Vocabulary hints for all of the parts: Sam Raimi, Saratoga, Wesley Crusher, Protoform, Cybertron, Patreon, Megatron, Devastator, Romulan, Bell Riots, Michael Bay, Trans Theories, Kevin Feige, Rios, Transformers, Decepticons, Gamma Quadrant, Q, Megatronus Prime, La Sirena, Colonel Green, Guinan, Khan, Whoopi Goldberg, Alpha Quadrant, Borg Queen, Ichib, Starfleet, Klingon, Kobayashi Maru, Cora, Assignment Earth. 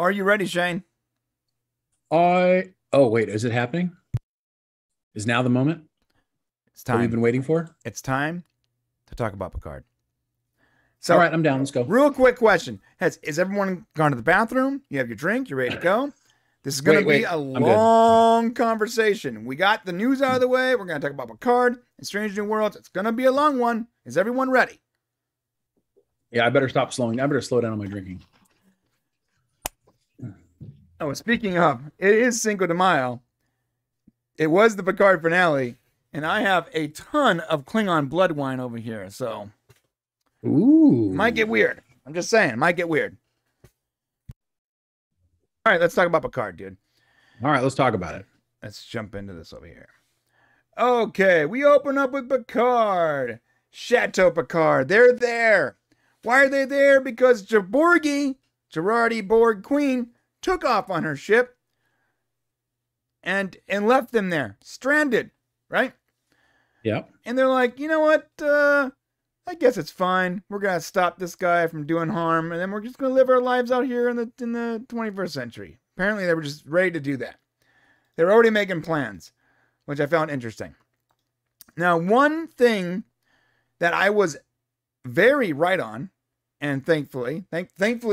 Are you ready, Shane? Oh, wait, is it happening? Is now the moment? It's time. What we've been waiting for? It's time to talk about Picard. So, all right, I'm down. Let's go. Real quick question. Has everyone gone to the bathroom? You have your drink? You're ready to go? This is going to be a long conversation. We got the news out of the way. We're going to talk about Picard and Strange New Worlds. It's going to be a long one. Is everyone ready? Yeah, I better stop slowing. I better slow down on my drinking. Oh, speaking of, it is Cinco de Mayo. It was the Picard finale, and I have a ton of Klingon blood wine over here, so... Ooh. Might get weird. I'm just saying, might get weird. All right, let's talk about Picard, dude. All right, let's talk about it. Let's jump into this over here. Okay, we open up with Picard. Chateau Picard, they're there. Why are they there? Because Jaborgi, Girardi Borg Queen, took off on her ship and left them there, stranded, right? Yeah. And they're like, you know what? I guess it's fine. We're gonna stop this guy from doing harm, and then we're just gonna live our lives out here in the 21st century. Apparently, they were just ready to do that. They were already making plans, which I found interesting. Now, one thing that I was very right on, and thankfully,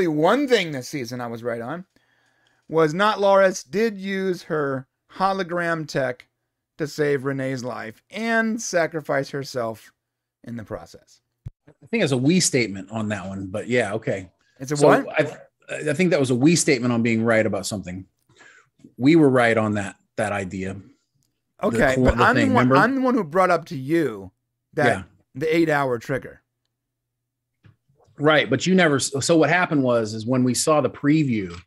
one thing this season I was right on, was not Laris did use her hologram tech to save Renee's life and sacrifice herself in the process. I think it's a we statement on that one, but yeah, okay. It's a so what? I think that was a we statement on being right about something. We were right on that idea. Okay, but I'm the one who brought up to you that the 8-hour trigger. Right, but you never. So what happened is when we saw the preview,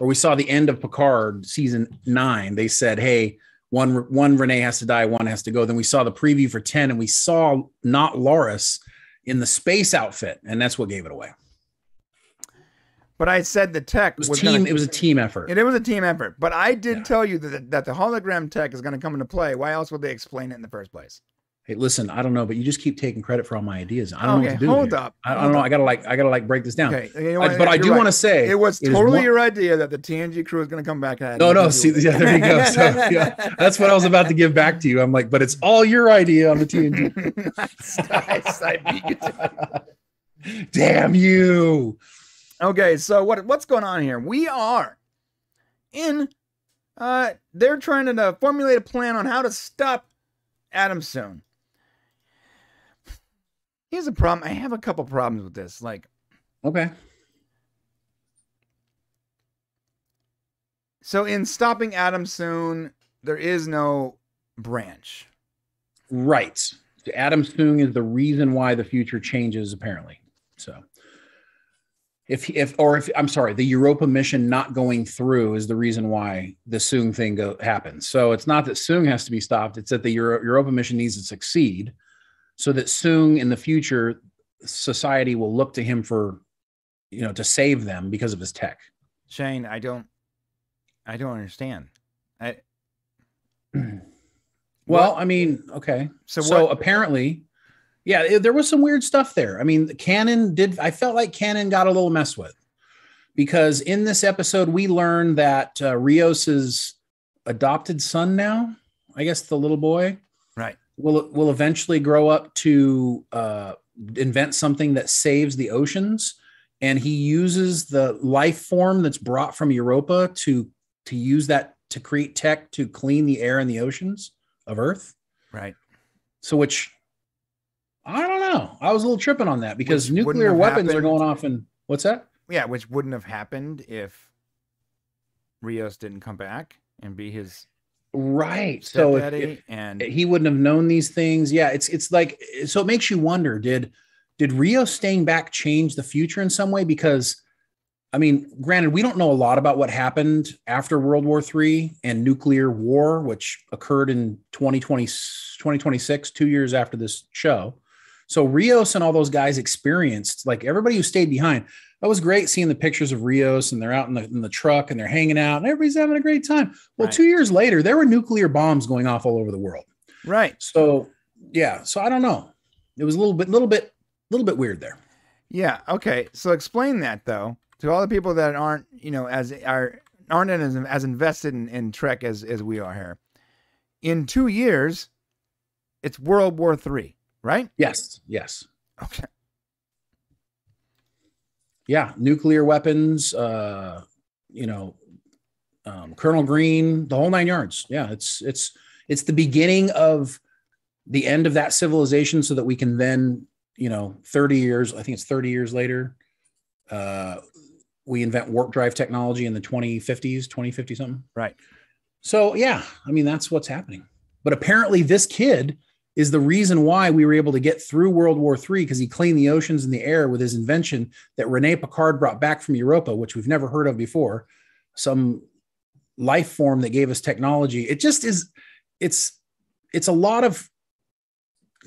or we saw the end of Picard season 9, they said, "Hey, one Renee has to die, one has to go." Then we saw the preview for 10, and we saw not Laris in the space outfit, and that's what gave it away. But I said the tech was team. It was a team effort. It was a team effort. But I did tell you that the hologram tech is going to come into play. Why else would they explain it in the first place? Hey, listen, I don't know, but you just keep taking credit for all my ideas. I don't know what to do. Hold up. I don't know. I gotta break this down. Okay. You know what, but I do want to say it was totally your idea that the TNG crew is gonna come back at it. No, see, yeah, there you go. So yeah, that's what I was about to give back to you. I'm like, but it's all your idea on the TNG. I beat you. Damn you. Okay, so what's going on here? We are in. They're trying to formulate a plan on how to stop Adam Soong. Here's a problem. I have a couple problems with this. Like, okay. So in stopping Adam Soong, there is no branch. Right. Adam Soong is the reason why the future changes, apparently. So the Europa mission not going through is the reason why the Soong thing happens. So it's not that Soong has to be stopped. It's that the Europa mission needs to succeed, so that Soong in the future, society will look to him for, to save them because of his tech. Shane, I don't understand. Well, I mean, okay. So apparently, yeah, there was some weird stuff there. I mean, I felt like Canon got a little messed with, because in this episode, we learned that Rios's adopted son now, I guess the little boy, right, will eventually grow up to invent something that saves the oceans. And he uses the life form that's brought from Europa to use that to create tech to clean the air and the oceans of Earth. Right. So I don't know. I was a little tripping on that, because nuclear weapons are going off. And what's that? Yeah, which wouldn't have happened if Rios didn't come back and be his right. So if he wouldn't have known these things. Yeah, it's like, so it makes you wonder, did Rios staying back change the future in some way? Because, I mean, granted, we don't know a lot about what happened after World War III and nuclear war, which occurred in 2026, 2 years after this show. So Rios and all those guys experienced, like everybody who stayed behind. That was great seeing the pictures of Rios, and they're out in the truck and they're hanging out and everybody's having a great time. Well, right. 2 years later, there were nuclear bombs going off all over the world. Right. So, yeah. So I don't know. It was a little bit weird there. Yeah. Okay. So explain that though to all the people that aren't, you know, aren't as invested in Trek as we are here. In 2 years, it's World War III, right? Yes. Yes. Okay. Yeah, nuclear weapons. You know, Colonel Green, the whole nine yards. Yeah, it's the beginning of the end of that civilization, so that we can then, you know, 30 years, I think it's 30 years later, we invent warp drive technology in the 2050s, 2050 something. Right. So yeah, I mean, that's what's happening. But apparently this kid is the reason why we were able to get through World War III, because he cleaned the oceans and the air with his invention that Rene Picard brought back from Europa, which we've never heard of before. Some life form that gave us technology. It just is, it's a lot of,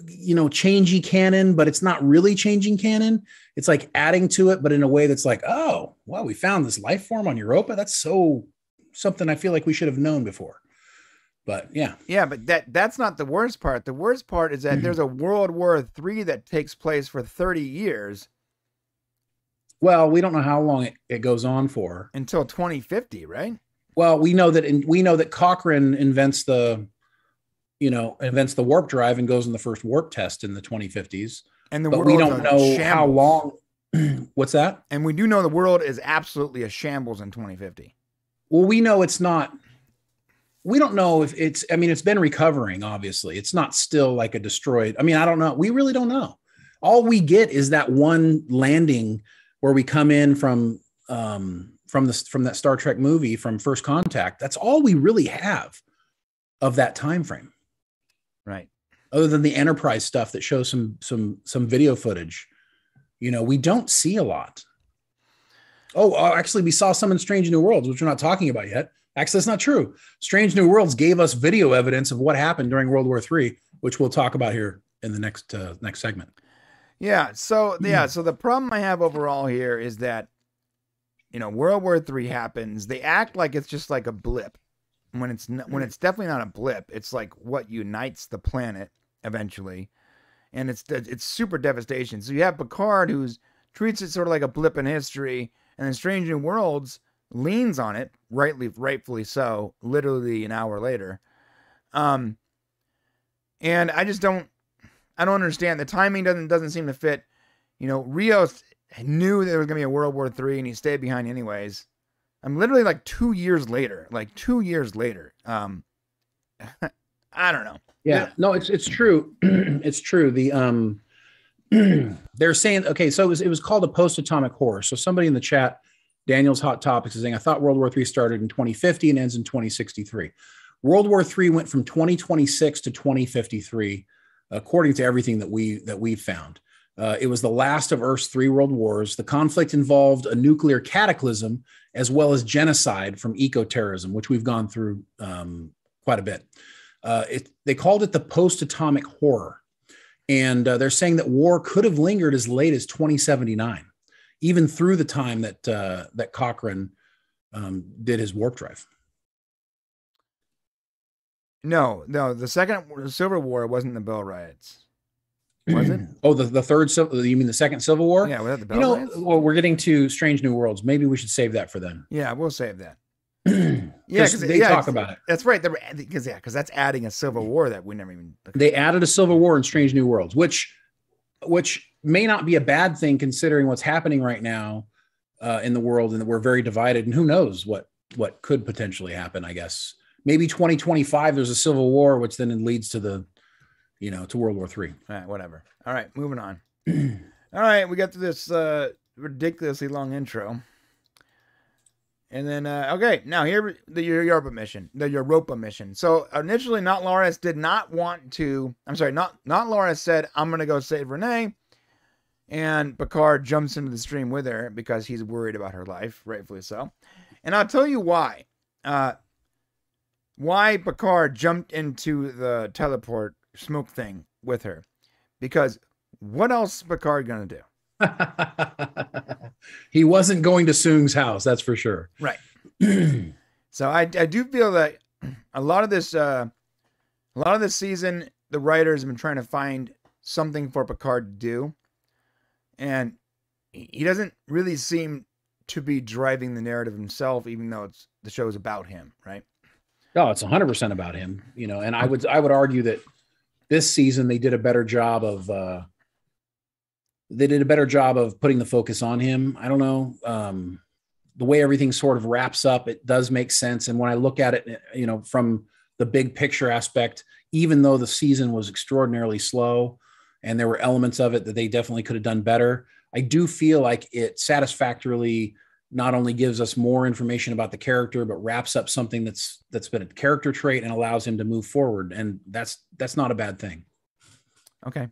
you know, changey canon, but it's not really changing canon. It's like adding to it, but in a way that's like, oh, wow, we found this life form on Europa. That's so something I feel like we should have known before. But yeah. Yeah, but that's not the worst part. The worst part is that there's a World War III that takes place for 30 years. Well, we don't know how long it goes on for. Until 2050, right? Well, we know that Cochrane invents the, you know, invents the warp drive and goes in the first warp test in the 2050s. And the but world we don't know shambles. How long what's that? And we do know the world is absolutely a shambles in 2050. Well, we know it's not. We don't know if it's, I mean, it's been recovering, obviously. It's not still like a destroyed. I mean, I don't know. We really don't know. All we get is that one landing where we come in from that Star Trek movie, from First Contact. That's all we really have of that time frame. Right. Other than the Enterprise stuff that shows some video footage, you know, we don't see a lot. Oh, actually, we saw some in Strange New Worlds, which we're not talking about yet. Actually, that's not true. Strange New Worlds gave us video evidence of what happened during World War III, which we'll talk about here in the next segment. Yeah. So yeah. So the problem I have overall here is that, you know, World War III happens. They act like it's just like a blip, when it's not, when it's definitely not a blip. It's like what unites the planet eventually, and it's super devastation. So you have Picard, who treats it sort of like a blip in history, and then Strange New Worlds leans on it, rightfully so, literally an hour later. And I just don't understand. The timing doesn't seem to fit. You know, Rios knew there was gonna be a World War III and he stayed behind anyways. I'm literally like 2 years later, I don't know. Yeah, no, it's true. It's true. The they're saying, okay, so it was called a post-atomic horror. So somebody in the chat, Daniel's Hot Topics, is saying, I thought World War III started in 2050 and ends in 2063. World War III went from 2026 to 2053, according to everything that we found. It was the last of Earth's three world wars. The conflict involved a nuclear cataclysm as well as genocide from eco-terrorism, which we've gone through quite a bit. They called it the post-atomic horror. And they're saying that war could have lingered as late as 2079. Even through the time that Cochrane did his warp drive. No, the second Civil War wasn't the Bell Riots, was it? Oh, the third. You mean the second Civil War? Yeah, without the Bell Riots. Well, we're getting to Strange New Worlds. Maybe we should save that for them. Yeah, we'll save that. Because they talk about it. That's right. Because that's adding a Civil War that we never even. They added a Civil War in Strange New Worlds, which may not be a bad thing considering what's happening right now in the world, and that we're very divided, and who knows what could potentially happen. I guess maybe 2025, there's a civil war, which then leads to to World War III. All right, whatever. All right, moving on. All right. We got through this ridiculously long intro. And then, okay, now here, the Europa mission. So initially Laris did not want to, not Laris said, I'm going to go save Renee. And Picard jumps into the stream with her because he's worried about her life, rightfully so. And I'll tell you why Picard jumped into the teleport smoke thing with her, because what else is Picard going to do? He wasn't going to Soong's house, that's for sure. Right. So I do feel that a lot of this season, the writers have been trying to find something for Picard to do, and he doesn't really seem to be driving the narrative himself, even though it's the show is about him, right? Oh, it's 100% about him, you know. And I would argue that this season they did a better job of putting the focus on him. I don't know, the way everything sort of wraps up, it does make sense. And when I look at it, you know, from the big picture aspect, even though the season was extraordinarily slow and there were elements of it that they definitely could have done better, I do feel like it satisfactorily not only gives us more information about the character, but wraps up something that's been a character trait and allows him to move forward. And that's not a bad thing. Okay.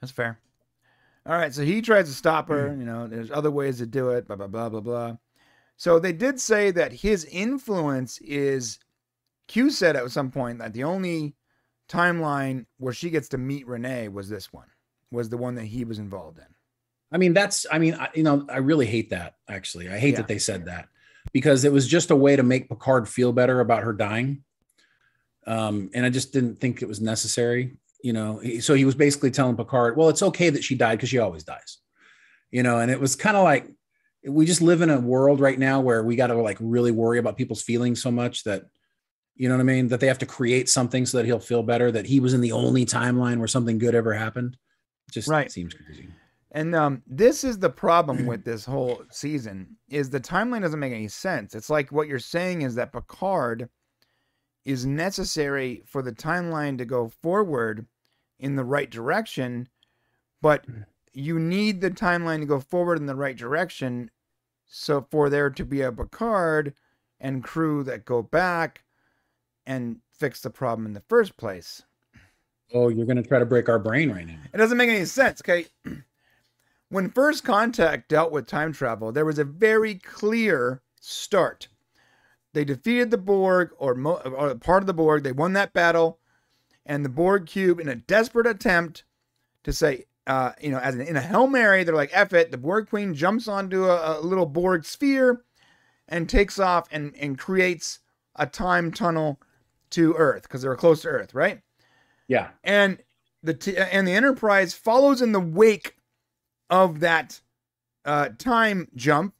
That's fair. All right. So he tries to stop her. You know, there's other ways to do it, blah, blah, blah, blah, blah. So they did say that his influence is, Q said at some point that the only timeline where she gets to meet Renee was this one, was the one that he was involved in. I mean, I really hate that, actually. I hate that they said that, because it was just a way to make Picard feel better about her dying. And I just didn't think it was necessary, you know. So he was basically telling Picard, well, it's okay that she died because she always dies, you know. And it was kind of like, we just live in a world right now where we got to like really worry about people's feelings so much that, you know what I mean, that they have to create something so that he'll feel better, that he was in the only timeline where something good ever happened. It just seems confusing. And this is the problem with this whole season, is the timeline doesn't make any sense. It's like what you're saying is that Picard is necessary for the timeline to go forward in the right direction, but you need the timeline to go forward in the right direction. So for there to be a Picard and crew that go back and fix the problem in the first place. Oh, you're going to try to break our brain right now. It doesn't make any sense. Okay. When First Contact dealt with time travel, there was a very clear start. They defeated the Borg, or part of the Borg. They won that battle, and the Borg cube, in a desperate attempt to say, you know, in a Hail Mary, they're like, F it. The Borg Queen jumps onto a little Borg sphere and takes off and creates a time tunnel to Earth, because they were close to Earth, right? Yeah. And the Enterprise follows in the wake of that time jump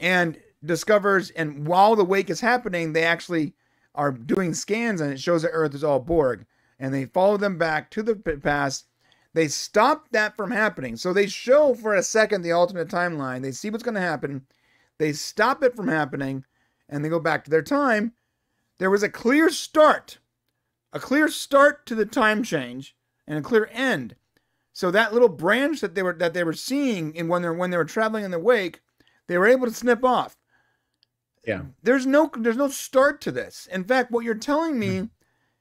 and discovers, and while the wake is happening, they actually are doing scans, and it shows that Earth is all Borg, and they follow them back to the past. They stop that from happening. So they show for a second the alternate timeline. They see what's going to happen. They stop it from happening, and they go back to their time. There was a clear start to the time change, and a clear end. So that little branch that they were seeing in when they were traveling in the wake, they were able to snip off. Yeah. There's no start to this. In fact, what you're telling me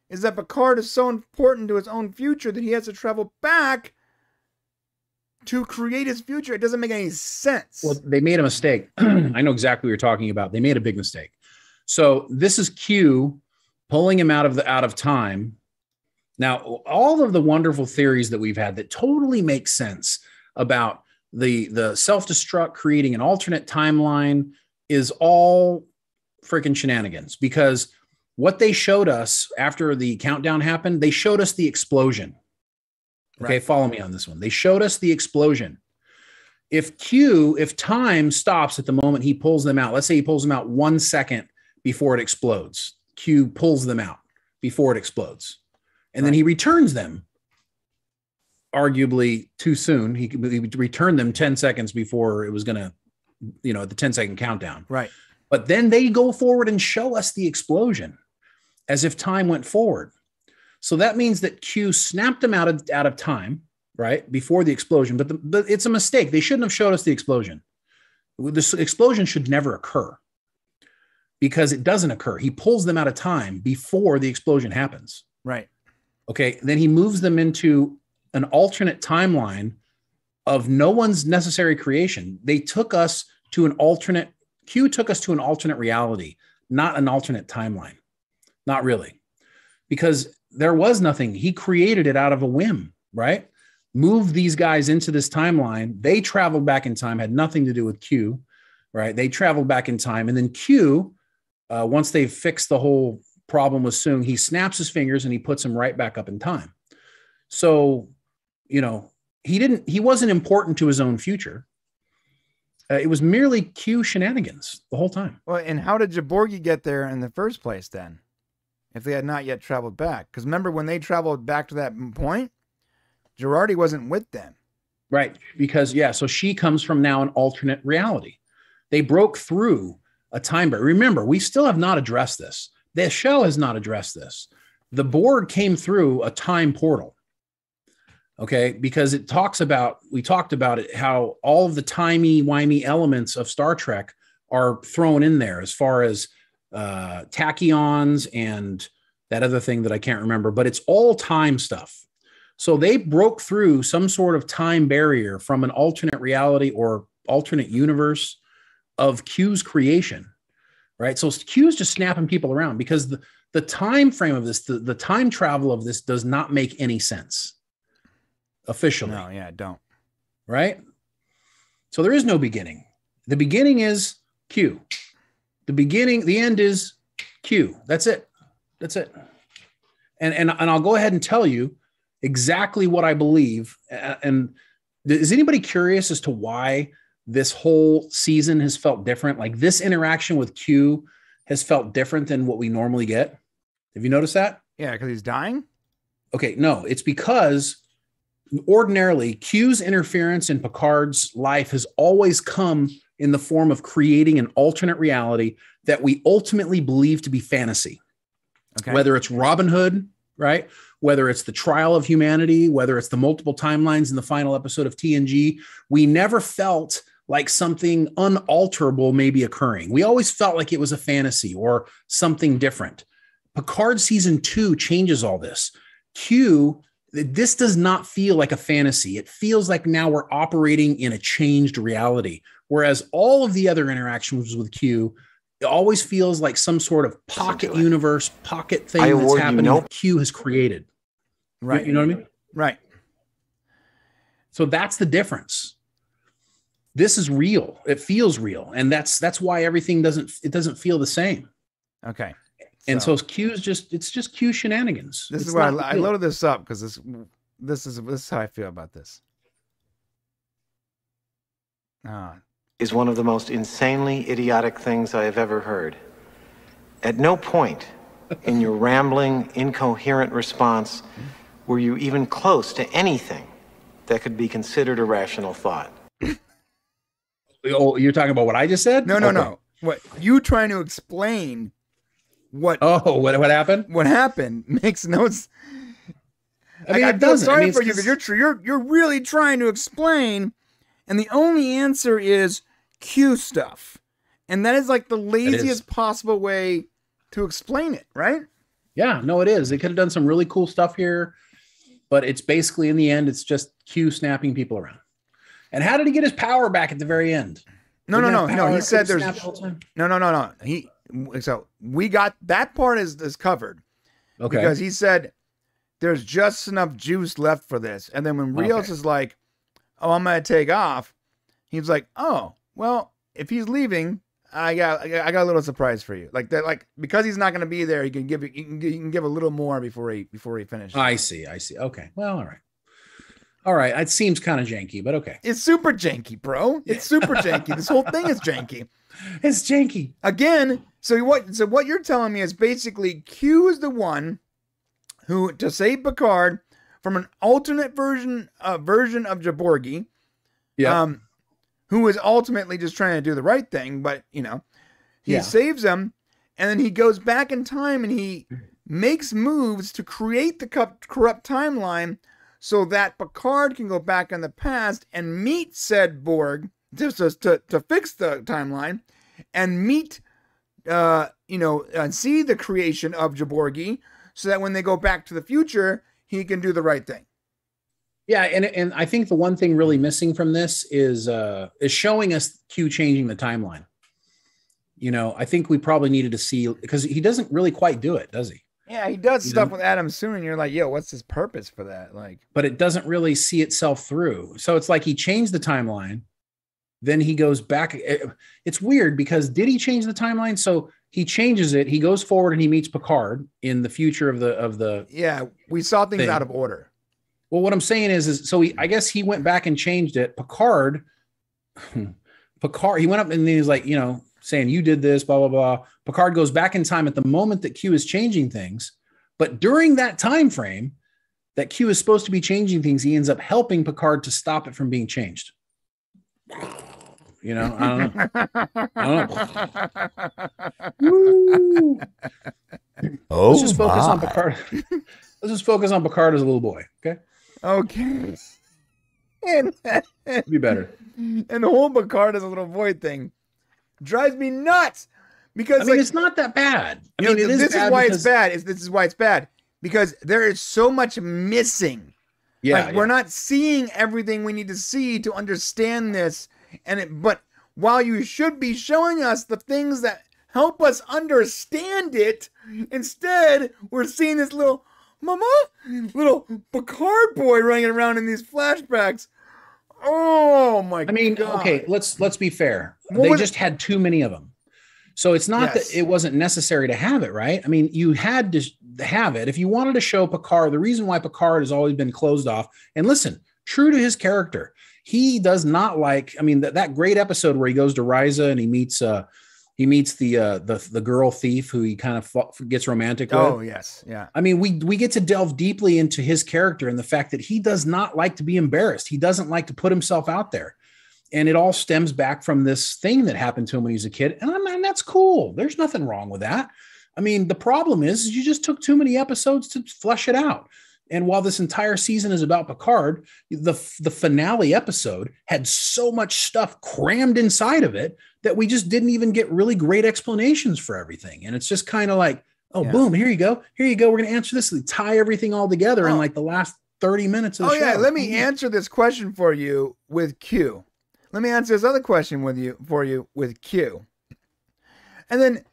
is that Picard is so important to his own future that he has to travel back to create his future. It doesn't make any sense. Well, they made a mistake. I know exactly what you're talking about. They made a big mistake. So this is Q pulling him out of time. Now, all of the wonderful theories that we've had that totally make sense about the self-destruct creating an alternate timeline is all freaking shenanigans, because what they showed us after the countdown happened, they showed us the explosion. Okay, right. Follow me on this one. They showed us the explosion. If time stops at the moment he pulls them out, let's say he pulls them out 1 second before it explodes. Q pulls them out before it explodes. And then he returns them, arguably too soon. He returned them 10 seconds before it was going to, you know, at the 10-second countdown. Right. But then they go forward and show us the explosion as if time went forward. So that means that Q snapped them out of time, right, before the explosion. But it's a mistake. They shouldn't have showed us the explosion. This explosion should never occur, because it doesn't occur. He pulls them out of time before the explosion happens. Right. Okay, then he moves them into an alternate timeline of no one's necessary creation. Q took us to an alternate reality, not an alternate timeline. Not really, because there was nothing. He created it out of a whim, right? Moved these guys into this timeline. They traveled back in time, had nothing to do with Q, right? They traveled back in time. And then Q, once they fixed the whole problem was soon, he snaps his fingers and he puts him right back up in time. So, you know, he wasn't important to his own future. It was merely Q shenanigans the whole time. Well, and how did Jaborgi get there in the first place then? If they had not yet traveled back. Because remember when they traveled back to that point, Girardi wasn't with them. Right. Because, yeah, so she comes from now an alternate reality. They broke through a time barrier. Remember, we still have not addressed this. The show has not addressed this. The Borg came through a time portal. Okay, because it talks about, we talked about it, how all of the timey-wimey elements of Star Trek are thrown in there as far as tachyons and that other thing that I can't remember, but it's all time stuff. So they broke through some sort of time barrier from an alternate reality or alternate universe of Q's creation, right? So Q's just snapping people around because the time frame of this, the time travel of this does not make any sense. Officially. No, yeah, don't. Right? So there is no beginning. The beginning is Q. The beginning, the end is Q. That's it. That's it. And I'll go ahead and tell you exactly what I believe. And is anybody curious as to why this whole season has felt different? Like this interaction with Q has felt different than what we normally get. Have you noticed that? Yeah, because he's dying? Okay, no. It's because... ordinarily, Q's interference in Picard's life has always come in the form of creating an alternate reality that we ultimately believe to be fantasy. Okay. Whether it's Robin Hood, right? Whether it's the trial of humanity, whether it's the multiple timelines in the final episode of TNG, we never felt like something unalterable may be occurring. We always felt like it was a fantasy or something different. Picard season 2 changes all this. This does not feel like a fantasy. It feels like now we're operating in a changed reality. Whereas all of the other interactions with Q, it always feels like some sort of pocket universe, pocket thing that's happening that Q has created. Right. You know what I mean? Right. So that's the difference. This is real. It feels real. And that's why everything doesn't feel the same. Okay. And so Q's just—it's just Q shenanigans. This is why I loaded this up because this is how I feel about this. Is one of the most insanely idiotic things I have ever heard. At no point in your rambling, incoherent response were you even close to anything that could be considered a rational thought. Oh, you're talking about what I just said? No. What you trying to explain? What happened? What happened makes notes. I mean, I feel sorry for you because you're really trying to explain, and the only answer is Q stuff, and that is like the laziest possible way to explain it, right? Yeah, no, it is. They could have done some really cool stuff here, but it's basically in the end, it's just Q snapping people around. And how did he get his power back at the very end? No. He said there's no. So we got that part is covered, okay? Because he said there's just enough juice left for this, and then when Rios is like, "Oh, I'm gonna take off," he's like, "Oh, well, if he's leaving, I got a little surprise for you." Like that, like because he's not gonna be there, he can give a little more before he finishes. I see. Okay, well, all right. It seems kind of janky, but okay. It's super janky, bro. It's super janky. This whole thing is janky. It's janky again. So what you're telling me is basically Q is the one who, to save Picard from an alternate version of Jaborgi, who is ultimately just trying to do the right thing, but you know, he saves him, and then he goes back in time and he makes moves to create the corrupt timeline so that Picard can go back in the past and meet said Borg just to fix the timeline and meet. See the creation of Jaborgi so that when they go back to the future, he can do the right thing. Yeah. And I think the one thing really missing from this is showing us Q changing the timeline. You know, I think we probably needed to see, because he doesn't really quite do it, does he? Yeah. He does stuff with Adam Soong and you're like, yo, what's his purpose for that? Like, but it doesn't really see itself through. So it's like he changed the timeline. Then he goes back. It's weird because did he change the timeline? So he changes it. He goes forward and he meets Picard in the future of the. Yeah, we saw things out of order. Well, what I'm saying is so I guess he went back and changed it. Picard Picard, he went up and he was like, you know, saying you did this, blah, blah, blah. Picard goes back in time at the moment that Q is changing things. But during that time frame that Q is supposed to be changing things, he ends up helping Picard to stop it from being changed. You know, I don't know. Oh, let's just focus on Picard. Let's just focus on Picard as a little boy. Okay. Okay. And be better. And the whole Picard as a little boy thing drives me nuts because I mean, like, it's not that bad. I mean, this is why it's bad because there is so much missing. Yeah, like, we're not seeing everything we need to see to understand this. And but while you should be showing us the things that help us understand it, instead we're seeing this little little Picard boy running around in these flashbacks. Oh my God. I mean, okay, let's be fair. They just had too many of them. So it's not that it wasn't necessary to have it, right? I mean, you had to have it. If you wanted to show Picard, the reason why Picard has always been closed off, and listen, true to his character, he does not like, I mean, that great episode where he goes to Risa and he meets the girl thief who he kind of gets romantic with. Oh, yes. Yeah. I mean, we get to delve deeply into his character and the fact that he does not like to be embarrassed. He doesn't like to put himself out there. And it all stems back from this thing that happened to him when he was a kid. And I mean, that's cool. There's nothing wrong with that. I mean, the problem is you just took too many episodes to flesh it out. And while this entire season is about Picard, the finale episode had so much stuff crammed inside of it that we just didn't even get really great explanations for everything. And it's just kind of like, oh, boom, here you go. Here you go. We're going to answer this. We tie everything all together in like the last 30 minutes of the show. Oh, yeah. Let me answer this question for you with Q. Let me answer this other question for you with Q. And then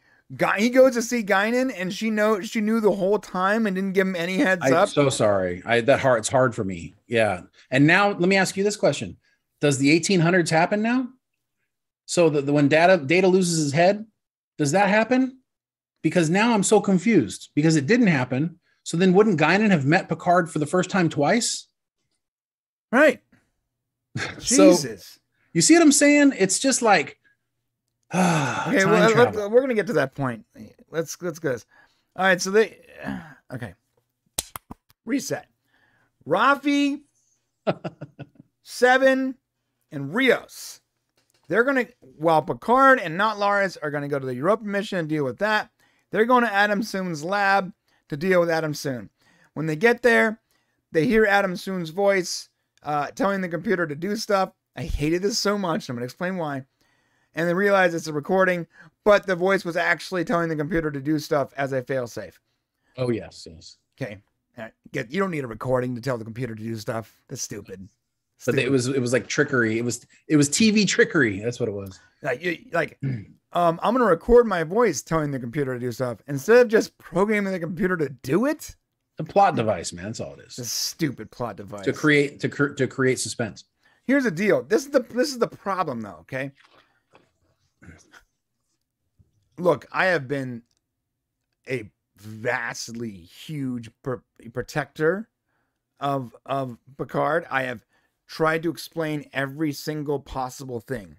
he goes to see Guinan, and she knew the whole time and didn't give him any heads up. I'm so sorry. It's hard for me. Yeah. And now let me ask you this question: does the 1800s happen now? So that when Data loses his head, does that happen? Because now I'm so confused because it didn't happen. So then wouldn't Guinan have met Picard for the first time twice? Right. Jesus. So, you see what I'm saying? It's just like. Okay, well, we're gonna get to that point. Let's go. All right, so reset. Rafi, Seven, and Rios. They're gonna Picard and not Laris are gonna go to the Europa mission and deal with that. They're going to Adam Soong's lab to deal with Adam Soong. When they get there, they hear Adam Soong's voice telling the computer to do stuff. I hated this so much. I'm gonna explain why. And they realize it's a recording, but the voice was actually telling the computer to do stuff as a failsafe. Oh, yes. Okay. You don't need a recording to tell the computer to do stuff. That's stupid. But it was like trickery. It was TV trickery. That's what it was. I'm going to record my voice telling the computer to do stuff instead of just programming the computer to do it. The plot device, man. That's all it is. It's a stupid plot device to create suspense. Here's the deal. This is the problem though. Okay. Look, I have been a vastly huge protector of Picard. I have tried to explain every single possible thing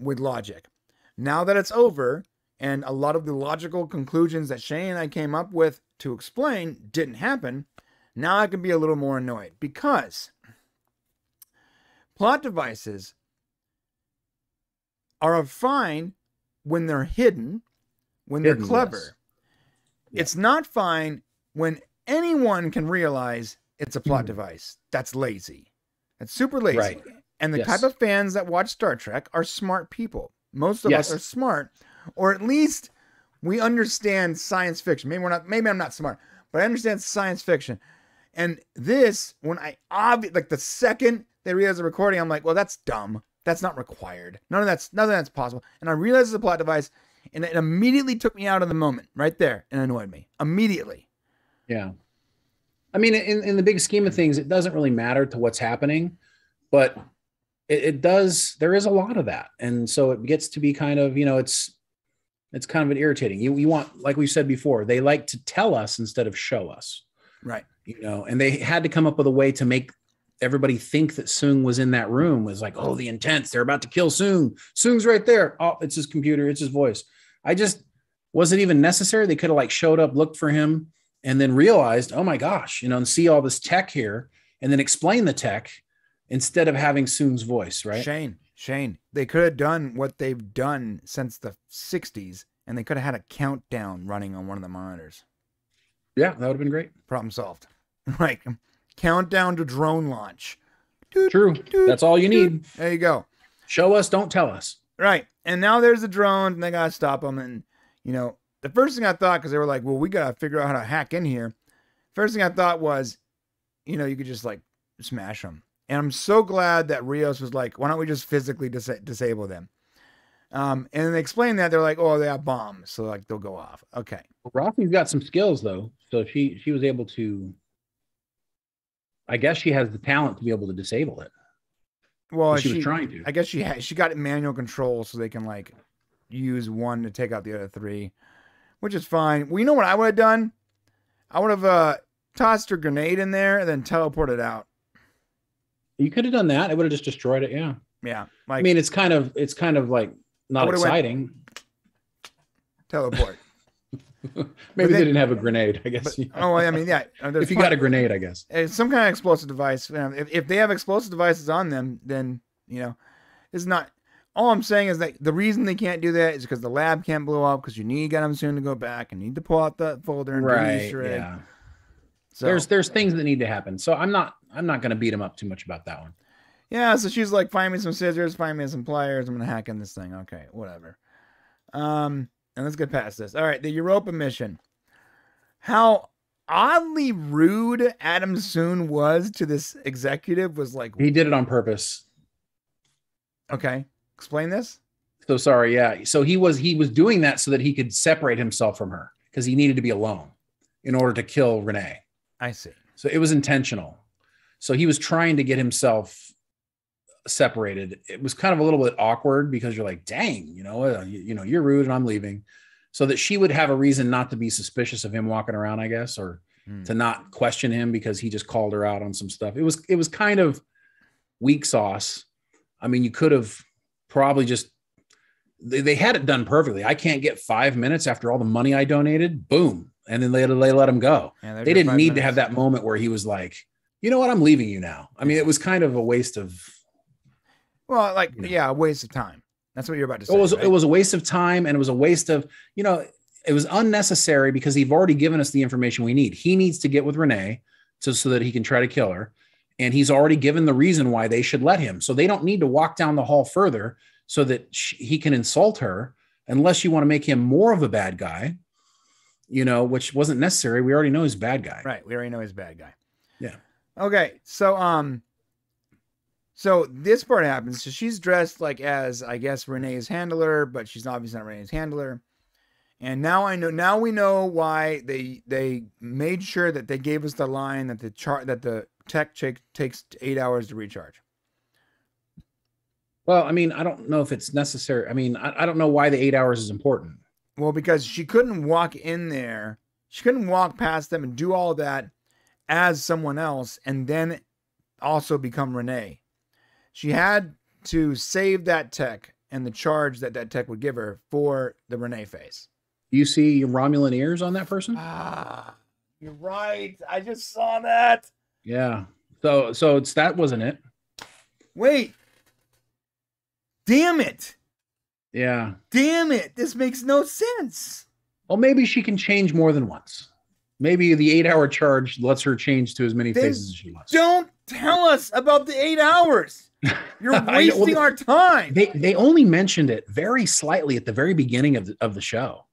with logic. Now that it's over, and a lot of the logical conclusions that Shane and I came up with to explain didn't happen, now I can be a little more annoyed because plot devices are fine when they're hidden, when they're clever. Yes. It's not fine when anyone can realize it's a plot device. That's lazy. That's super lazy. Right. And the type of fans that watch Star Trek are smart people. Most of us are smart, or at least we understand science fiction. Maybe we're not, maybe I'm not smart, but I understand science fiction. And this, when I like the second they realize the recording, I'm like, well, that's dumb. That's not required. None of that's possible. And I realized it's a plot device, and it immediately took me out of the moment right there and annoyed me immediately. Yeah. I mean, in the big scheme of things, it doesn't really matter to what's happening, but it does. There is a lot of that. And so it gets to be kind of, you know, it's kind of an irritating. You want, like we said before, they like to tell us instead of show us. Right. You know, and they had to come up with a way to make everybody think that Soong was in that room was like, oh, the intense, they're about to kill Soong. Soong's right there. Oh, it's his computer. It's his voice. I just, wasn't even necessary. They could have like showed up, looked for him, and then realized, oh my gosh, you know, and see all this tech here and then explain the tech instead of having Soong's voice, right? Shane, they could have done what they've done since the 60s and they could have had a countdown running on one of the monitors. Yeah, that would have been great. Problem solved. Like countdown to drone launch. True. That's all you need. There you go. Show us, don't tell us. Right. And now there's the drone and they got to stop them. And, you know, the first thing I thought, because they were like, well, we got to figure out how to hack in here. First thing I thought was, you know, you could just like smash them. And I'm so glad that Rios was like, why don't we just physically disable them? And then they explained that. They're like, oh, they have bombs. So like, they'll go off. Okay. Well, Rothy's got some skills though. So she was able to, I guess she has the talent to be able to disable it. Well, she was trying to, I guess she got manual control so they can like use one to take out the other three, which is fine. Well, you know what I would have done? I would have tossed her grenade in there and then teleported out. You could have done that. It would have just destroyed it. Yeah. Yeah. Like, I mean, it's kind of like not exciting. Teleport. Maybe they didn't have a grenade, I guess. But, yeah. Oh, I mean, yeah. If you got a grenade, I guess. It's some kind of explosive device. If they have explosive devices on them, then, you know, it's not. All I'm saying is that the reason they can't do that is because the lab can't blow up because you need Adam Soong to go back and need to pull out that folder and do Easter egg. Yeah. So there's things that need to happen. So I'm not going to beat him up too much about that one. Yeah. So she's like, find me some scissors, find me some pliers. I'm going to hack in this thing. Okay, whatever. And let's get past this. All right. The Europa mission. How oddly rude Adam Soong was to this executive was like, he did it on purpose. Okay. Explain this. So sorry. Yeah. So he was doing that so that he could separate himself from her because he needed to be alone in order to kill Renee. I see. So it was intentional. So he was trying to get himself separated. It was kind of a little bit awkward because you're like, dang, you know, you're rude and I'm leaving, so that she would have a reason not to be suspicious of him walking around, I guess, or to not question him because he just called her out on some stuff. It was kind of weak sauce. I mean, you could have probably just, they had it done perfectly. I can't get 5 minutes after all the money I donated. Boom. And then they let him go. Yeah, they didn't need to have that moment where he was like, you know what? I'm leaving you now. I mean, it was kind of a waste of. Well, like, you know, yeah, a waste of time. That's what you're about to say. It was a waste of time. And it was a waste of, you know, it was unnecessary because he've already given us the information we need. He needs to get with Renee so that he can try to kill her. And he's already given the reason why they should let him. So they don't need to walk down the hall further so that he can insult her, unless you want to make him more of a bad guy, you know, which wasn't necessary. We already know he's a bad guy. Right. We already know he's a bad guy. Yeah. Okay. So, so this part happens. So she's dressed like as, I guess, Renee's handler, but she's obviously not Renee's handler. And now we know why they made sure that they gave us the line that the tech takes 8 hours to recharge. Well, I mean, I don't know if it's necessary. I mean, I don't know why the 8 hours is important. Well, because she couldn't walk in there. She couldn't walk past them and do all that as someone else and then also become Renee. She had to save that tech and the charge that tech would give her for the Renee phase. You see Romulan ears on that person? Ah, you're right. I just saw that. Yeah. So it's that wasn't it. Wait. Damn it. Yeah. Damn it. This makes no sense. Well, maybe she can change more than once. Maybe the 8 hour charge lets her change to as many phases as she wants. Don't tell us about the 8 hours. You're wasting our time. They only mentioned it very slightly at the very beginning of the show.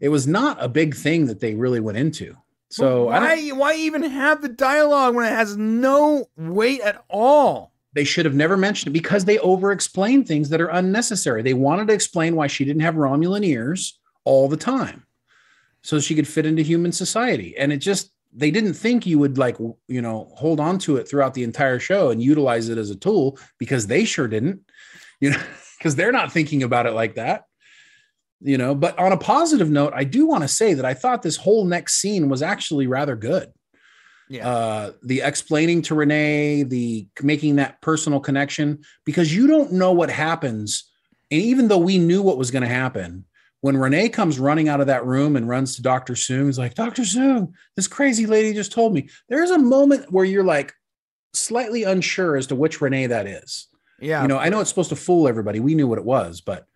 It was not a big thing that they really went into. So why even have the dialogue when it has no weight at all? They should have never mentioned it because they over-explained things that are unnecessary. They wanted to explain why she didn't have Romulan ears all the time, so she could fit into human society. And it just, they didn't think you would, like, you know, hold on to it throughout the entire show and utilize it as a tool, because they sure didn't, you know, because they're not thinking about it like that, you know. But on a positive note, I do want to say that I thought this whole next scene was actually rather good. Yeah. The explaining to Renee, the making that personal connection, because you don't know what happens. And even though we knew what was going to happen, when Renee comes running out of that room and runs to Dr. Soong, he's like, Dr. Soong, this crazy lady just told me. There's a moment where you're like slightly unsure as to which Renee that is. Yeah. You know, I know it's supposed to fool everybody. We knew what it was, but,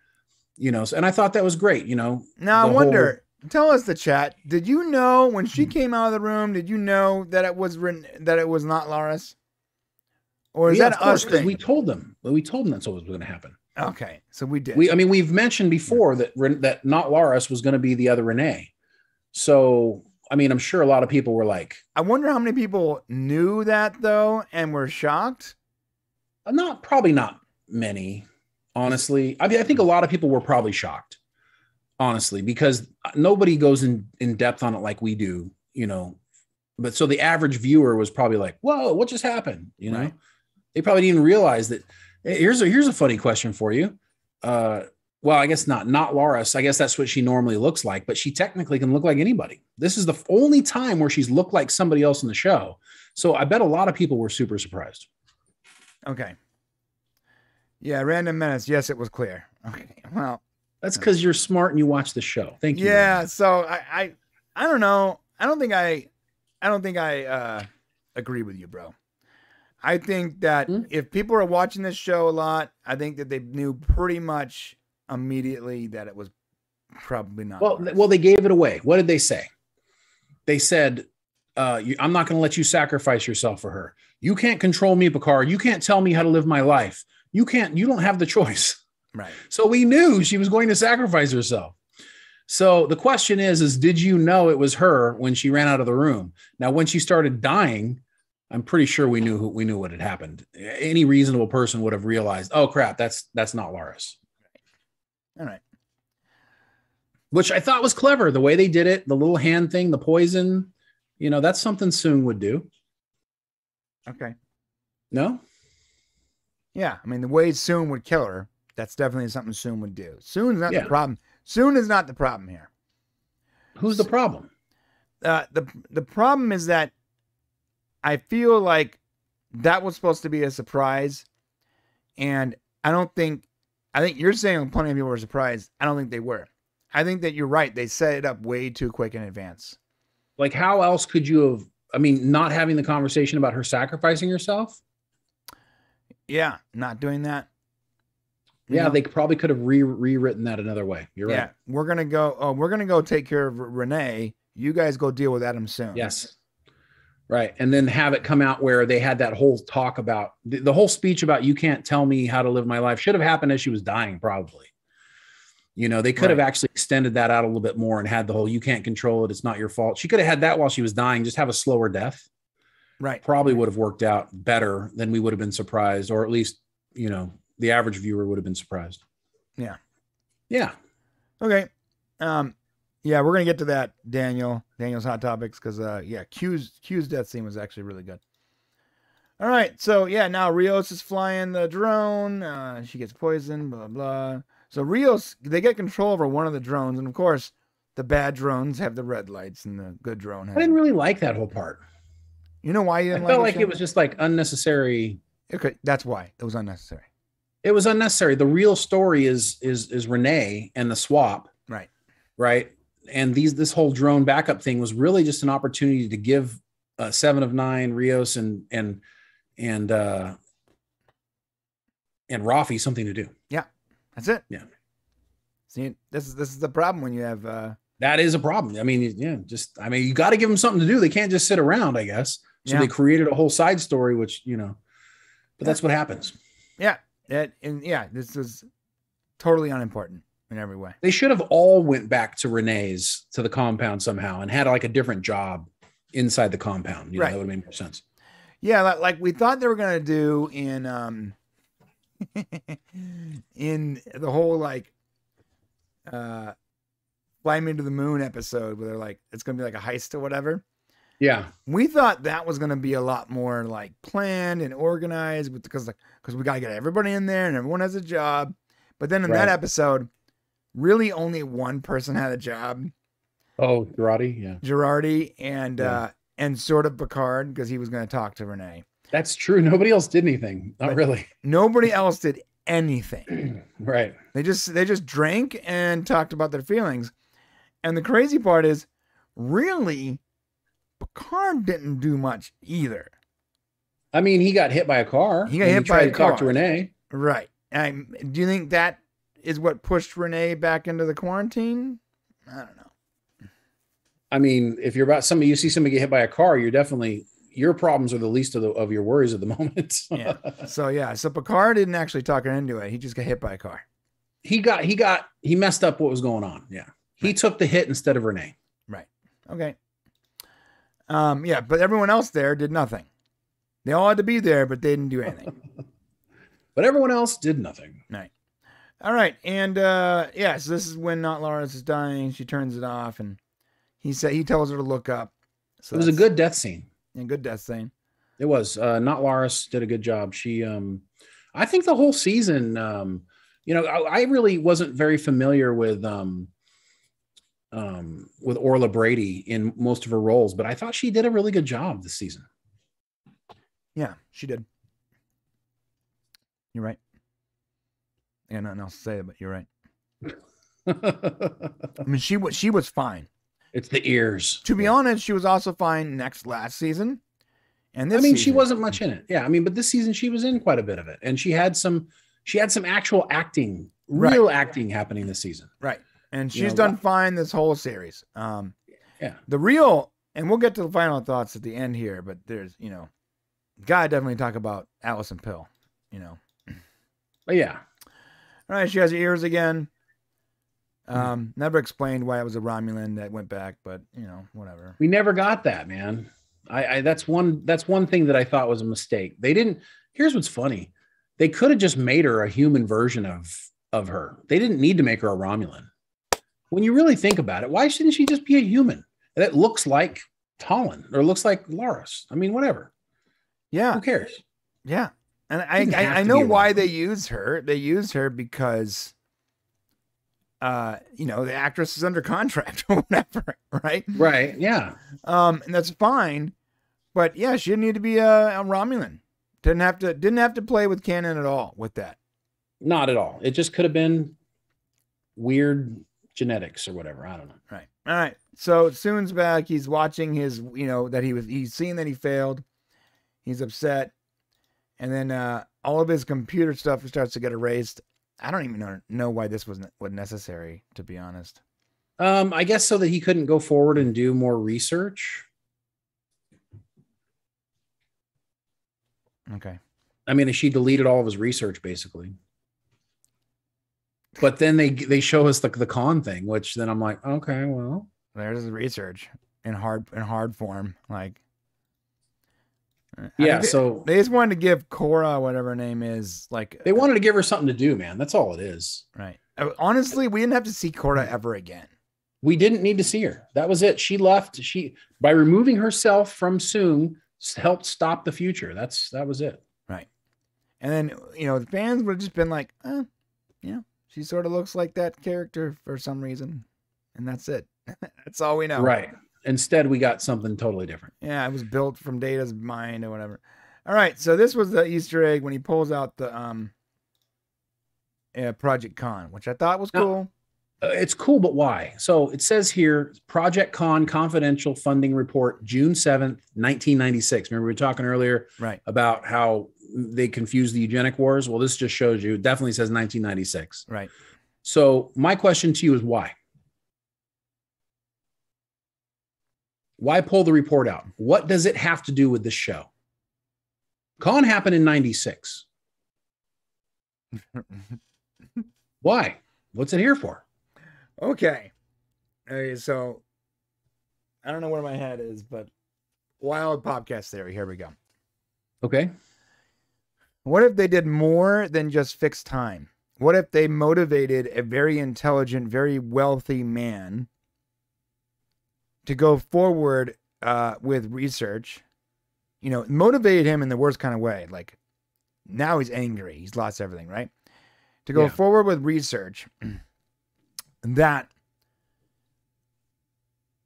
you know, and I thought that was great, you know. Now I wonder, tell us the chat. Did you know when she came out of the room, did you know that it was written, that it was not Laris? Or is that us thing? We told them that's what was going to happen. Okay, so we did. We've mentioned before that not Laris was going to be the other Renee. So, I mean, I'm sure a lot of people were like... I wonder how many people knew that, though, and were shocked? Probably not many, honestly. I mean, I think a lot of people were probably shocked, honestly, because nobody goes in depth on it like we do, you know. But so the average viewer was probably like, whoa, what just happened, you know? Right. They probably didn't even realize that... Here's a funny question for you. Well, I guess not Laris. I guess that's what she normally looks like, but she technically can look like anybody. This is the only time where she's looked like somebody else in the show. So I bet a lot of people were super surprised. Okay. Yeah. Random Menace. Yes, it was clear. Okay. Well, that's because you're smart and you watch the show. Thank you. Yeah. Random. So I don't know. I don't think I agree with you, bro. I think that if people are watching this show a lot, I think that they knew pretty much immediately that it was probably not. Well, they gave it away. What did they say? They said, I'm not going to let you sacrifice yourself for her. You can't control me, Picard. You can't tell me how to live my life. You don't have the choice. Right. So we knew she was going to sacrifice herself. So the question is did you know it was her when she ran out of the room? Now, when she started dying, I'm pretty sure we knew what had happened. Any reasonable person would have realized, oh crap, that's not Laris. All right. Which I thought was clever, the way they did it, the little hand thing, the poison, you know, that's something Soong would do. Okay. No? Yeah, I mean the way Soong would kill her, that's definitely something Soong would do. Soong's not the problem. Soong is not the problem here. Who's the problem? The problem is that I feel like that was supposed to be a surprise. And I think you're saying plenty of people were surprised. I don't think they were. I think that you're right. They set it up way too quick in advance. Like how else could you have, not having the conversation about her sacrificing herself? Yeah. Not doing that. Yeah. They probably could have rewritten that another way. You're right. We're going to go take care of Renee. You guys go deal with Adam Soong. Yes. Right. And then have it come out where they had that whole talk about the whole speech about you can't tell me how to live my life should have happened as she was dying. Probably, they could have actually extended that out a little bit more and had the whole, you can't control it. It's not your fault. She could have had that while she was dying, just have a slower death. Right. Probably would have worked out better than we would have been surprised, or at least, the average viewer would have been surprised. Yeah. Yeah. Okay. Yeah, we're going to get to that, Daniel's Hot Topics, because, Q's death scene was actually really good. All right, so, now Rios is flying the drone. She gets poisoned, blah, blah. So Rios, they get control over one of the drones, and, of course, the bad drones have the red lights, and the good drone has... I didn't really like that whole part. You know why you didn't like it? I felt like it was just, unnecessary. Okay, that's why. It was unnecessary. It was unnecessary. The real story is Renee and the swap. Right. Right? And this whole drone backup thing was really just an opportunity to give Seven of Nine, Rios, and Rafi something to do. Yeah, that's it. Yeah. See, this is the problem when you have. That is a problem. You got to give them something to do. They can't just sit around, I guess. So they created a whole side story, which but that's what happens. Yeah, this is totally unimportant. In every way, they should have all went back to Renee's, to the compound somehow, and had a different job inside the compound. Right. That would make more sense. Yeah, like we thought they were going to do in in the whole Fly Me to the Moon episode, where they're like, it's going to be like a heist or whatever. Yeah, we thought that was going to be a lot more planned and organized, because we got to get everybody in there and everyone has a job. But then in that episode. Really, only one person had a job. Oh, Girardi, yeah. Girardi, and and sort of Picard, because he was going to talk to Renee. That's true. Nobody else did anything. Not really. Nobody else did anything. Right. They just drank and talked about their feelings. And the crazy part is, really, Picard didn't do much either. I mean, he got hit by a car. He got hit by a car. He tried to talk to Renee. Right. Do you think that is what pushed Renee back into the quarantine? I don't know. I mean, if you're about somebody, you see somebody get hit by a car, you're definitely, your problems are the least of your worries at the moment. Yeah. So yeah. So Picard didn't actually talk her into it. He just got hit by a car. He messed up what was going on. Yeah. He took the hit instead of Renee. Right. Okay. Yeah. But everyone else there did nothing. They all had to be there, but they didn't do anything. But everyone else did nothing. Right. All right. And yeah, so this is when Not Laris is dying. She turns it off, and he tells her to look up. So it was a good death scene. A good death scene. It was. Not Laris did a good job. She I think the whole season, you know, I really wasn't very familiar with Orla Brady in most of her roles, but I thought she did a really good job this season. Yeah, she did. You're right. I got nothing else to say, but you're right. I mean, she was fine. It's the ears. To be honest, she was also fine last season. And this season, she wasn't much in it. Yeah, I mean, but this season she was in quite a bit of it. And she had some actual acting, real acting happening this season. Right. And she's done fine this whole series. Yeah. And we'll get to the final thoughts at the end here, but there's, you know, gotta definitely talk about Allison Pill, you know. But yeah. All right, she has her ears again. Never explained why it was a Romulan that went back, but you know, whatever. We never got that, man. That's one thing that I thought was a mistake. They didn't. Here's what's funny: they could have just made her a human version of her. They didn't need to make her a Romulan. When you really think about it, why shouldn't she just be a human that looks like Talon or looks like Laris? I mean, whatever. Yeah. Who cares? Yeah. And I know why they use her. They use her because, you know, the actress is under contract or whatever, right? Right. Yeah. And that's fine, but yeah, she didn't need to be a Romulan. Didn't have to play with canon at all with that. Not at all. It just could have been weird genetics or whatever. I don't know. Right. All right. So Soon's back. He's watching his, you know, that he's seen that he failed. He's upset. And then all of his computer stuff starts to get erased. I don't even know why this was necessary, to be honest. I guess so that he couldn't go forward and do more research. Okay. I mean, she deleted all of his research, basically. But then they show us the Khan thing, which then I'm like, okay, well, there's the research in hard form, like. Yeah, so they just wanted to give Cora, whatever her name is, like they wanted to give her something to do, man. That's all it is. Right. Honestly, we didn't have to see Cora ever again. We didn't need to see her. That was it. She left. She, by removing herself from Soong, helped stop the future. That was it. Right. And then, you know, the fans would have just been like, yeah, she sort of looks like that character for some reason. And that's it. That's all we know. Right. Instead, we got something totally different. Yeah, it was built from Data's mind or whatever. All right, so this was the Easter egg when he pulls out the Project Khan, which I thought was cool. It's cool, but why? So it says here, Project Khan confidential funding report, June 7th, 1996. Remember we were talking earlier about how they confused the eugenic wars? Well, this just shows you. It definitely says 1996. Right. So my question to you is why? Why pull the report out? What does it have to do with the show? Khan happened in 96. Why? What's it here for? Okay. So I don't know where my head is, but wild podcast theory. Here we go. Okay. What if they did more than just fix time? What if they motivated a very intelligent, very wealthy man to go forward with research, you know, motivated him in the worst kind of way. Like now he's angry. He's lost everything, right? To go forward with research that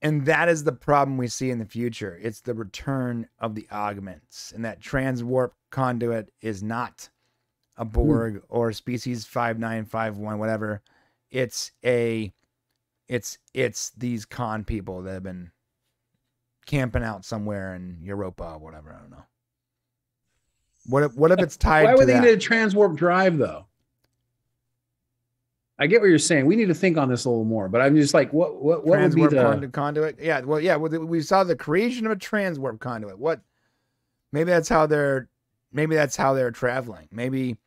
And that is the problem we see in the future. It's the return of the augments, and that transwarp conduit is not a Borg or species 5951, whatever. It's these Khan people that have been camping out somewhere in Europa or whatever. I don't know. What if it's tied? Why would they need a transwarp drive though? I get what you're saying. We need to think on this a little more, but I'm just like, what would be the conduit? Yeah. Well, yeah, we saw the creation of a transwarp conduit. What, maybe that's how they're traveling. Maybe,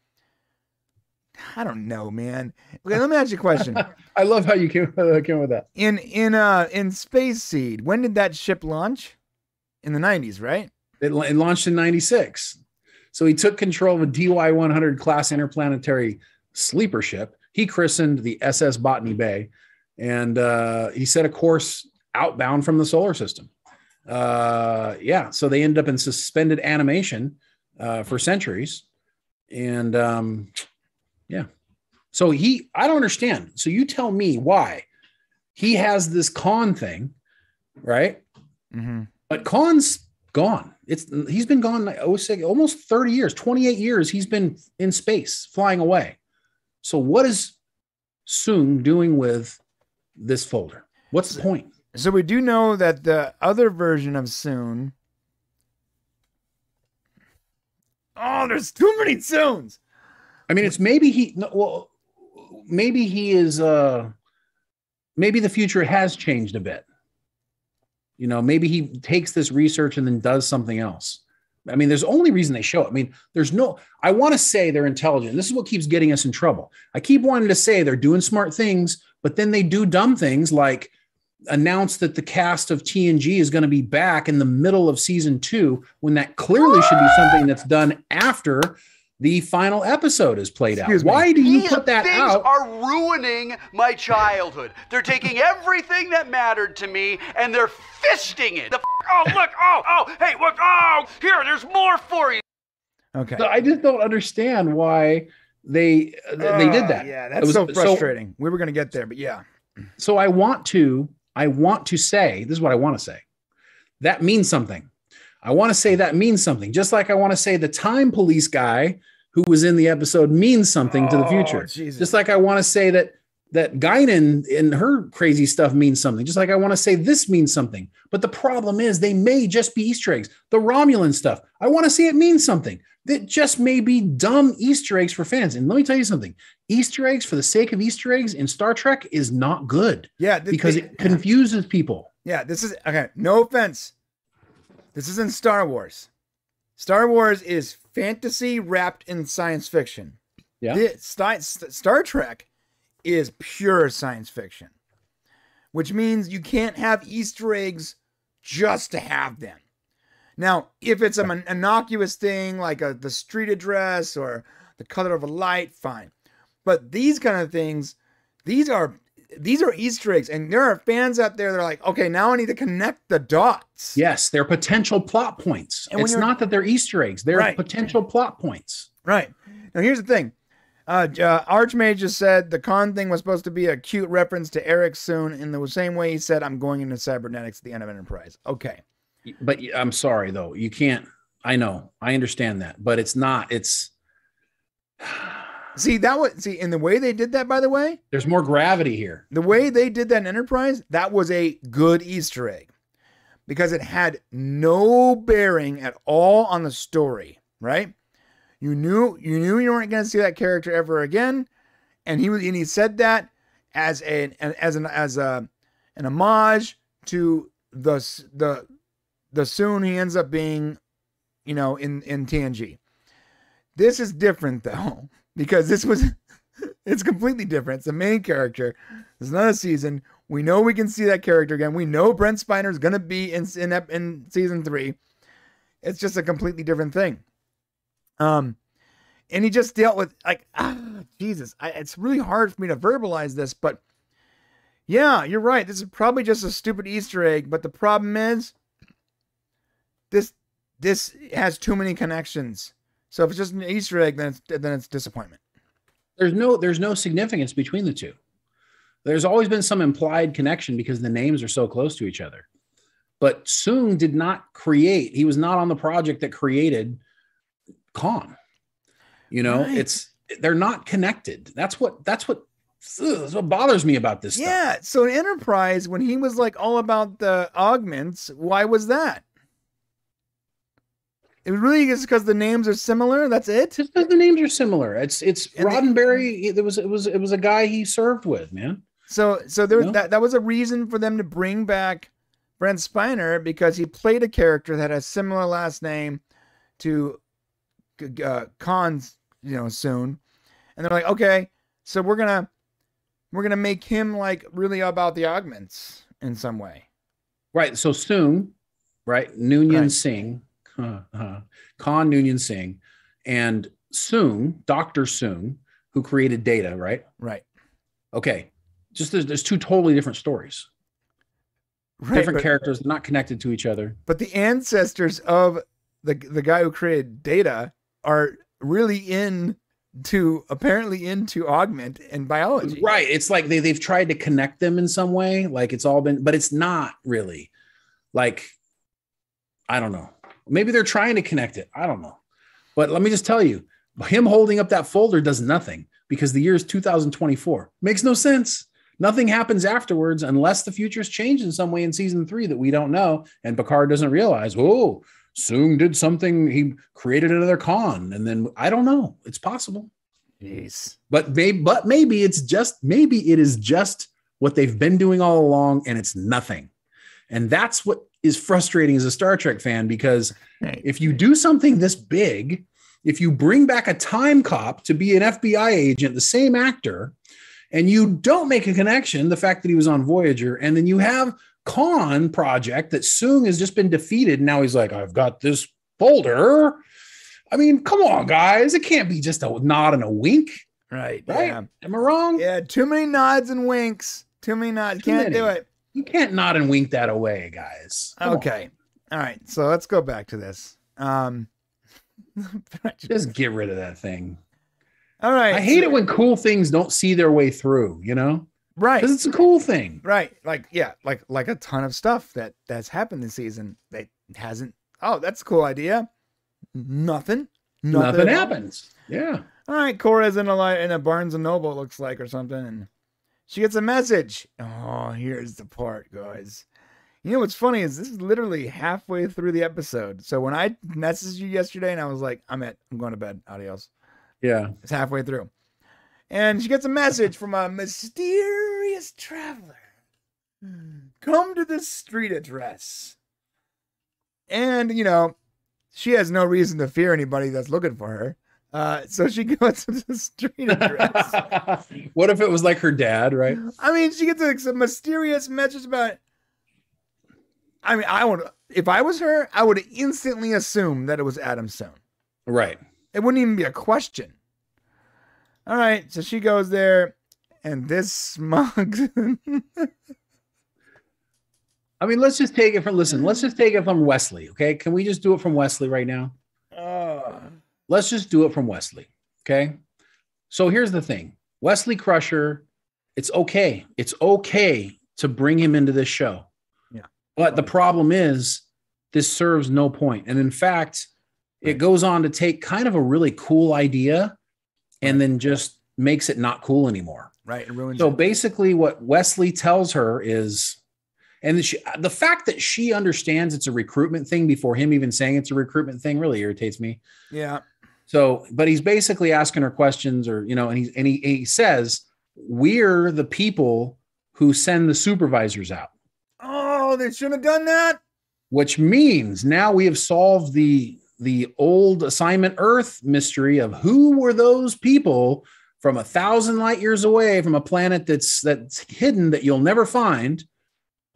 I don't know, man. Okay. Let me ask you a question. I love how you came with that in Space Seed. When did that ship launch? In the '90s, right? It launched in 96. So he took control of a DY-100 class interplanetary sleeper ship. He christened the SS Botany Bay, and he set a course outbound from the solar system. Yeah, so they ended up in suspended animation for centuries, and yeah. So I don't understand. So you tell me why he has this Khan thing, right? Mm-hmm. But Khan's gone. He's been gone like almost 30 years, 28 years. He's been in space, flying away. So what is Soong doing with this folder? What's the point? So we do know that the other version of Soong. Oh, there's too many Soongs. I mean, it's maybe the future has changed a bit. You know, maybe he takes this research and then does something else. I mean, there's only reason they show it. I mean, I want to say they're intelligent. This is what keeps getting us in trouble. I keep wanting to say they're doing smart things, but then they do dumb things like announce that the cast of TNG is going to be back in the middle of season 2, when that clearly should be something that's done after the final episode is played out. Why do you put that out? These are ruining my childhood. They're taking everything that mattered to me and they're fisting it. Oh, look. Oh, hey, look. Oh, here, there's more for you. Okay. So I just don't understand why they did that. Yeah, that's so frustrating. We were going to get there, but yeah. So I want to say, this is what I want to say. That means something. I want to say that means something, just like I want to say the time police guy who was in the episode means something to the future. Jesus. Just like I want to say that Guinan and her crazy stuff means something. Just like I want to say this means something. But the problem is they may just be Easter eggs. The Romulan stuff, I want to say it means something. That just may be dumb Easter eggs for fans. And let me tell you something. Easter eggs for the sake of Easter eggs in Star Trek is not good. Yeah, because it confuses people. Yeah, this is, okay, no offense. This isn't Star Wars. Star Wars is fantasy wrapped in science fiction. Yeah. Star Trek is pure science fiction, which means you can't have Easter eggs just to have them. Now, if it's an innocuous thing like the street address or the color of a light, fine. But these kind of things, these are Easter eggs, and there are fans out there that are like, okay, now I need to connect the dots. Yes, they're potential plot points. And it's not that they're Easter eggs. They're potential plot points. Right. Now, here's the thing. Archmage just said the Khan thing was supposed to be a cute reference to Eric Soong in the same way he said, I'm going into cybernetics at the end of Enterprise. Okay. But I'm sorry, though. You can't. I know. I understand that. But it's not. It's... See, in the way they did that, by the way, there's more gravity here. The way they did that in Enterprise, that was a good Easter egg because it had no bearing at all on the story, right? You knew you weren't going to see that character ever again, and he said that as an homage to the Soong he ends up being, you know, in TNG. This is different though. Because it's completely different. It's the main character. There's another season. We know we can see that character again. We know Brent Spiner is going to be in season 3. It's just a completely different thing. And he just dealt with like, Jesus, it's really hard for me to verbalize this, but yeah, you're right. This is probably just a stupid Easter egg. But the problem is this has too many connections. So if it's just an Easter egg, then it's disappointment. There's no significance between the two. There's always been some implied connection because the names are so close to each other. But Soong did not create, he was not on the project that created Khan. You know, right. It's, they're not connected. That's what bothers me about this stuff. Yeah, so in Enterprise, when he was like all about the augments, why was that? It really is because the names are similar. That's it. Just because the names are similar. It's Roddenberry. It was a guy he served with, man. So there was that was a reason for them to bring back Brent Spiner, because he played a character that had a similar last name to Khan's, you know, Soong. And they're like, okay, so we're gonna make him like really about the augments in some way. Right. So Soong, right? Noonien Singh. Khan Noonien Singh and Soong, Dr. Soong, who created Data, right? Right. Okay. Just there's two totally different stories. Right, different characters, not connected to each other. But the ancestors of the guy who created Data are really apparently into augment and biology. Right. It's like they've tried to connect them in some way. Like it's all been, but it's not really. Like, I don't know. Maybe they're trying to connect it. I don't know. But let me just tell you, him holding up that folder does nothing, because the year is 2024. Makes no sense. Nothing happens afterwards unless the future's changed in some way in season 3 that we don't know. And Picard doesn't realize, oh, Soong did something. He created another Khan. And then I don't know. It's possible. Jeez. But maybe it is just what they've been doing all along, and it's nothing. And that's what is frustrating as a Star Trek fan, because if you do something this big, if you bring back a time cop to be an FBI agent, the same actor, and you don't make a connection, the fact that he was on Voyager, and then you have Khan project that Soong has just been defeated. And now he's like, I've got this folder. I mean, come on, guys. It can't be just a nod and a wink. Right. Yeah. Am I wrong? Yeah. Too many nods and winks. Too many nods. Can't do it. You can't nod and wink that away, guys. Come on. All right. So let's go back to this. Just get rid of that thing. All right. I hate it when cool things don't see their way through, you know? Right. Because it's a cool thing. Right. Like, yeah, like a ton of stuff that's happened this season that hasn't. Oh, that's a cool idea. Nothing happens. Yeah. All right. Cora's in a Barnes and Noble, it looks like, or something. And she gets a message. Oh, here's the part, guys. You know what's funny is this is literally halfway through the episode. So when I messaged you yesterday and I was like, I'm going to bed. Adios. Yeah. It's halfway through. And she gets a message from a mysterious traveler. Come to this street address. And, you know, she has no reason to fear anybody that's looking for her. So she goes to the street address. What if it was like her dad, right? I mean, she gets like some mysterious message about. I mean, if I was her, I would instantly assume that it was Adam Soong. Right. It wouldn't even be a question. All right. So she goes there, and this smug. I mean, let's just take it from Wesley. Okay. Can we just do it from Wesley right now? Let's just do it from Wesley, okay? So here's the thing. Wesley Crusher, it's okay. It's okay to bring him into this show. Yeah. But the problem is this serves no point. And in fact, it goes on to take kind of a really cool idea and then just makes it not cool anymore. Right. It ruins so it. Basically what Wesley tells her is, and the fact that she understands it's a recruitment thing before him even saying it's a recruitment thing really irritates me. Yeah. So, but he's basically asking her questions, or, you know, and he says, we're the people who send the supervisors out. Oh, they shouldn't have done that. Which means now we have solved the old assignment Earth mystery of who were those people from 1,000 light years away from a planet that's hidden that you'll never find.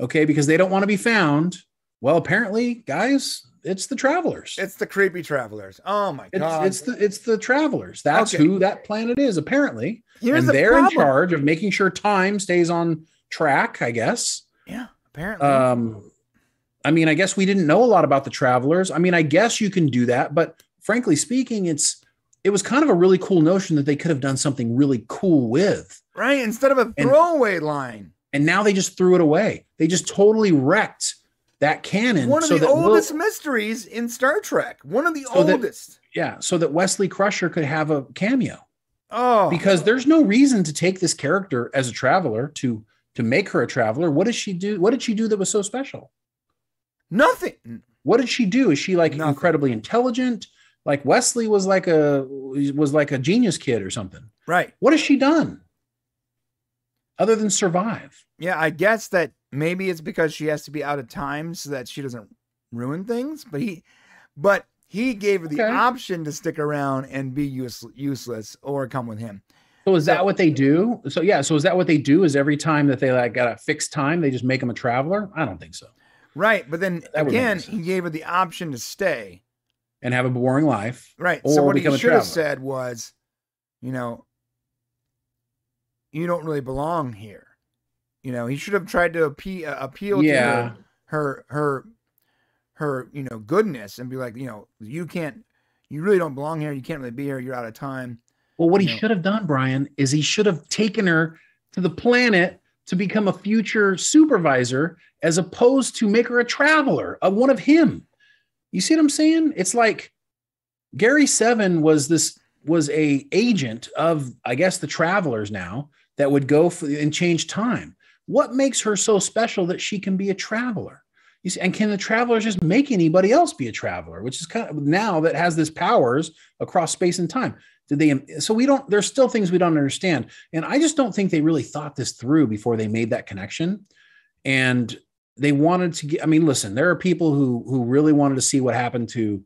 Okay. Because they don't want to be found. Well, apparently guys, it's the travelers. It's the creepy travelers. Oh my God. It's the travelers. That's who that planet is, apparently. Here's and they're in charge of making sure time stays on track, I guess. Yeah, apparently. I mean, I guess we didn't know a lot about the travelers. I mean, I guess you can do that, but frankly speaking, it was kind of a really cool notion that they could have done something really cool with. right? Instead of a throwaway line. And now they just threw it away. They just totally wrecked that canon. One of the oldest mysteries in Star Trek. One of the oldest. Yeah, so that Wesley Crusher could have a cameo. Oh. Because there's no reason to take this character as a traveler, to make her a traveler. What does she do? What did she do that was so special? Nothing. What did she do? Is she like incredibly intelligent? Like Wesley was like a genius kid or something. Right. What has she done other than survive? Yeah, I guess that maybe it's because she has to be out of time so that she doesn't ruin things, but he gave her the option to stick around and be useless or come with him. So is that what they do? So yeah, so is that what they do, is every time that they like got a fixed time, they just make him a traveler? I don't think so. Right, but then again, he gave her the option to stay and have a boring life. Right. So what he should have said was, you know, you don't really belong here. You know, he should have tried to appeal to her, you know, goodness and be like, you know, you really don't belong here. You can't really be here. You're out of time. Well, what he should have done, Brian, is he should have taken her to the planet to become a future supervisor as opposed to make her a traveler, one of him. You see what I'm saying? It's like Gary Seven was a agent of, I guess, the travelers now that would go and change time. What makes her so special that she can be a traveler? You see, and can the travelers just make anybody else be a traveler, which is kind of now that has this powers across space and time? There's still things we don't understand. And I just don't think they really thought this through before they made that connection. And they wanted to get, I mean, listen, there are people who really wanted to see what happened to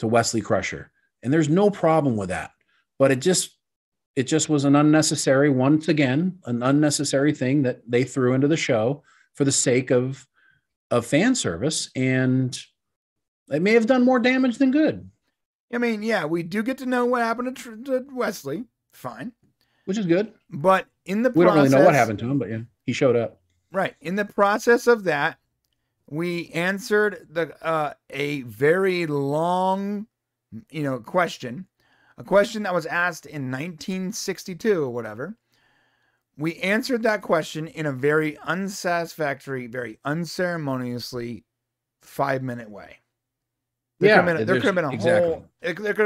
Wesley Crusher. And there's no problem with that, but it just was once again, an unnecessary thing that they threw into the show for the sake of fan service, and it may have done more damage than good. I mean, yeah, we do get to know what happened to Wesley. Fine. Which is good. But in the process, we don't really know what happened to him, but yeah, he showed up. Right. In the process of that, we answered a very long, you know, question, a question that was asked in 1962 or whatever. We answered that question in a very unsatisfactory, very unceremoniously 5-minute way. There could have been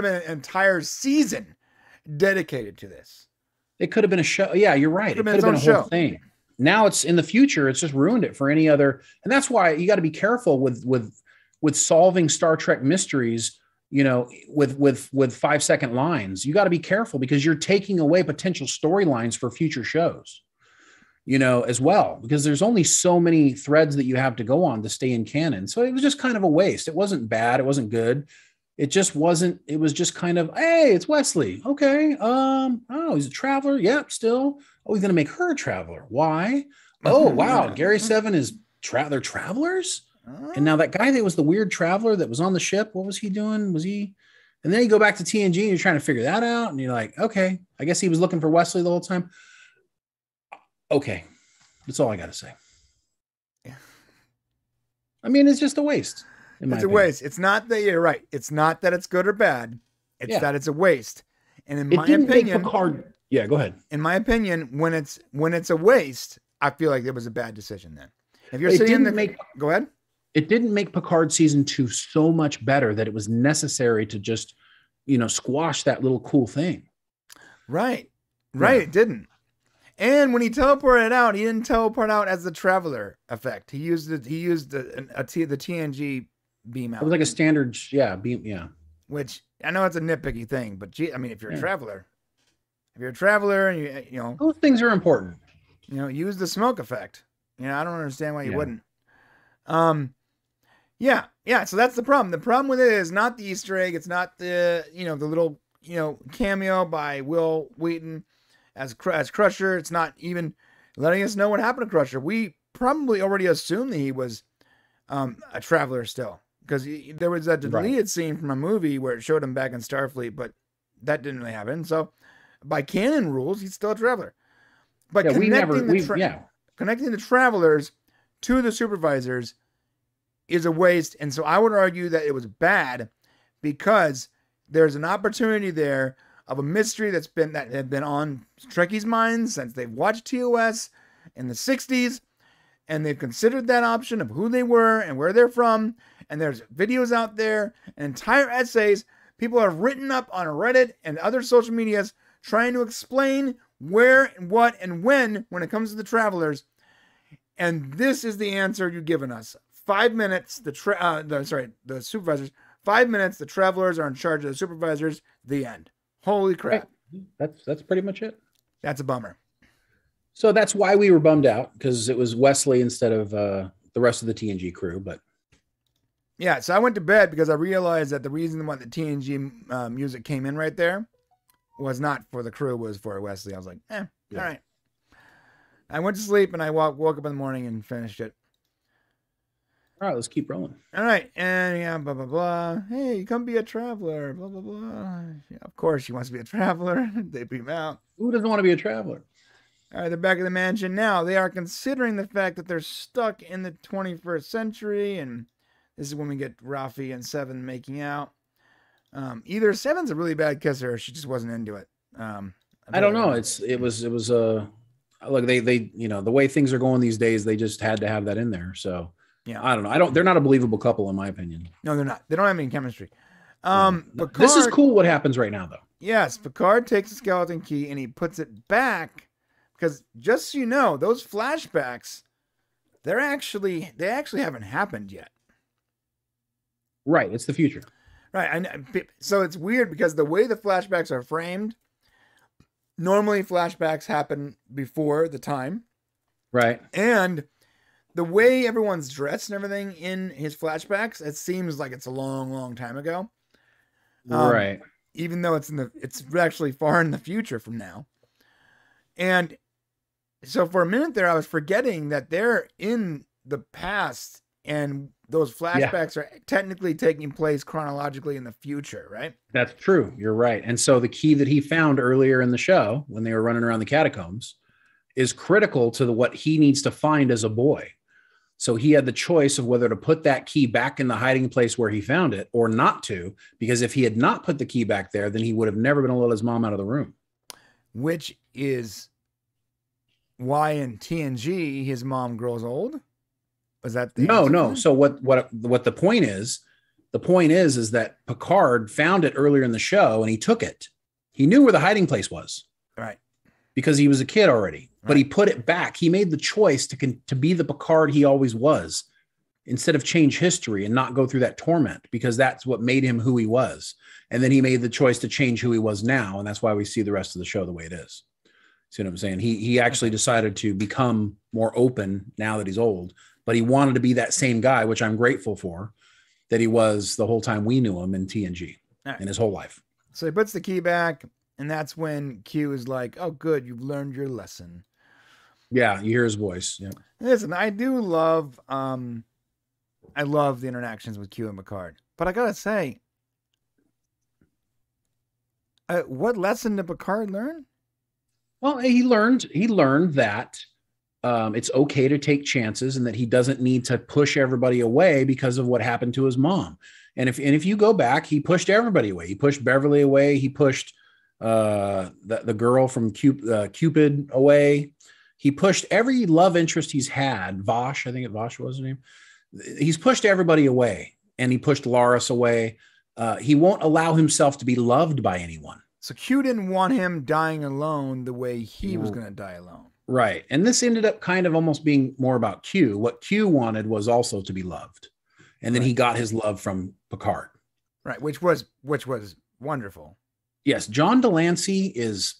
an entire season dedicated to this. It could have been a show. Yeah, you're right. It could have been a whole thing. Now it's in the future. It's just ruined it for any other. And that's why you got to be careful with solving Star Trek mysteries, you know, with 5-second lines. You got to be careful because you're taking away potential storylines for future shows, you know, as well, because there's only so many threads that you have to go on to stay in canon. So it was just kind of a waste. It wasn't bad. It wasn't good. It was just kind of, hey, it's Wesley. Okay. Oh, he's a traveler. Yep. Still. Oh, he's going to make her a traveler. Why? Oh, wow. Gary Seven is they're travelers. And now that guy that was the weird traveler that was on the ship, what was he doing? And then you go back to TNG and you're trying to figure that out. And you're like, okay, I guess he was looking for Wesley the whole time. Okay. That's all I got to say. Yeah. I mean, it's just a waste. It's a waste. It's not that you're right. It's not that it's good or bad. It's that it's a waste. And in my opinion, yeah, go ahead. In my opinion, when it's a waste, I feel like it was a bad decision then. If you're sitting in the go ahead. It didn't make Picard season 2 so much better that it was necessary to just, you know, squash that little cool thing. Right. Right. Yeah. It didn't. And when he teleported out, he didn't teleport out as the traveler effect. He used the TNG beam out. It was like a standard beam. Yeah. Which I know it's a nitpicky thing, but gee, I mean, if you're a traveler, and you know, those things are important, you know, use the smoke effect. You know, I don't understand why you wouldn't. So that's the problem. The problem with it is not the Easter egg. It's not the, you know, the little, you know, cameo by Will Wheaton as Crusher. It's not even letting us know what happened to Crusher. We probably already assumed that he was a traveler still, because there was that deleted scene from a movie where it showed him back in Starfleet, but that didn't really happen. So by canon rules, he's still a traveler. But connecting the travelers to the supervisors is a waste. And so I would argue that it was bad because there's an opportunity there of a mystery that had been on Trekkies' minds since they've watched TOS in the 60s, and they've considered that option of who they were and where they're from, and there's videos out there and entire essays people have written up on Reddit and other social medias trying to explain where and what and when it comes to the Travelers. And this is the answer you've given us. 5 minutes, the supervisors. 5 minutes, the Travelers are in charge of the supervisors. The end. Holy crap. Right. That's pretty much it. That's a bummer. So that's why we were bummed out, because it was Wesley instead of the rest of the TNG crew. But yeah, so I went to bed because I realized that the reason why the TNG music came in right there was not for the crew, was for Wesley. I was like, yeah. All right. I went to sleep and I woke up in the morning and finished it. All right, let's keep rolling. All right, and yeah, blah, blah, blah. Hey, you come be a traveler, blah, blah, blah. Yeah, of course, she wants to be a traveler. They beam out. Who doesn't want to be a traveler? All right, they're back at the mansion now. They are considering the fact that they're stuck in the 21st century, and this is when we get Rafi and Seven making out. Either Seven's a really bad kisser, or she just wasn't into it. I don't know. It was look, they the way things are going these days, they just had to have that in there. So yeah, I don't know. They're not a believable couple in my opinion. No, they're not. They don't have any chemistry. Yeah. Picard, this is cool what happens right now though. Yes, Picard takes the skeleton key and he puts it back, because just so you know, those flashbacks, they actually haven't happened yet. Right, it's the future. Right, and so it's weird because the way the flashbacks are framed, normally flashbacks happen before the time. Right. And the way everyone's dressed and everything in his flashbacks, it seems like it's a long, long time ago. Right. Even though it's actually far in the future from now. And so for a minute there, I was forgetting that they're in the past and those flashbacks are technically taking place chronologically in the future, right? That's true. You're right. And so the key that he found earlier in the show when they were running around the catacombs is critical to what he needs to find as a boy. So he had the choice of whether to put that key back in the hiding place where he found it or not to, because if he had not put the key back there, then he would have never been able to let his mom out of the room. Which is why in TNG, his mom grows old. Was that the answer? No. So what the point is that Picard found it earlier in the show and he took it. He knew where the hiding place was. Right. Because he was a kid already, but he put it back. He made the choice to be the Picard he always was, instead of change history and not go through that torment, because that's what made him who he was. And then he made the choice to change who he was now. And that's why we see the rest of the show the way it is. See what I'm saying? He actually decided to become more open now that he's old, but he wanted to be that same guy, which I'm grateful for, that he was the whole time we knew him in TNG and his whole life. So he puts the key back, and that's when Q is like, oh, good, you've learned your lesson. Yeah, you hear his voice. Yeah. Listen, I do love the interactions with Q and Picard, but I got to say, what lesson did Picard learn? Well, he learned that it's okay to take chances, and that he doesn't need to push everybody away because of what happened to his mom. And if you go back, he pushed everybody away. He pushed Beverly away. He pushed the girl from Cupid away. He pushed every love interest he's had. Vosh, I think Vosh was his name. He's pushed everybody away, and he pushed Laris away. He won't allow himself to be loved by anyone. So Q didn't want him dying alone the way he was going to die alone. Right. And this ended up kind of almost being more about Q. What Q wanted was also to be loved. And then he got his love from Picard. Right. Which was wonderful. Yes. John de Lancie is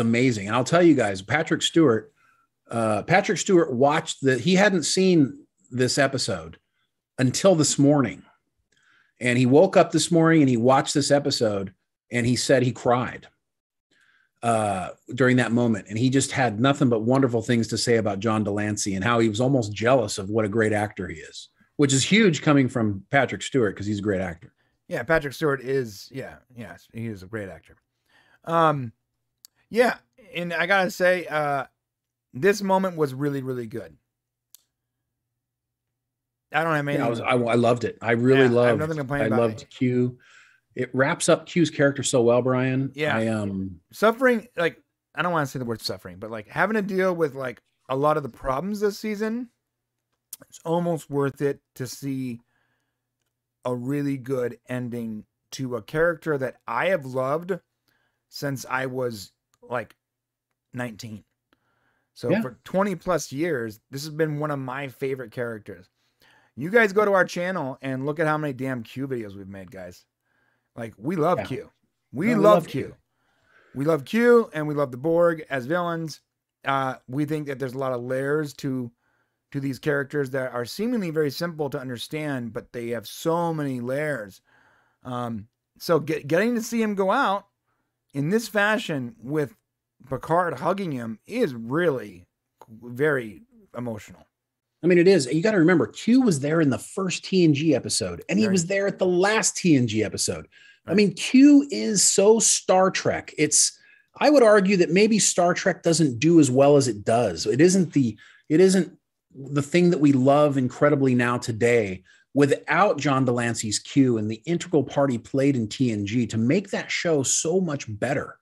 amazing. And I'll tell you guys, Patrick Stewart watched he hadn't seen this episode until this morning. And he woke up this morning and he watched this episode, and he said he cried during that moment. And he just had nothing but wonderful things to say about John de Lancie and how he was almost jealous of what a great actor he is, which is huge coming from Patrick Stewart, because he's a great actor. Yeah, Patrick Stewart is, he is a great actor. And I got to say, this moment was really, really good. I don't have any. I loved it. I really loved it. I loved Q. it wraps up Q's character so well, Brian. Yeah. Suffering, like, I don't want to say the word suffering, but like having to deal with like a lot of the problems this season, it's almost worth it to see a really good ending to a character that I have loved since I was like 19. So yeah, for 20 plus years, this has been one of my favorite characters. You guys go to our channel and look at how many damn Q videos we've made, guys. Like, we love Q. We love Q. We love Q and we love the Borg as villains. We think that there's a lot of layers to these characters that are seemingly very simple to understand, but they have so many layers. So getting to see him go out in this fashion with Picard hugging him is really very emotional. I mean, it is. You got to remember, Q was there in the first TNG episode, and he was there at the last TNG episode. Right. I mean, Q is so Star Trek. It's, I would argue that maybe Star Trek doesn't do as well as it does. It isn't the thing that we love incredibly now today without John de Lancie's Q and the integral part he played in TNG to make that show so much better.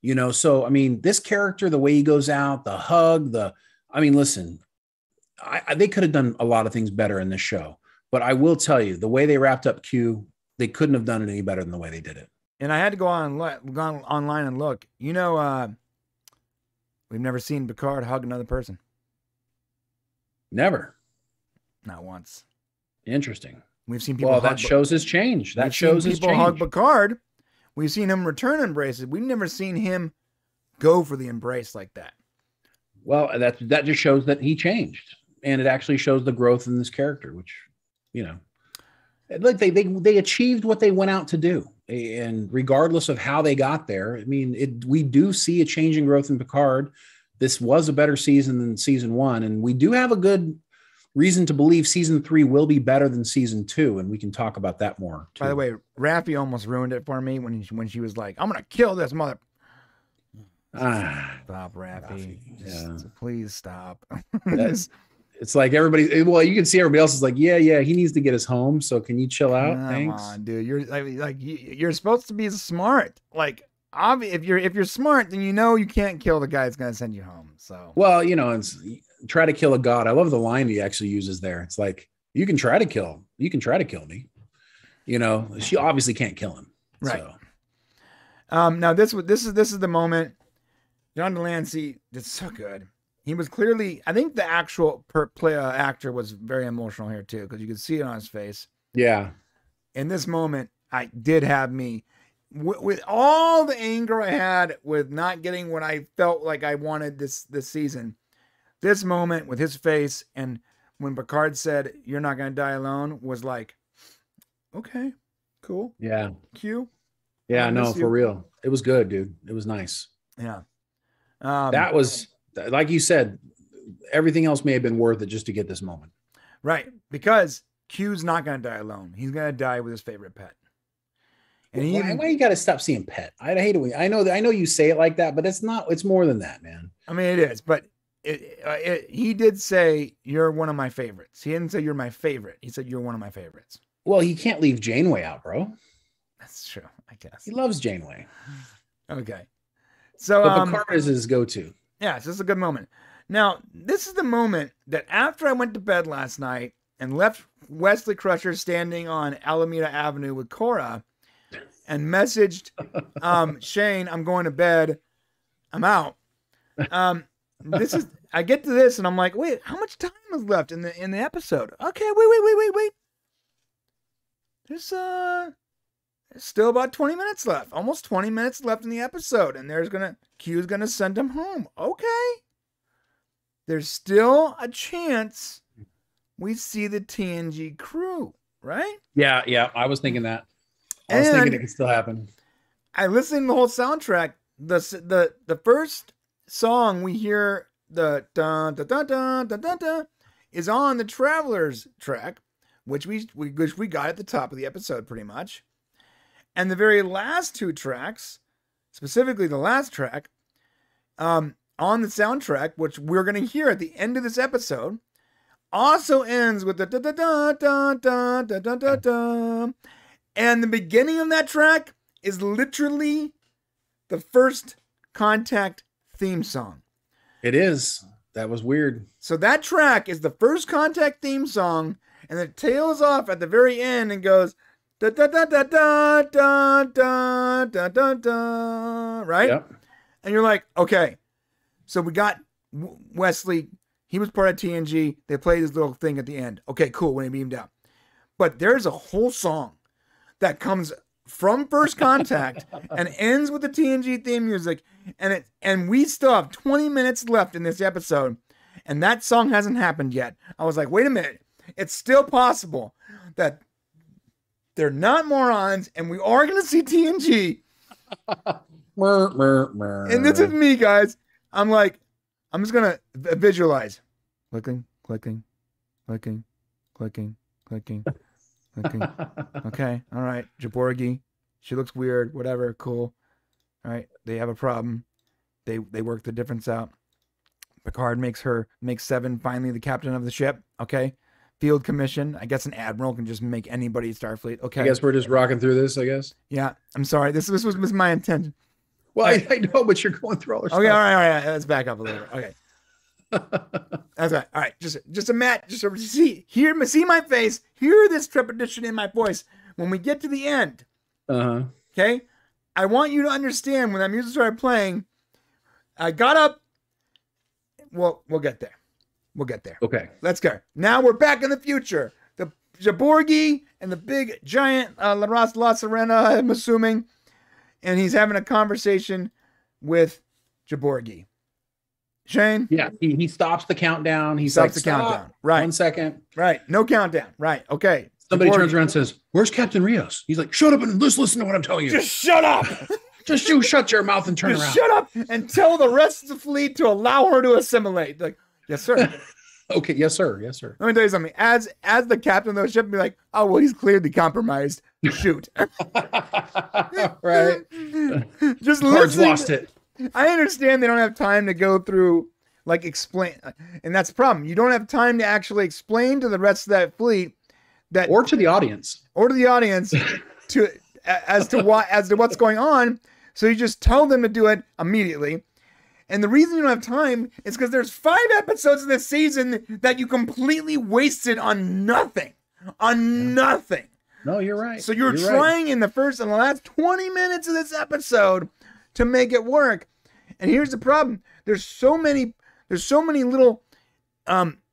You know, so, I mean, this character, the way he goes out, the hug, the, I mean, listen, they could have done a lot of things better in this show, but I will tell you, the way they wrapped up Q, they couldn't have done it any better than the way they did it. And I had to go online and look, you know, we've never seen Picard hug another person. Never. Not once. Interesting. We've seen people. Well, that shows his change. That shows his change. People hug Picard. We've seen him return embraces. We've never seen him go for the embrace like that. Well, that just shows that he changed, and it actually shows the growth in this character, which, you know, like they achieved what they went out to do, and regardless of how they got there, I mean, we do see a change in growth in Picard. This was a better season than season one, and we do have a good reason to believe season three will be better than season two, and we can talk about that more, too. By the way, Raffi almost ruined it for me when she was like, "I'm gonna kill this mother." Stop, Raffi! Yeah. Please stop. It's like everybody. Well, you can see everybody else is like, "Yeah, he needs to get us home. So can you chill out? Thanks, on, dude. You're like you're supposed to be smart, like." If you're smart, then you know you can't kill the guy that's going to send you home. So, well, you know, it's try to kill a god. I love the line he actually uses there. It's like, you can try to kill me. You know, she obviously can't kill him. Right. So. Now this is the moment. John de Lancie did so good. He was clearly, I think the actual actor was very emotional here too, because you could see it on his face. Yeah. In this moment, I did have me. With all the anger I had with not getting what I felt like I wanted this season, this moment with his face and when Picard said, "You're not going to die alone," was like, okay, cool. Yeah. Q. Yeah, no, for real. It was good, dude. It was nice. Yeah. That was, like you said, everything else may have been worth it just to get this moment. Right. Because Q's not going to die alone. He's going to die with his favorite pet. And why you got to stop seeing pet? I hate it. I know you say it like that, but it's not. It's more than that, man. I mean, it is. But he did say you're one of my favorites. He didn't say you're my favorite. He said you're one of my favorites. Well, he can't leave Janeway out, bro. That's true. I guess he loves Janeway. Okay, so but Picard is his go-to. Yeah, so this is a good moment. Now, this is the moment that after I went to bed last night and left Wesley Crusher standing on Alameda Avenue with Cora. And messaged Shane, "I'm going to bed. I'm out." This is, I get to this and I'm like, wait, how much time is left in the episode? Okay, wait. There's still about 20 minutes left. Almost 20 minutes left in the episode, and Q's gonna send him home. Okay. There's still a chance we see the TNG crew, right? Yeah, I was thinking that. I was thinking it could still happen. I listened to the whole soundtrack. The first song we hear, the dun dun dun dun dun dun dun, is on the Travelers track, which we got at the top of the episode pretty much. And the very last two tracks, specifically the last track, on the soundtrack, which we're gonna hear at the end of this episode, also ends with the dun dun dun dun dun dun dun dun. And the beginning of that track is literally the First Contact theme song. It is. That was weird. So that track is the First Contact theme song, and it tails off at the very end and goes da da da da da da da da da da. Right? Yep. And you're like, okay. So we got Wesley. He was part of TNG. They played his little thing at the end. Okay, cool. When he beamed out. But there's a whole song that comes from First Contact and ends with the TNG theme music. And it, and we still have 20 minutes left in this episode. And that song hasn't happened yet. I was like, wait a minute. It's still possible that they're not morons. And we are going to see TNG. And this is me, guys. I'm like, I'm just going to visualize. Clicking, clicking, clicking, clicking, clicking, clicking. Okay. All right. Jaborgi. She looks weird. Whatever. Cool. All right. They have a problem. They work the difference out. Picard makes Seven finally the captain of the ship. Okay. Field commission. I guess an admiral can just make anybody Starfleet. Okay. I guess we're just rocking through this, I guess. Yeah. I'm sorry. This was my intention. Well, I know, but you're going through all this. Okay, stuff. All right. Let's back up a little bit. Okay. That's right. All right. Just a mat. Just see my face. Hear this trepidation in my voice when we get to the end. Uh-huh. Okay. I want you to understand when that music started playing, I got up. Well, we'll get there. We'll get there. Okay. Let's go. Now we're back in the future. The Jaborgi and the big giant La Sirena, I'm assuming. And he's having a conversation with Jaborgi. Shane? Yeah, he stops the countdown. He stops the countdown. Right. 1 second. Right. No countdown. Right. Okay. Somebody turns around and says, "Where's Captain Rios?" He's like, "Shut up and just listen to what I'm telling you. Just shut up." Just you shut your mouth and turn around. Shut up and tell the rest of the fleet to allow her to assimilate. Like, yes, sir. Okay. Yes, sir. Yes, sir. Let me tell you something. As the captain of the ship, be like, "Oh, well, he's clearly compromised. Shoot." Right. Just listen. Lost it. I understand they don't have time to go through, like, explain. And that's the problem. You don't have time to actually explain to the rest of that fleet that, or to the audience, to as to what's going on. So you just tell them to do it immediately. And the reason you don't have time is because there's 5 episodes in this season that you completely wasted on nothing. On nothing. No, you're right. So you're trying in the first and the last 20 minutes of this episode to make it work. And here's the problem. There's so many little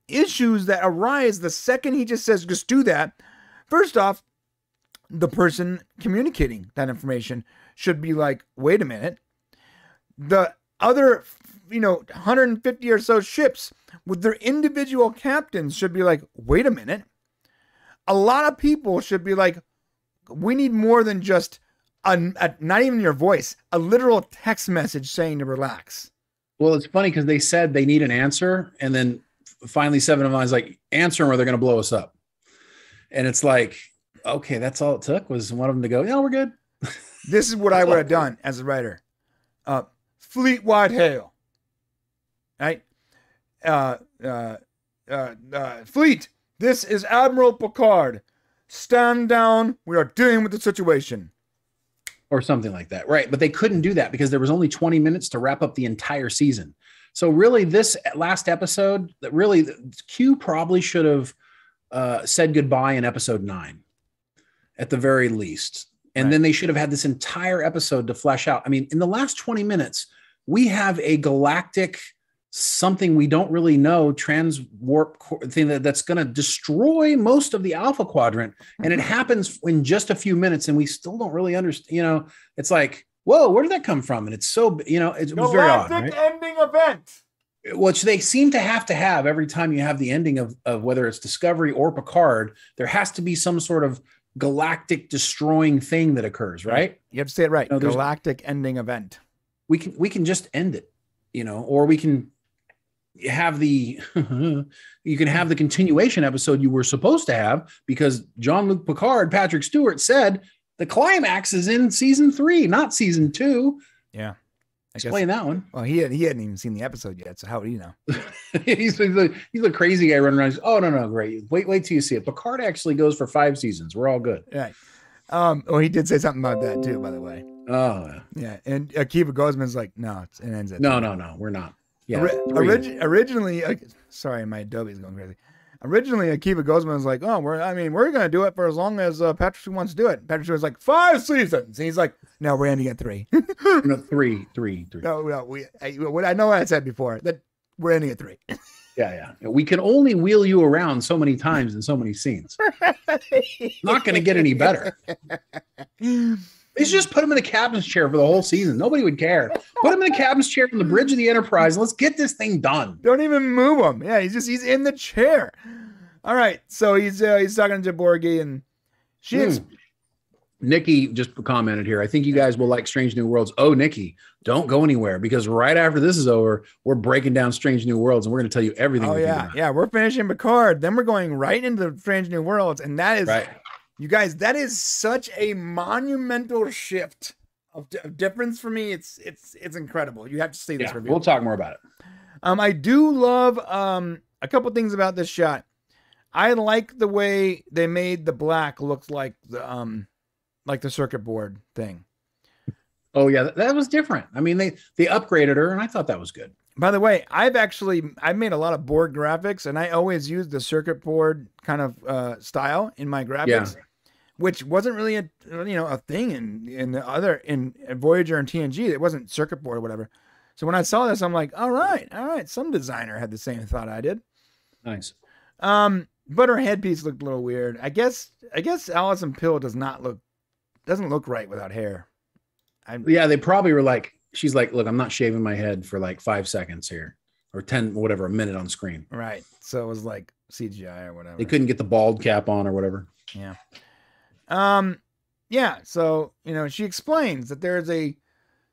issues that arise the second he just says, "Just do that." First off, the person communicating that information should be like, "Wait a minute." The other, 150 or so ships with their individual captains should be like, "Wait a minute." A lot of people should be like, "We need more than just not even your voice, a literal text message saying to relax." Well, it's funny because they said they need an answer, and then finally Seven of Nine's like, "Answer them or they're going to blow us up." And it's like, okay, that's all it took was one of them to go, "Yeah, we're good." This is what I would have done as a writer. Fleet-wide hail. Right? Fleet. This is Admiral Picard. Stand down. We are dealing with the situation. Or something like that. Right. But they couldn't do that because there was only 20 minutes to wrap up the entire season. So really this last episode, that really Q probably should have said goodbye in episode 9 at the very least. And then they should have had this entire episode to flesh out. I mean, in the last 20 minutes, we have a galactic something we don't really know transwarp thing that's going to destroy most of the Alpha Quadrant, and it happens in just a few minutes, and we still don't really understand. It's like, whoa, where did that come from? And it's so it was very odd, right? Ending event, which they seem to have every time you have the ending of whether it's Discovery or Picard. There has to be some sort of galactic destroying thing that occurs, right? You have to say it right. Galactic ending event. We can just end it, or we can have the you can have the continuation episode you were supposed to have, because Jean-Luc Picard, Patrick Stewart, said the climax is in season 3, not season 2. Yeah, explain that one. Well, he hadn't even seen the episode yet, so how would he know? he's a crazy guy running around. Oh no, great! Wait till you see it. Picard actually goes for 5 seasons. We're all good. Right. Oh, he did say something about that too, by the way. Oh yeah, and Akiva Goldsman's like, no, it ends at no, no, no, we're not. Yeah, originally, sorry, my Adobe's going crazy. Originally, Akiva Goldsman was like, oh, we're going to do it for as long as Patrick wants to do it. Patrick was like, 5 seasons. And he's like, no, we're ending at 3. No, 3. No, I know what I said before, that we're ending at 3. Yeah, yeah. We can only wheel you around so many times in so many scenes. Not going to get any better. It's just put him in the captain's chair for the whole season. Nobody would care. Put him in the captain's chair on the bridge of the Enterprise. And let's get this thing done. Don't even move him. Yeah, he's in the chair. All right, so he's talking to Jaborgi, and Nikki just commented here. I think you guys will like Strange New Worlds. Oh, Nikki, don't go anywhere, because right after this is over, we're breaking down Strange New Worlds, and we're going to tell you everything. Oh yeah, yeah, we're finishing Picard, then we're going right into Strange New Worlds, and that is. Right. You guys, that is such a monumental shift of difference for me. It's incredible. You have to see this review. We'll talk more about it. I do love a couple things about this shot. I like the way they made the black look like the circuit board thing. Oh yeah, that was different. I mean, they upgraded her, and I thought that was good. By the way, I've made a lot of Borg graphics, and I always use the circuit board kind of style in my graphics. Yeah. Which wasn't really a thing in Voyager and TNG. It wasn't circuit board or whatever. So when I saw this, I'm like, all right. Some designer had the same thought I did. Nice. But her headpiece looked a little weird. I guess Allison Pill doesn't look right without hair. Yeah, they probably were like, she's like, look, I'm not shaving my head for like 5 seconds here, or 10, whatever, a minute on screen. Right. So it was like CGI or whatever. They couldn't get the bald cap on or whatever. Yeah. Yeah, so, she explains that there's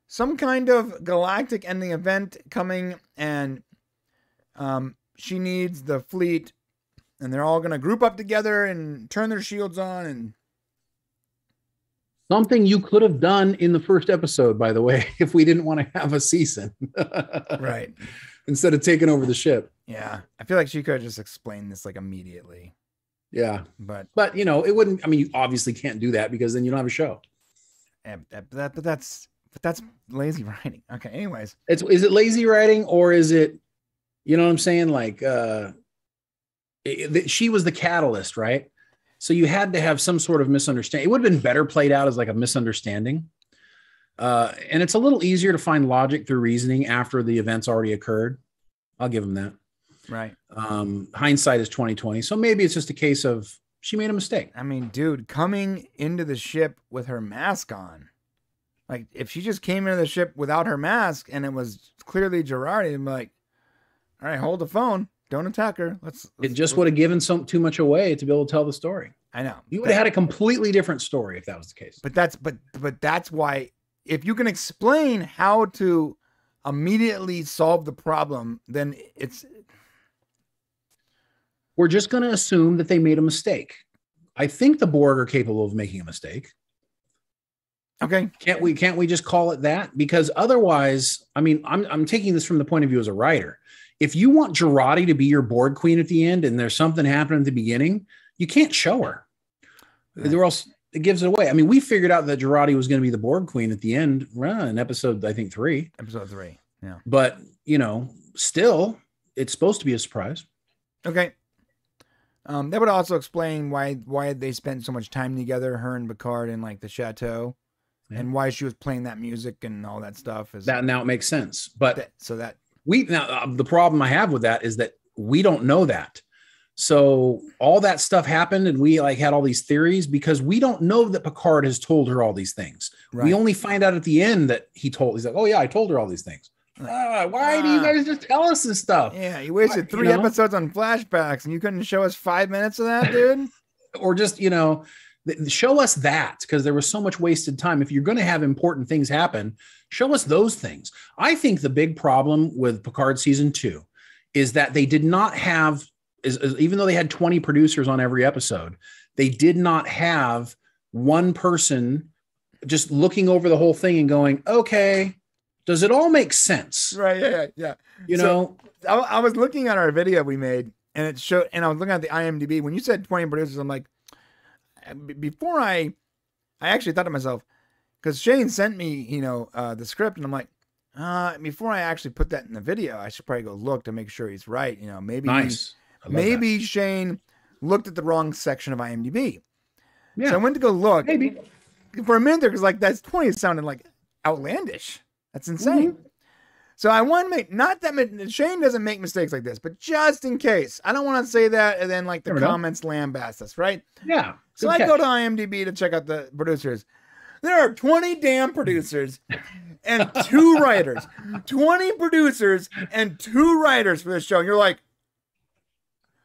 some kind of galactic ending event coming, and she needs the fleet, and they're all going to group up together and turn their shields on. And something you could have done in the first episode, by the way, if we didn't want to have a season. Right. Instead of taking over the ship. Yeah. I feel like she could have just explained this like immediately. Yeah, but it wouldn't. I mean, you obviously can't do that, because then you don't have a show. And that's lazy writing. Okay, anyways, is it lazy writing, or is it, you know what I'm saying? Like, she was the catalyst, right? So you had to have some sort of misunderstanding. It would have been better played out as like a misunderstanding. And it's a little easier to find logic through reasoning after the events already occurred. I'll give them that. Right. Hindsight is 20/20. So maybe it's just a case of she made a mistake. I mean, dude, coming into the ship with her mask on. Like, if she just came into the ship without her mask, and it was clearly Girardi, I'm like, all right, hold the phone. Don't attack her. It just would have given too much away to be able to tell the story. I know. You would have had a completely different story if that was the case. But that's why, if you can explain how to immediately solve the problem, then it's, we're just going to assume that they made a mistake. I think the Borg are capable of making a mistake. Okay. Can't we just call it that? Because otherwise, I mean, I'm taking this from the point of view as a writer. If you want Girardi to be your Borg queen at the end, and there's something happening at the beginning, you can't show her. Right. Or else it gives it away. I mean, we figured out that Girardi was going to be the Borg queen at the end, in episode, I think, 3. Episode 3. Yeah. But, still, it's supposed to be a surprise. Okay. That would also explain why they spent so much time together, her and Picard, in like the chateau, and why she was playing that music and all that stuff. Now it makes sense. But the problem I have with that is that we don't know that. So all that stuff happened, and we had all these theories, because we don't know that Picard has told her all these things. Right. We only find out at the end that he's like, oh yeah, I told her all these things. Why do you guys just tell us this stuff? Yeah, you wasted 3 episodes on flashbacks, and you couldn't show us 5 minutes of that, dude? Or just, show us that, because there was so much wasted time. If you're going to have important things happen, show us those things. I think the big problem with Picard season 2 is that they did not have, even though they had 20 producers on every episode, they did not have one person just looking over the whole thing and going, okay, does it all make sense? Right. Yeah. I was looking at our video we made, and it showed, and I was looking at the IMDb. When you said 20 producers, I'm like, before I I actually thought to myself, because Shane sent me, you know, the script, and I'm like, before I actually put that in the video, I should probably go look to make sure he's right. You know, maybe maybe Shane looked at the wrong section of IMDb. Yeah. So I went to go look. Maybe for a minute there, because like that's 20 sounded like outlandish. That's insane. Mm-hmm. So I want to make, not that Shane doesn't make mistakes like this, but just in case, I don't want to say that and then like the comments lambast us, right? Yeah. So I go to IMDb to check out the producers. There are 20 damn producers and 2 writers, 20 producers and 2 writers for this show. And you're like,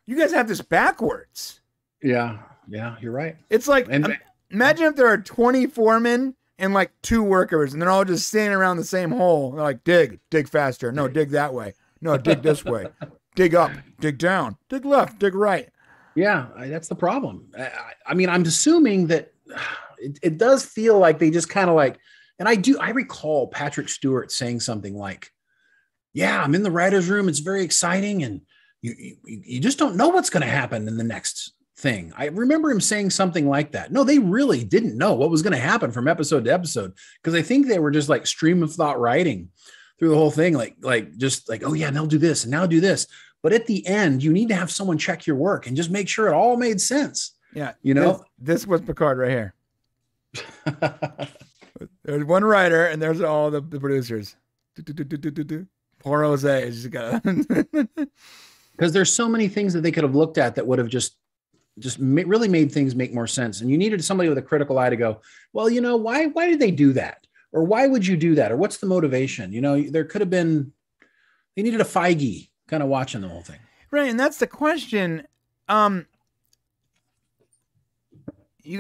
you guys have this backwards. Yeah. Yeah. You're right. It's like, and imagine if there are 20 foremen and like 2 workers, and they're all just standing around the same hole. They're like, dig faster. No, dig that way. No, dig this way. Dig up, dig down, dig left, dig right. Yeah, that's the problem. I mean, I'm assuming that it does feel like they just kind of like, and I recall Patrick Stewart saying something like, yeah, I'm in the writer's room. It's very exciting. And you just don't know what's going to happen in the next thing. I remember him saying something like that. No, they really didn't know what was going to happen from episode to episode, because I think they were just like stream of thought writing through the whole thing. Like just like, oh yeah, they'll do this and now do this. But at the end, you need to have someone check your work and just make sure it all made sense. Yeah. You know, this was Picard right here. There's one writer and there's all the producers. Poor Jose is just because there's so many things that they could have looked at that would have just really made things make more sense. And you needed somebody with a critical eye to go, well, you know, why did they do that? Or why would you do that? Or what's the motivation? You know, there could have been, they needed a Feige kind of watching the whole thing. Right. And that's the question. You got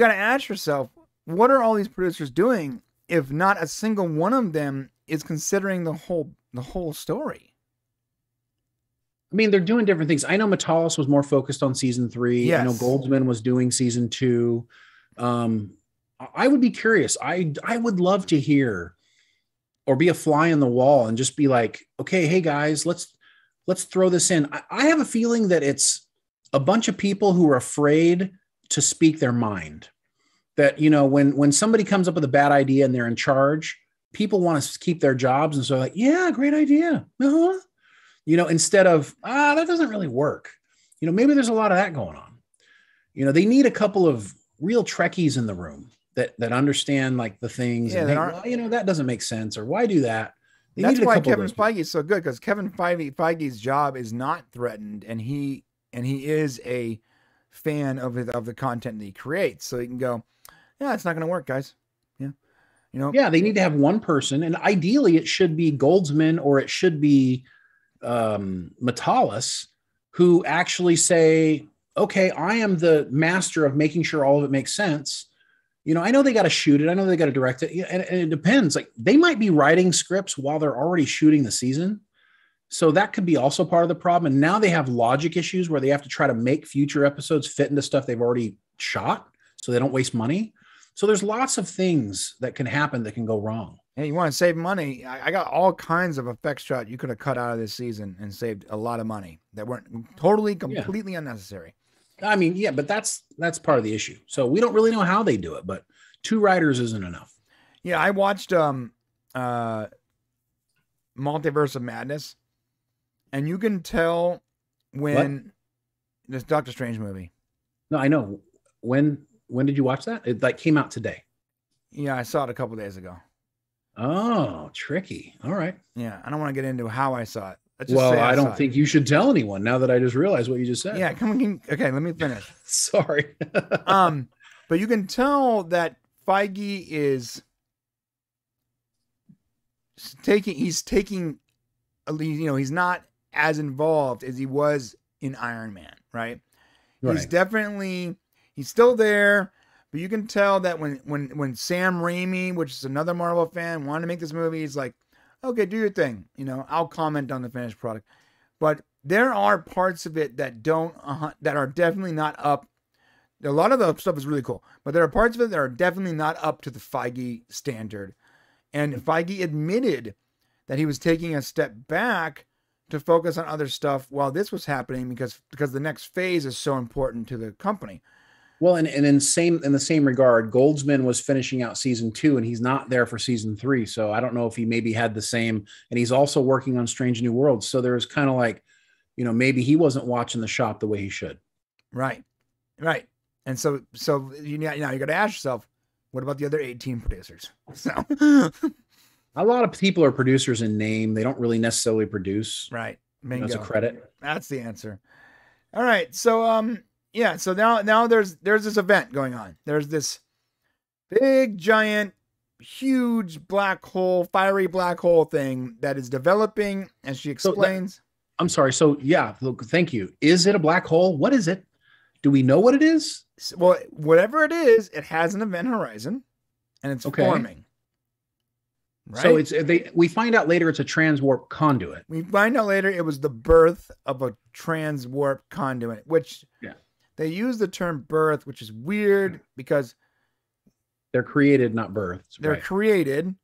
to ask yourself, what are all these producers doing if not a single one of them is considering the whole story? I mean, they're doing different things. I know Metalis was more focused on season 3. Yes. I know Goldsman was doing season 2. I would be curious. I would love to hear or be a fly on the wall and just be like, okay, hey guys, let's throw this in. I have a feeling that it's a bunch of people who are afraid to speak their mind. That, you know, when somebody comes up with a bad idea and they're in charge, people want to keep their jobs. And so like, yeah, great idea. Uh-huh. You know, instead of, that doesn't really work. You know, maybe there's a lot of that going on. You know, they need a couple of real Trekkies in the room that understand like the things. Yeah, and, hey, well, you know, that doesn't make sense, or why do that? That's why Kevin Feige is so good, because Kevin Feige's job is not threatened, and he is a fan of the content that he creates. So he can go, yeah, it's not going to work, guys. Yeah, you know. Yeah, they need to have one person, and ideally it should be Goldsman or it should be Metalis, who actually say, okay, I am the master of making sure all of it makes sense. You know, I know they got to shoot it. I know they got to direct it. And it depends. Like, they might be writing scripts while they're already shooting the season. So that could be also part of the problem. And now they have logic issues where they have to try to make future episodes fit into stuff they've already shot so they don't waste money. So there's lots of things that can happen that can go wrong. Hey, you want to save money? I got all kinds of effects shot you could have cut out of this season and saved a lot of money that weren't totally, completely unnecessary. I mean, yeah, but that's part of the issue. So we don't really know how they do it, but 2 writers isn't enough. Yeah, I watched Multiverse of Madness, and you can tell when this Doctor Strange movie. No, I know. When did you watch that? It like came out today. Yeah, I saw it a couple days ago. Oh, tricky. All right. Yeah. I don't want to get into how I saw it. Just well, I don't think you should tell anyone now that I just realized what you just said. Yeah. Come on. Okay. Let me finish. Sorry. But you can tell that Feige is taking, you know, he's not as involved as he was in Iron Man. Right. He's definitely, he's still there. But you can tell that when Sam Raimi, which is another Marvel fan, wanted to make this movie, he's like, okay, do your thing. You know, I'll comment on the finished product. But there are parts of it that don't, that are definitely not up. A lot of the stuff is really cool, but there are parts of it that are definitely not up to the Feige standard. And Feige admitted that he was taking a step back to focus on other stuff while this was happening because the next phase is so important to the company. Well, and in the same regard, Goldsman was finishing out season 2 and he's not there for season 3. So I don't know if he maybe had the same, and he's also working on Strange New Worlds. So there's kind of like, you know, maybe he wasn't watching the shop the way he should. Right. Right. And so you got to ask yourself, what about the other 18 producers? So a lot of people are producers in name. They don't really necessarily produce. Right. Bingo. That's a credit. That's the answer. All right. So, yeah, so now there's this event going on. There's this big, giant, huge black hole, fiery black hole thing that is developing, and she explains. Thank you. Is it a black hole? What is it? Do we know what it is? Well, whatever it is, it has an event horizon, and it's forming. Right? So we find out later it's a transwarp conduit. We find out later it was the birth of a transwarp conduit, which... yeah. They use the term birth, which is weird because they're created, not births. They're created.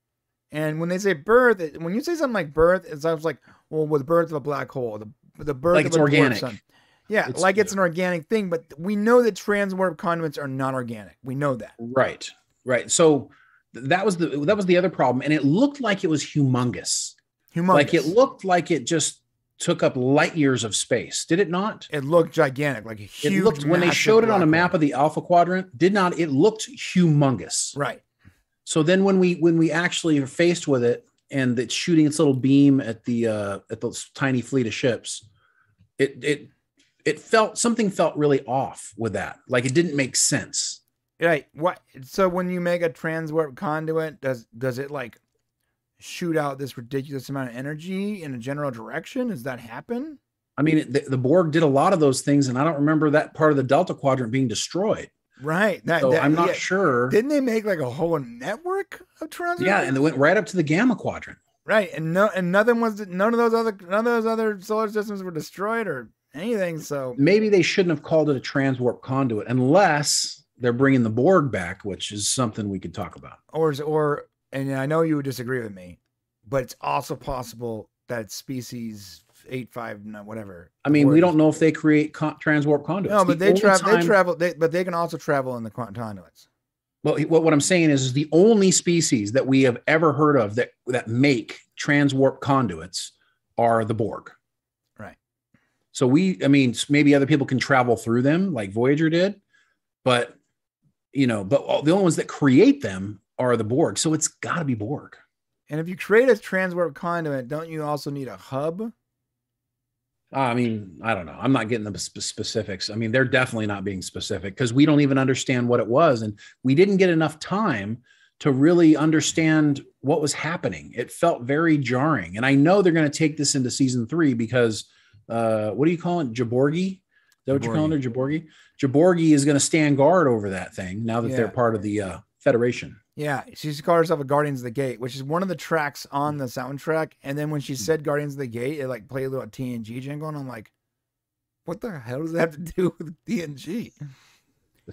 And when they say birth, when you say something like birth, it's like, well, with the birth of a black hole, the birth like of it's a organic. Sun. Yeah, it's an organic thing, but we know that transwarp conduits are not organic. We know that. Right. Right. So that was the other problem. And it looked like it was humongous. Like it looked like it just took up light years of space, did it not? It looked gigantic, like a huge. It looked, when they showed it on a map of the Alpha Quadrant, it looked humongous. Right. So then when we actually are faced with it and it's shooting its little beam at those tiny fleet of ships, it felt really off with that. Like it didn't make sense. Right. What? So when you make a transwarp conduit, does it like shoot out this ridiculous amount of energy in a general direction? Does that happen? I mean, the Borg did a lot of those things, and I don't remember that part of the Delta Quadrant being destroyed. Right. So I'm not sure. Didn't they make like a whole network of transits? Yeah, and they went right up to the Gamma Quadrant. Right, and none of those other solar systems were destroyed or anything. So maybe they shouldn't have called it a transwarp conduit, unless they're bringing the Borg back, which is something we could talk about. And I know you would disagree with me, but it's also possible that species 8, 5, whatever. I mean, we don't know if they create transwarp conduits. No, but they can also travel in the conduits. Well, what I'm saying is the only species that we have ever heard of that make transwarp conduits are the Borg. Right. So maybe other people can travel through them like Voyager did, but the only ones that create them are the Borg. So it's got to be Borg. And if you create a transwarp conduit, don't you also need a hub? I mean, I don't know. I'm not getting the specifics. I mean, they're definitely not being specific because we don't even understand what it was. And we didn't get enough time to really understand what was happening. It felt very jarring. And I know they're going to take this into season 3 because what do you call it? Jaborgi? Is that what you're calling her? Jaborgi? Jaborgi is going to stand guard over that thing now that they're part of the Federation. Yeah, she's called herself a Guardians of the Gate, which is one of the tracks on the soundtrack. And then when she said Guardians of the Gate, it like played a little TNG jingle, and I'm like, what the hell does that have to do with TNG?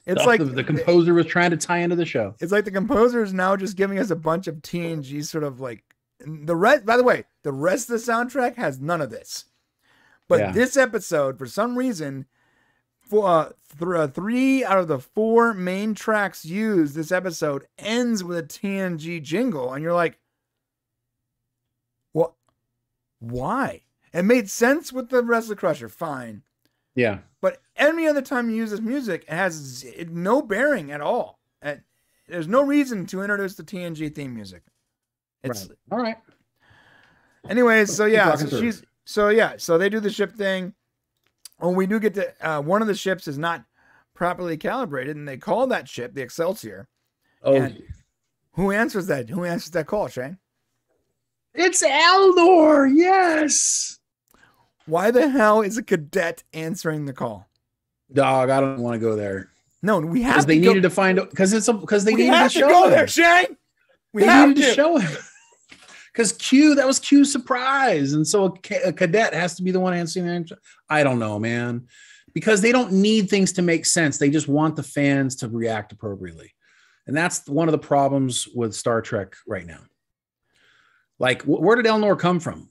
It's like the composer was trying to tie into the show. It's like the composer is now just giving us a bunch of TNG sort of like the rest. By the way, the rest of the soundtrack has none of this, but this episode, for some reason, three out of the 4 main tracks used this episode ends with a TNG jingle, and you're like, "What? Why?" It made sense with the Wesley Crusher, fine, yeah. But any other time you use this music, it has no bearing at all. And there's no reason to introduce the TNG theme music. It's right. All right. Anyways, so they do the ship thing. Oh, we do get to one of the ships is not properly calibrated, and they call that ship the Excelsior. Oh, and who answers that? Who answers that call, Shane? It's Elnor. Yes. Why the hell is a cadet answering the call? Dog, I don't want to go there. No, we have because they needed to find because they needed to show go there, Shane. We have to show him because that was Q's surprise, and so a cadet has to be the one answering the answer. I don't know, man, because they don't need things to make sense. They just want the fans to react appropriately, and that's one of the problems with Star Trek right now. Like, where did Elnor come from?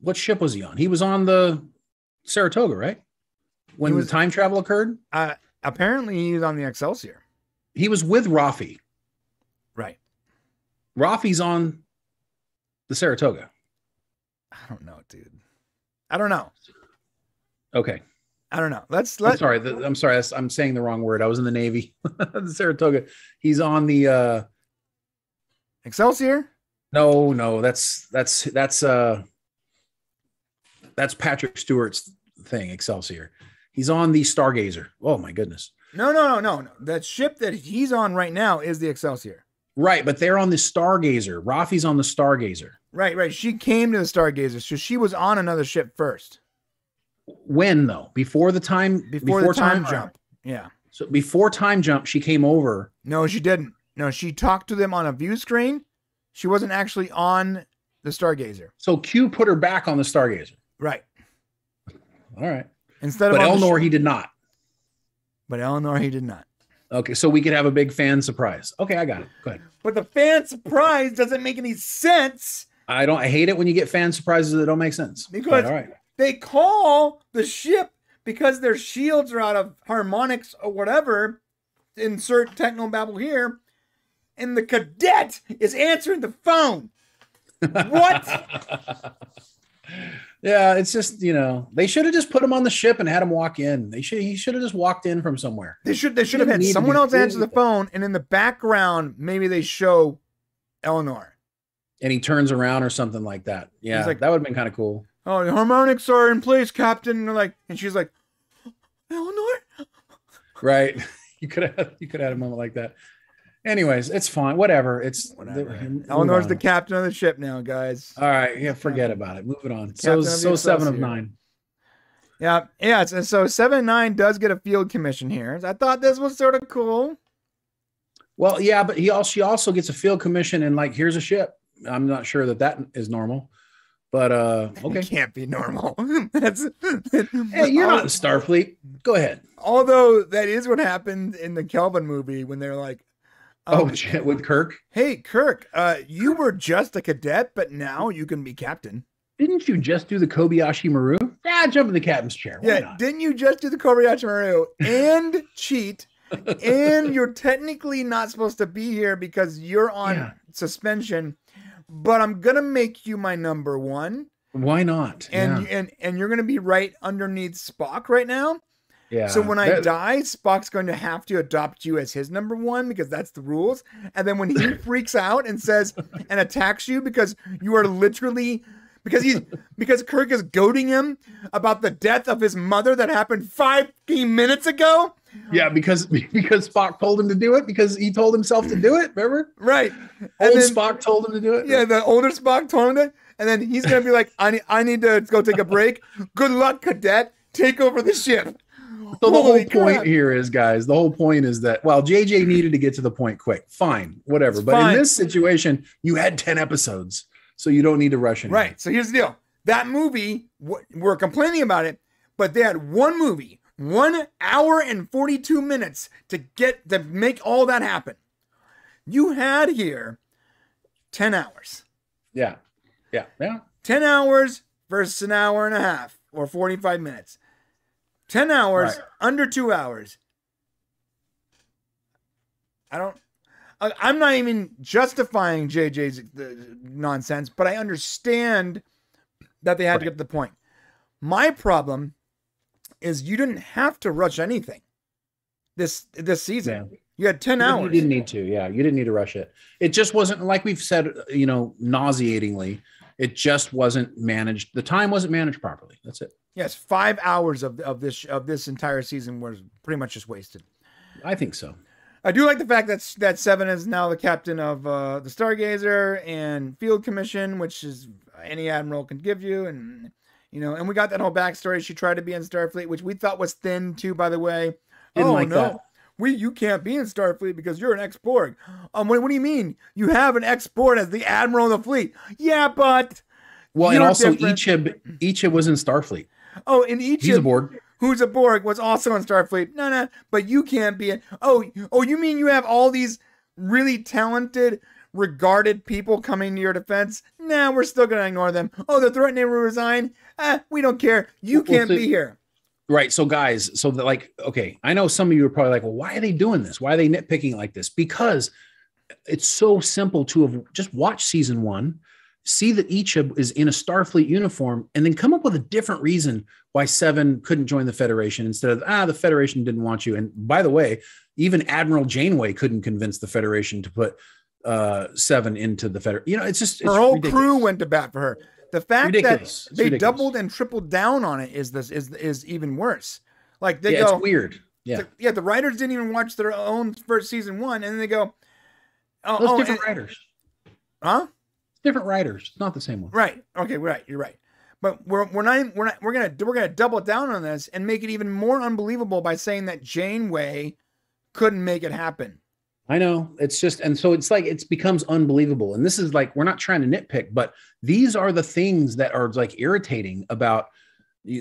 What ship was he on? He was on the Saratoga, right? when the time travel occurred? Apparently he was on the Excelsior. He was with Rafi. Right. Rafi's on the Saratoga. I don't know, dude. I don't know. Okay. I don't know. I'm sorry. I'm saying the wrong word. I was in the Navy. The Saratoga. He's on the Excelsior? No. That's Patrick Stewart's thing, Excelsior. He's on the Stargazer. Oh my goodness. No. That ship that he's on right now is the Excelsior. Right, but they're on the Stargazer. Rafi's on the Stargazer. Right. She came to the Stargazer, so she was on another ship first. When though? Before the time jump. Yeah. So before time jump, she came over. No, she didn't. No, she talked to them on a view screen. She wasn't actually on the Stargazer. So Q put her back on the Stargazer. Right. All right. But Elnor, he did not. Okay, so we could have a big fan surprise. Okay, I got it. Go ahead. But the fan surprise doesn't make any sense. I hate it when you get fan surprises that don't make sense. Because they call the ship because their shields are out of harmonics or whatever. Insert technobabble here. And the cadet is answering the phone. What? Yeah, it's just, they should have just put him on the ship and had him walk in. He should have just walked in from somewhere. They should have had someone else answer the phone, and in the background, maybe they show Elnor. And he turns around or something like that. Yeah, that would have been kind of cool. Oh, the harmonics are in place, Captain. And they're like, and she's like, Elnor? Right. You could have had a moment like that. Anyways, it's fine. Whatever. Eleanor's the captain of the ship now, guys. All right. Yeah, forget about it. Moving on. So 7 of 9. Yeah. And so 7 and 9 does get a field commission here. I thought this was sort of cool. Well, yeah, but she also gets a field commission and like, here's a ship. I'm not sure that is normal, but okay. It can't be normal. Hey, you're not in Starfleet. Go ahead. Although that is what happened in the Kelvin movie when they're like, oh, with Kirk. Hey, Kirk, you were just a cadet, but now you can be captain. Didn't you just do the Kobayashi Maru? Yeah, jump in the captain's chair. Why not? Didn't you just do the Kobayashi Maru and cheat? And you're technically not supposed to be here because you're on suspension, but I'm going to make you my number one. Why not? And, and you're going to be right underneath Spock right now. Yeah. So when I die, Spock's going to have to adopt you as his number one because that's the rules. And then when he freaks out and says and attacks you because you are literally because Kirk is goading him about the death of his mother that happened 5 minutes ago. Yeah, because Spock told him to do it because he told himself to do it. Remember? Right. Spock told him to do it. Yeah, the older Spock told him that. And then he's going to be like, I need to go take a break. Good luck, cadet. Take over the ship. So the whole point here is, guys, the whole point is that while JJ needed to get to the point quick, fine, whatever. But in this situation, you had 10 episodes, so you don't need to rush in. Right. So here's the deal. That movie, we're complaining about it, but they had one movie, 1 hour and 42 minutes to make all that happen. You had here 10 hours. Yeah. 10 hours versus an hour and a half or 45 minutes. 10 hours, right. Under 2 hours. I'm not even justifying JJ's nonsense, but I understand that they had to get to the point. My problem is you didn't have to rush anything this season. Yeah. You had 10 hours. You didn't need to. Yeah. You didn't need to rush it. It just wasn't, like we've said, nauseatingly, it just wasn't managed. The time wasn't managed properly. That's it. Yes, 5 hours of this entire season was pretty much just wasted. I think so. I do like the fact that Seven is now the captain of the Stargazer and field commission, which is any admiral can give you, and and we got that whole backstory. She tried to be in Starfleet, which we thought was thin too, by the way. You can't be in Starfleet because you're an ex-Borg. What do you mean? You have an ex-Borg as the admiral of the fleet? Yeah, but and also Ichib was in Starfleet. Oh, and Ichib, who's a Borg, was also in Starfleet. No, but you can't be in. Oh, you mean you have all these really talented, regarded people coming to your defense? Nah, we're still going to ignore them. Oh, they're threatening to resign? We don't care. You can't be here. Right. So guys, so that, like, okay, I know some of you are probably like, well, why are they doing this? Why are they nitpicking like this? Because it's so simple to have just watched season one, see that each is in a Starfleet uniform, and then come up with a different reason why Seven couldn't join the Federation instead of, the Federation didn't want you. And by the way, even Admiral Janeway couldn't convince the Federation to put Seven into the Federation. You know, it's just, it's her whole ridiculous. Crew went to bat for her. The fact ridiculous. That they ridiculous. Doubled and tripled down on it is this is even worse. Like they go, it's weird. Yeah, it's like, yeah. The writers didn't even watch their own first season one, and then they go, "Oh, different writers, huh? Different writers. It's not the same one, right? Okay, right. You're right. But we're gonna double down on this and make it even more unbelievable by saying that Janeway couldn't make it happen. I know, it's just, and so it's like, it becomes unbelievable. And this is like, we're not trying to nitpick, but these are the things that are like irritating about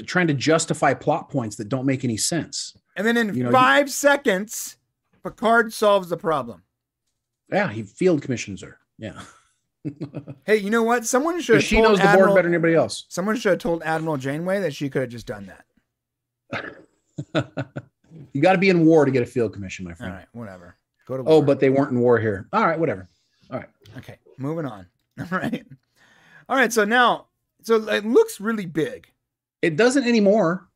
trying to justify plot points that don't make any sense. And then in 5 seconds, Picard solves the problem. Yeah. He field commissions her. Yeah. Hey, you know what? Someone should have told Admiral, she knows the Borg better than anybody else. Someone should have told Admiral Janeway that she could have just done that. You got to be in war to get a field commission, my friend. All right, whatever. Go to war. Oh, but they weren't in war here. All right, whatever. All right. Okay, moving on. All right. All right, so now, so it looks really big. It doesn't anymore.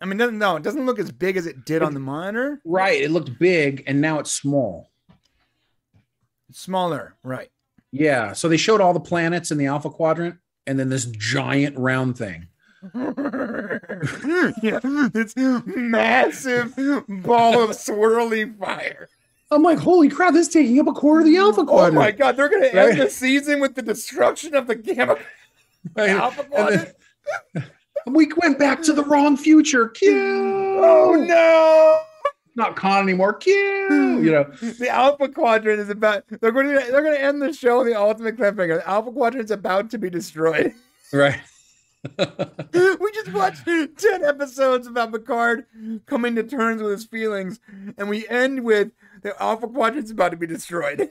I mean, it doesn't look as big as it did on the monitor. Right, it looked big, and now it's small. It's smaller, right. Yeah, so they showed all the planets in the Alpha Quadrant, and then this giant round thing. Yeah, this massive ball of swirly fire. I'm like, holy crap, this is taking up a quarter of the Alpha Quadrant. Oh my God, they're going to end the season with the destruction of the Gamma Alpha Quadrant. We went back to the wrong future. Q. Oh no. Not Khan anymore. Q. You know, the Alpha Quadrant is about, they're going to end the show with the ultimate cliffhanger. The Alpha Quadrant is about to be destroyed. Right. We just watched 10 episodes about Picard coming to terms with his feelings, and we end with the Alpha Quadrant's about to be destroyed. And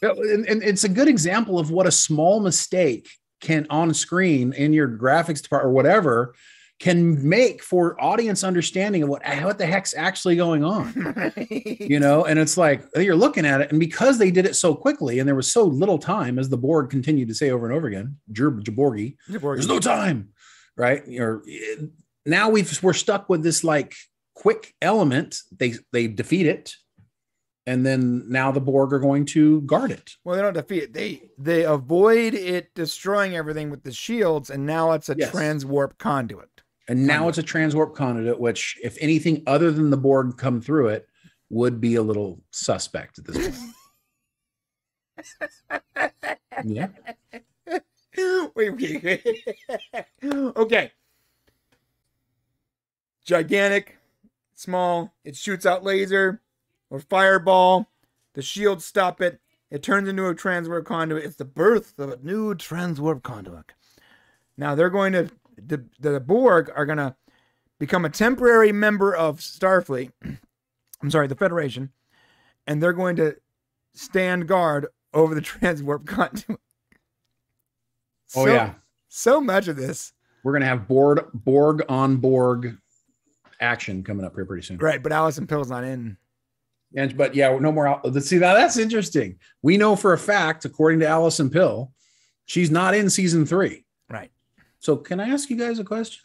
it's a good example of what a small mistake can on screen in your graphics department or whatever can make for audience understanding of what the heck's actually going on. Right. You know, and it's like you're looking at it, and because they did it so quickly and there was so little time, as the Borg continued to say over and over again, Jaborgi, there's no time, right? Or now we're stuck with this like quick element. They defeat it, and then now the Borg are going to guard it. Well, they don't defeat it. They avoid it destroying everything with the shields, and now it's a transwarp conduit. And now it's a transwarp conduit, which if anything other than the Borg come through it would be a little suspect at this point. Yeah. Wait. Okay. Gigantic, small, it shoots out laser or fireball. The shields stop it. It turns into a transwarp conduit. It's the birth of a new transwarp conduit. Now they're going to... The Borg are going to become a temporary member of Starfleet. I'm sorry, the Federation. And they're going to stand guard over the transwarp conduit. Oh, yeah. So much of this. We're going to have Borg on Borg action coming up here pretty soon. Right, but Allison Pill's not in. But yeah, no more. See, now that's interesting. We know for a fact, according to Allison Pill, she's not in season 3. Right. So can I ask you guys a question?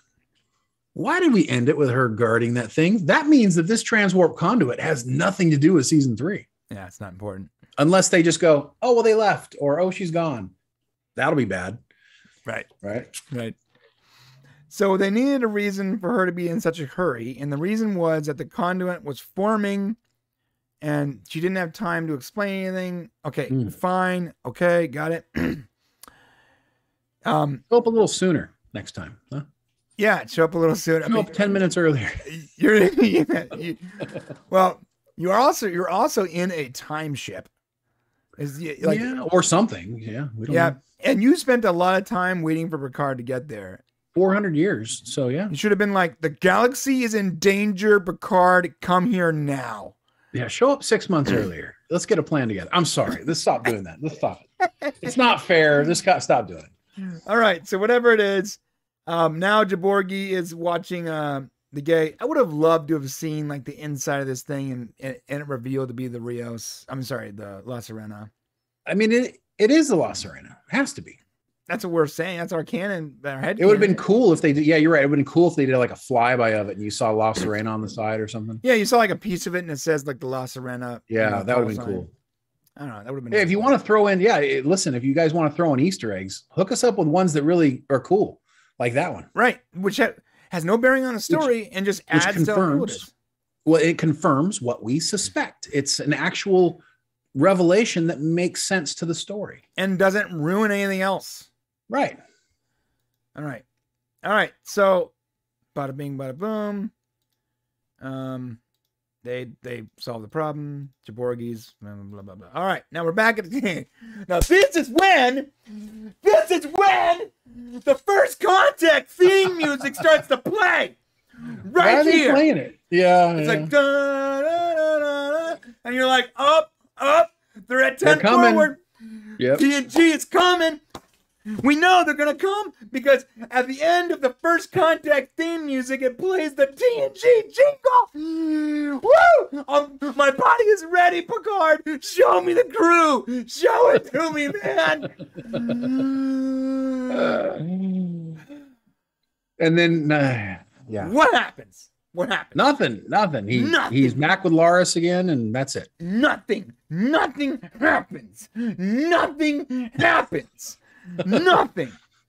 Why did we end it with her guarding that thing? That means that this transwarp conduit has nothing to do with season 3. Yeah, it's not important. Unless they just go, oh, well, they left, or, oh, she's gone. That'll be bad. Right. So they needed a reason for her to be in such a hurry. And the reason was that the conduit was forming and she didn't have time to explain anything. Okay, fine. Okay, got it. Show up a little sooner next time, huh? Yeah, show up a little sooner. Show up 10 minutes earlier. You're also in a time ship, or something. Yeah, we don't know. And you spent a lot of time waiting for Picard to get there. 400 years. So yeah, you should have been like, the galaxy is in danger. Picard, come here now. Yeah, show up 6 months earlier. Let's get a plan together. I'm sorry. Let's stop doing that. Let's stop it. It's not fair. Just stop doing it. All right. So whatever it is, now Jaborgi is watching the gate. I would have loved to have seen like the inside of this thing and it revealed to be the Rios. I'm sorry, the La Sirena. I mean, it is the La Sirena. It has to be. That's what we're saying. That's our canon. Our head. It would have been cool if they did. Yeah, you're right. It would have been cool if they did like a flyby of it and you saw La Sirena on the side or something. Yeah, you saw like a piece of it and it says like the La Sirena. Yeah, you know, that would have been cool. I don't know. That would have been. Hey, nice. If you want to throw in, yeah, listen, if you guys want to throw in Easter eggs, hook us up with ones that really are cool, like that one. Right. Which has no bearing on the story and just adds to what it is. Well, it confirms what we suspect. It's an actual revelation that makes sense to the story and doesn't ruin anything else. Right. All right. All right. So bada bing, bada boom. They solved the problem. Jaborgi's blah, blah, blah, blah. All right, now we're back at the game. Now this is when the First Contact theme music starts to play. Right here, playing it. Yeah, it's like da, da, da, da, da. And you're like up. They're at 10 forward. Yep. TNG is coming. We know they're gonna come because at the end of the First Contact theme music, it plays the TNG jingle. Woo! My body is ready, Picard. Show me the crew. Show it to me, man. And then, yeah. What happens? What happened? Nothing. He's back with Laris again, and that's it. Nothing happens. Nothing.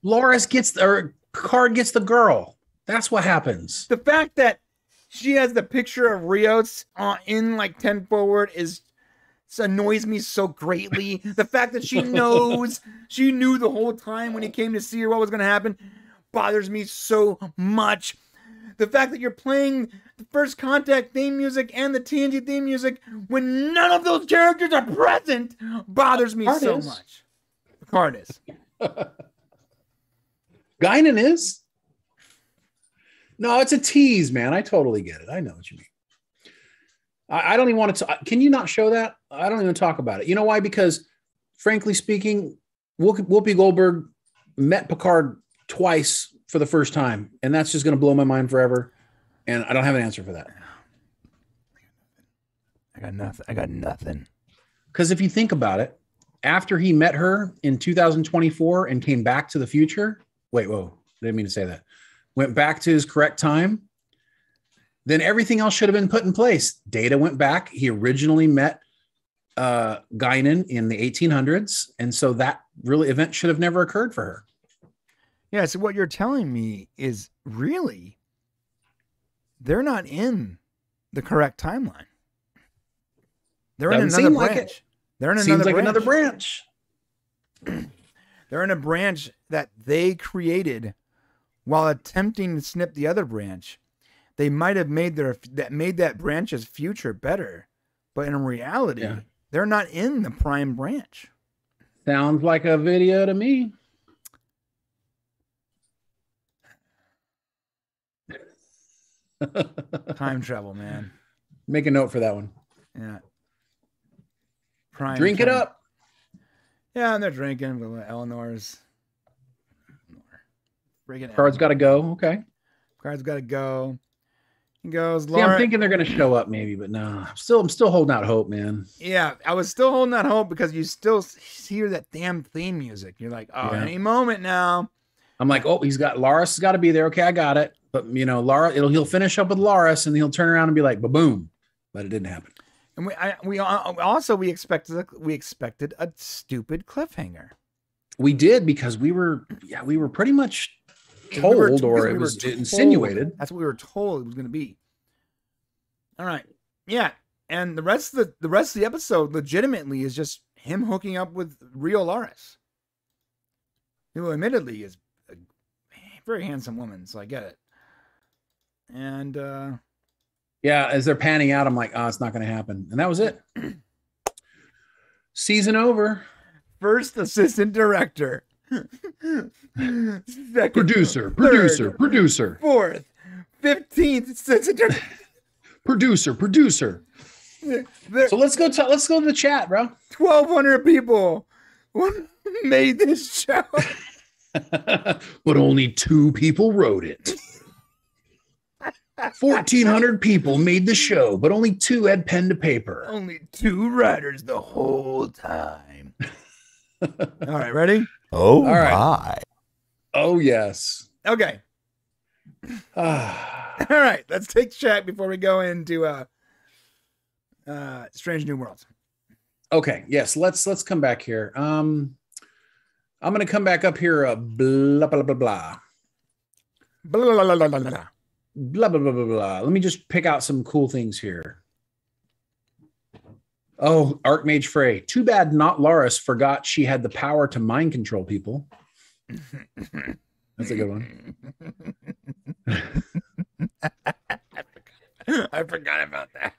Laris Picard gets the girl. That's what happens. The fact that she has the picture of Rios in like 10 forward annoys me so greatly. The fact that she knew the whole time when he came to see her what was going to happen bothers me so much. The fact that you're playing the First Contact theme music and the TNG theme music when none of those characters are present bothers me so much. Picard is. Guinan is? No, it's a tease, man. I totally get it. I know what you mean. I don't even want to. Can you not show that? I don't even talk about it. You know why? Because, frankly speaking, Whoopi Goldberg met Picard twice for the first time, and that's just going to blow my mind forever. And I don't have an answer for that. I got nothing. Because if you think about it, after he met her in 2024 and came back to the future. Wait, whoa, I didn't mean to say that. Went back to his correct time. Then everything else should have been put in place. Data went back. He originally met Guinan in the 1800s. And so that really event should have never occurred for her. Yeah, so what you're telling me is really they're not in the correct timeline. They're in another branch. They're in another branch. They're in a branch that they created while attempting to snip the other branch. They might have made that branch's future better, but in reality, they're not in the prime branch. Sounds like a video to me. Time travel, man. Make a note for that one. Yeah. Drink it up. Yeah, and they're drinking with Elnor's. Picard's got to go. Okay. Picard's got to go. He goes. Yeah, I'm thinking they're going to show up maybe, but no. I'm still holding out hope, man. Yeah, I was still holding out hope because you still hear that damn theme music. You're like, oh, any moment now. I'm like, oh, he's got Laris. Got to be there. Okay, I got it. But you know, he'll finish up with Laris, and he'll turn around and be like, ba-boom. But it didn't happen. And we expected a stupid cliffhanger. We did because we were pretty much told, insinuated. That's what we were told it was going to be. All right, yeah, and the rest of the episode legitimately is just him hooking up with real Laris, who admittedly is a very handsome woman, so I get it. And yeah, as they're panning out, I'm like, oh, it's not going to happen. And that was it. Season over. First assistant director. Second, producer. Fourth. 15th assistant director. producer. So let's go to the chat, bro. 1,200 people made this show. But only 2 people wrote it. 1,400 people made the show, but only two had pen to paper. Only two writers the whole time. All right, ready? Oh, all right. My. Oh, yes. Okay. All right, let's take chat before we go into Strange New Worlds. Okay, yes, let's come back here. I'm going to come back up here. Blah, blah, blah, blah. Blah, blah, blah, blah, blah, blah. Blah, blah, blah, blah, blah. Let me just pick out some cool things here. Oh, Archmage Frey. Too bad not Laris forgot she had the power to mind control people. That's a good one. I forgot about that.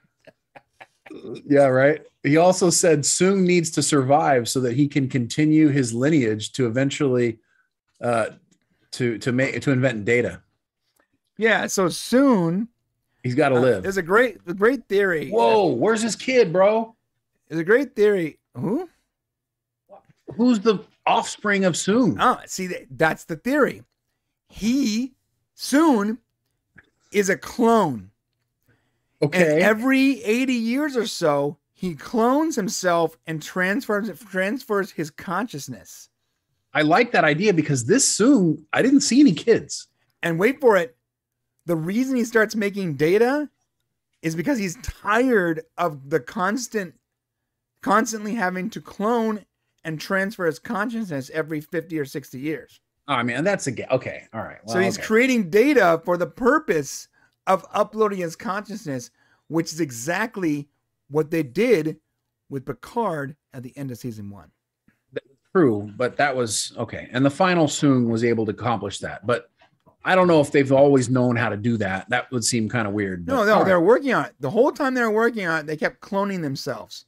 Yeah, right. He also said Soong needs to survive so that he can continue his lineage to eventually invent Data. Yeah, so Soong, he's got to live. There's a great theory. Whoa, where's his kid, bro? There's a great theory. Who? Who's the offspring of Soong? Oh, see, that's the theory. He, Soong, is a clone. Okay. And every 80 years or so, he clones himself and transfers his consciousness. I like that idea because this Soong, I didn't see any kids. And wait for it. The reason he starts making Data is because he's tired of the constantly having to clone and transfer his consciousness every 50 or 60 years. Oh, man, that's a... Okay, all right. Well, so he's creating Data for the purpose of uploading his consciousness, which is exactly what they did with Picard at the end of season one. True, but that was... Okay, and the final Soong was able to accomplish that, but I don't know if they've always known how to do that. That would seem kind of weird. No, they're working on it. The whole time they were working on it, they kept cloning themselves.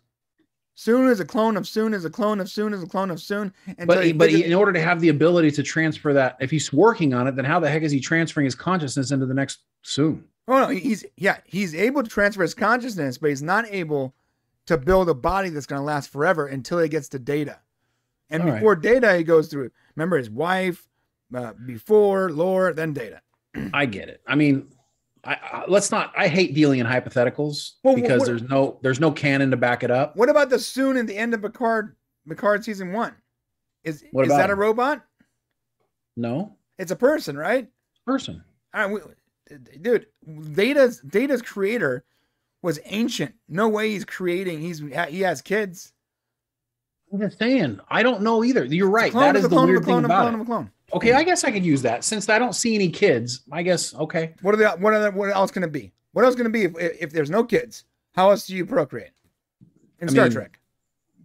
Soong is a clone of Soong is a clone of Soong is a clone of Soong. But in order to have the ability to transfer that, if he's working on it, then how the heck is he transferring his consciousness into the next Soong? Oh, no, he's able to transfer his consciousness, but he's not able to build a body that's going to last forever until he gets to Data. And all before right. Data, he goes through, remember his wife, before lore, then Data. I get it. I mean, I hate dealing in hypotheticals because there's no canon to back it up. What about the Soong at the end of Picard season one? Is that a robot? No, it's a person, right? Person. All right, dude. Data's creator was ancient. No way he's creating. He has kids. I'm just saying. I don't know either. You're right. That is the weird thing about it. Okay, I guess I could use that since I don't see any kids. I guess okay. What else can it be? What else can it be if there's no kids? How else do you procreate? In Star Trek,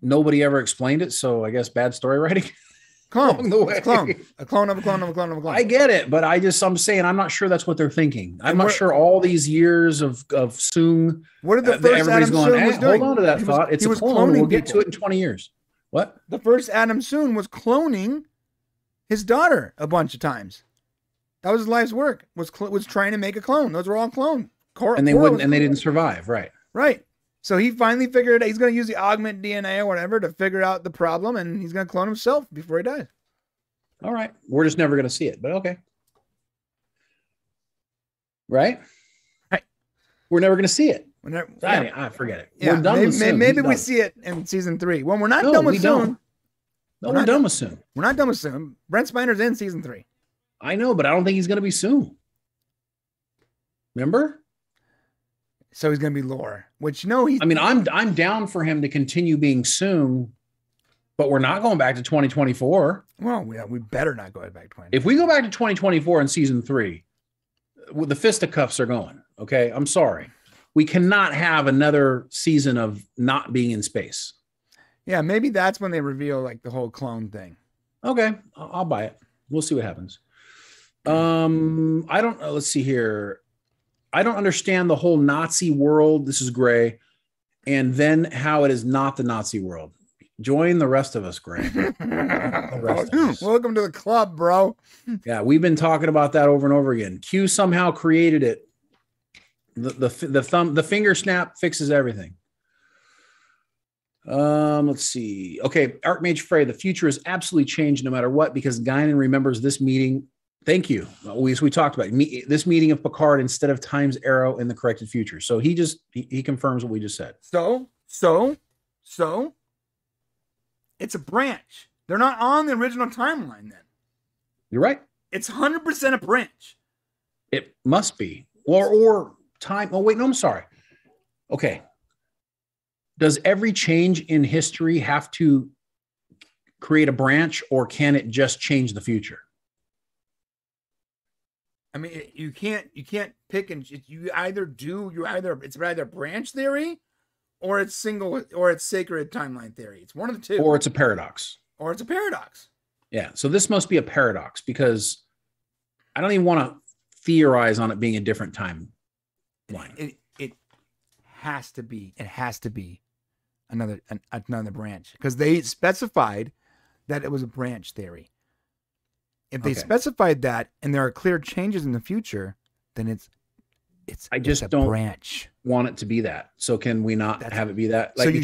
nobody ever explained it, so I guess bad story writing. Clone, a clone, a clone of a clone of a clone of a clone. I get it, but I'm saying I'm not sure that's what they're thinking. I'm not sure all these years of Soong. What are the first Adam Soong was doing? Hold on to that thought. It's a clone. We'll get to it in 20 years. What? The first Adam Soong was cloning his daughter a bunch of times. That was his life's work, was trying to make a clone. Those were all clone. They didn't survive. Right. Right. So he finally figured out he's going to use the augment DNA or whatever to figure out the problem. And he's going to clone himself before he dies. All right. We're just never going to see it, but okay. Right. Right. We're never going to see it. I forget it. Yeah. We're done with Soong. Maybe we see it in season 3. When we're not done with Soong. We're not done with Soong. We're not done with Soong. Brent Spiner's in season 3. I know, but I don't think he's going to be Soong. Remember? So he's going to be Lore, which I'm down for him to continue being Soong, but we're not going back to 2024. Well, yeah, we better not go back to 2024. If we go back to 2024 in season 3, the fisticuffs are going. Okay, I'm sorry. We cannot have another season of not being in space. Yeah, maybe that's when they reveal like the whole clone thing. Okay, I'll buy it. We'll see what happens. I don't know. Let's see here. I don't understand the whole Nazi world. This is Gray. And then how it is not the Nazi world. Join the rest of us, Gray. Welcome to the club, bro. Yeah, we've been talking about that over and over again. Q somehow created it. The finger snap fixes everything. Let's see. Okay, Archmage Frey, the future is absolutely changed no matter what because Guinan remembers this meeting Thank you. As we talked about, this meeting of Picard instead of Time's arrow in the corrected future. So he confirms what we just said. So it's a branch. They're not on the original timeline then. You're right. It's 100% a branch. It must be. Or time. Oh, wait, no, I'm sorry. Okay. Does every change in history have to create a branch, or can it just change the future? I mean, you can't pick and it's either branch theory or it's single or it's sacred timeline theory. It's one of the two. Or it's a paradox. Yeah. So this must be a paradox, because I don't even want to theorize on it being a different timeline. It has to be. It has to be another branch, because they specified that it was a branch theory. If they specified that, and there are clear changes in the future, then I just don't want it to be that. So can we not have it be that? Like, so you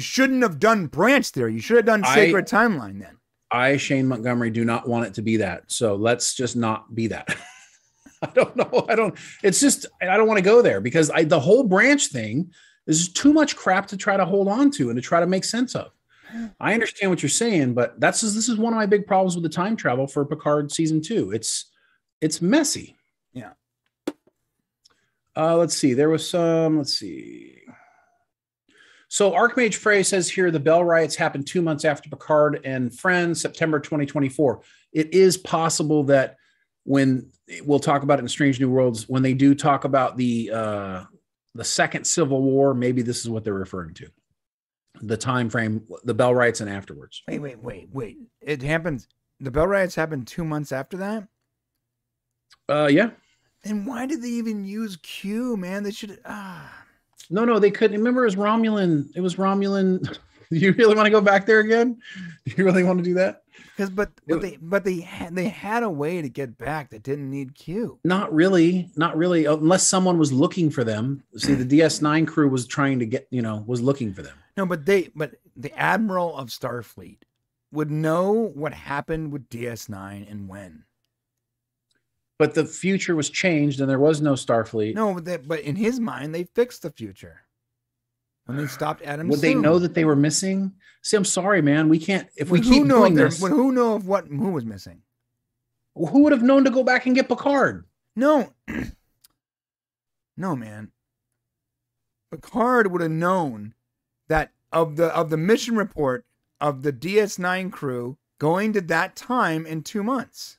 shouldn't have done branch theory. You should have done sacred timeline then. I, Shane Montgomery, do not want it to be that. So let's just not be that. I don't know. I don't want to go there, because the whole branch thing is too much crap to try to hold on to and to try to make sense of. I understand what you're saying, but this is one of my big problems with the time travel for Picard season 2. It's messy. Yeah. Let's see. There was some, let's see. So Archmage Frey says here, the Bell riots happened 2 months after Picard and Friends, September, 2024. It is possible that when we'll talk about it in Strange New Worlds, when they do talk about the second Civil War, maybe this is what they're referring to. The time frame, the Bell riots, and afterwards. Wait. It happens. The Bell riots happened 2 months after that. Yeah. Then why did they even use Q, man? They should. No, they couldn't. Remember, it was Romulan. Do you really want to go back there again? Do you really want to do that? But they had a way to get back that didn't need Q. Not really, unless someone was looking for them. See, the DS9 crew was trying to get, was looking for them. No, but the Admiral of Starfleet would know what happened with DS9 and when. But the future was changed and there was no Starfleet. No, but in his mind, they fixed the future. When they stopped Adam Soong. Would they know that they were missing? See, I'm sorry, man. We can't. If we keep doing this, who know of what? Who was missing? Well, who would have known to go back and get Picard? No, man. Picard would have known that of the mission report of the DS9 crew going to that time in 2 months.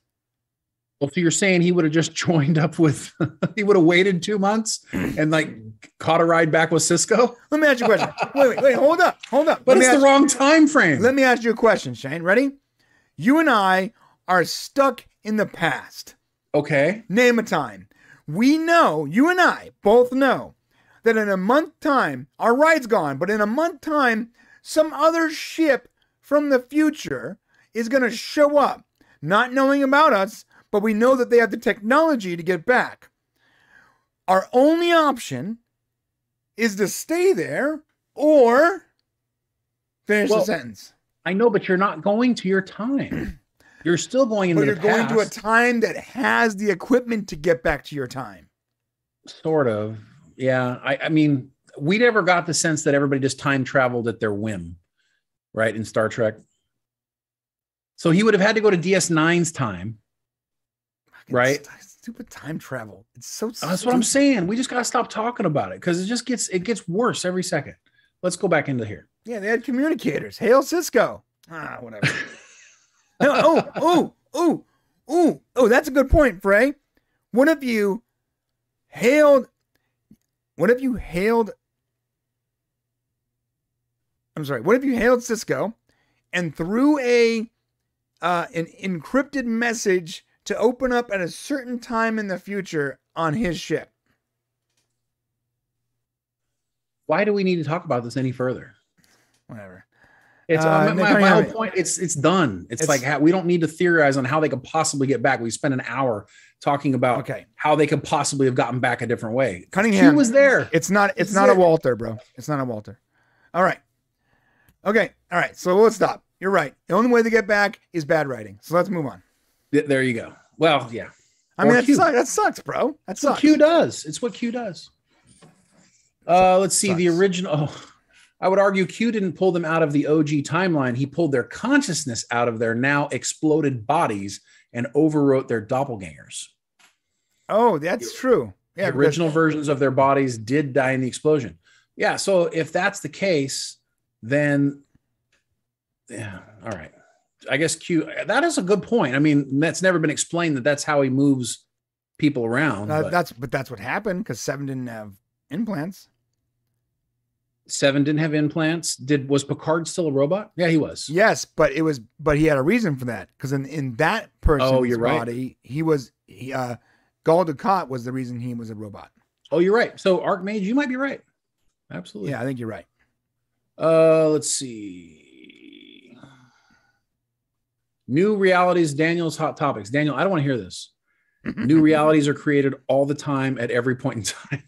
Well, so you're saying he would have just joined up with, he would have waited 2 months and caught a ride back with Cisco? Let me ask you a question. Wait, hold up. But it's the wrong time frame. Let me ask you a question, Shane. Ready? You and I are stuck in the past. Okay. Name a time. We know, you and I both know, that in a month time, our ride's gone, but in a month time, some other ship from the future is going to show up, not knowing about us, but we know that they have the technology to get back. Our only option is to stay there or finish the sentence. I know, but you're not going to your time. You're still going into the past. But you're going to a time that has the equipment to get back to your time. Sort of. Yeah. I mean, we never got the sense that everybody just time traveled at their whim, right, in Star Trek. So he would have had to go to DS9's time. Right, stupid time travel. It's so stupid. That's what I'm saying. We just gotta stop talking about it, because it just gets worse every second. Let's go back into here. Yeah, they had communicators. Hail Cisco. Whatever. Oh, that's a good point, Frey. What if you hailed Cisco and threw an encrypted message to open up at a certain time in the future on his ship? Why do we need to talk about this any further? Whatever. It's my whole point. It's done. It's like we don't need to theorize on how they could possibly get back. We spent an hour talking about how they could possibly have gotten back a different way. Cunningham, he was there. It's not a Walter, bro. It's not a Walter. All right. Okay. All right. So let's stop. You're right. The only way to get back is bad writing. So let's move on. There you go. Well, yeah. I mean, that sucks, bro. That sucks. What Q does. It's what Q does. Let's see. Sucks. The original. Oh, I would argue Q didn't pull them out of the OG timeline. He pulled their consciousness out of their now exploded bodies and overwrote their doppelgangers. Oh, that's true. Yeah, the original versions of their bodies did die in the explosion. Yeah. So if that's the case, then yeah. All right. I guess Q, that is a good point. I mean, that's never been explained that that's how he moves people around. But that's what happened because Seven didn't have implants. Seven didn't have implants. Was Picard still a robot? Yeah, he was. Yes, but he had a reason for that because in that person's body, right. Gul Dukat was the reason he was a robot. Oh, you're right. So Archmage, you might be right. Absolutely. Yeah, I think you're right. Let's see. New realities, Daniel's hot topics. Daniel, I don't want to hear this. New realities are created all the time at every point in time.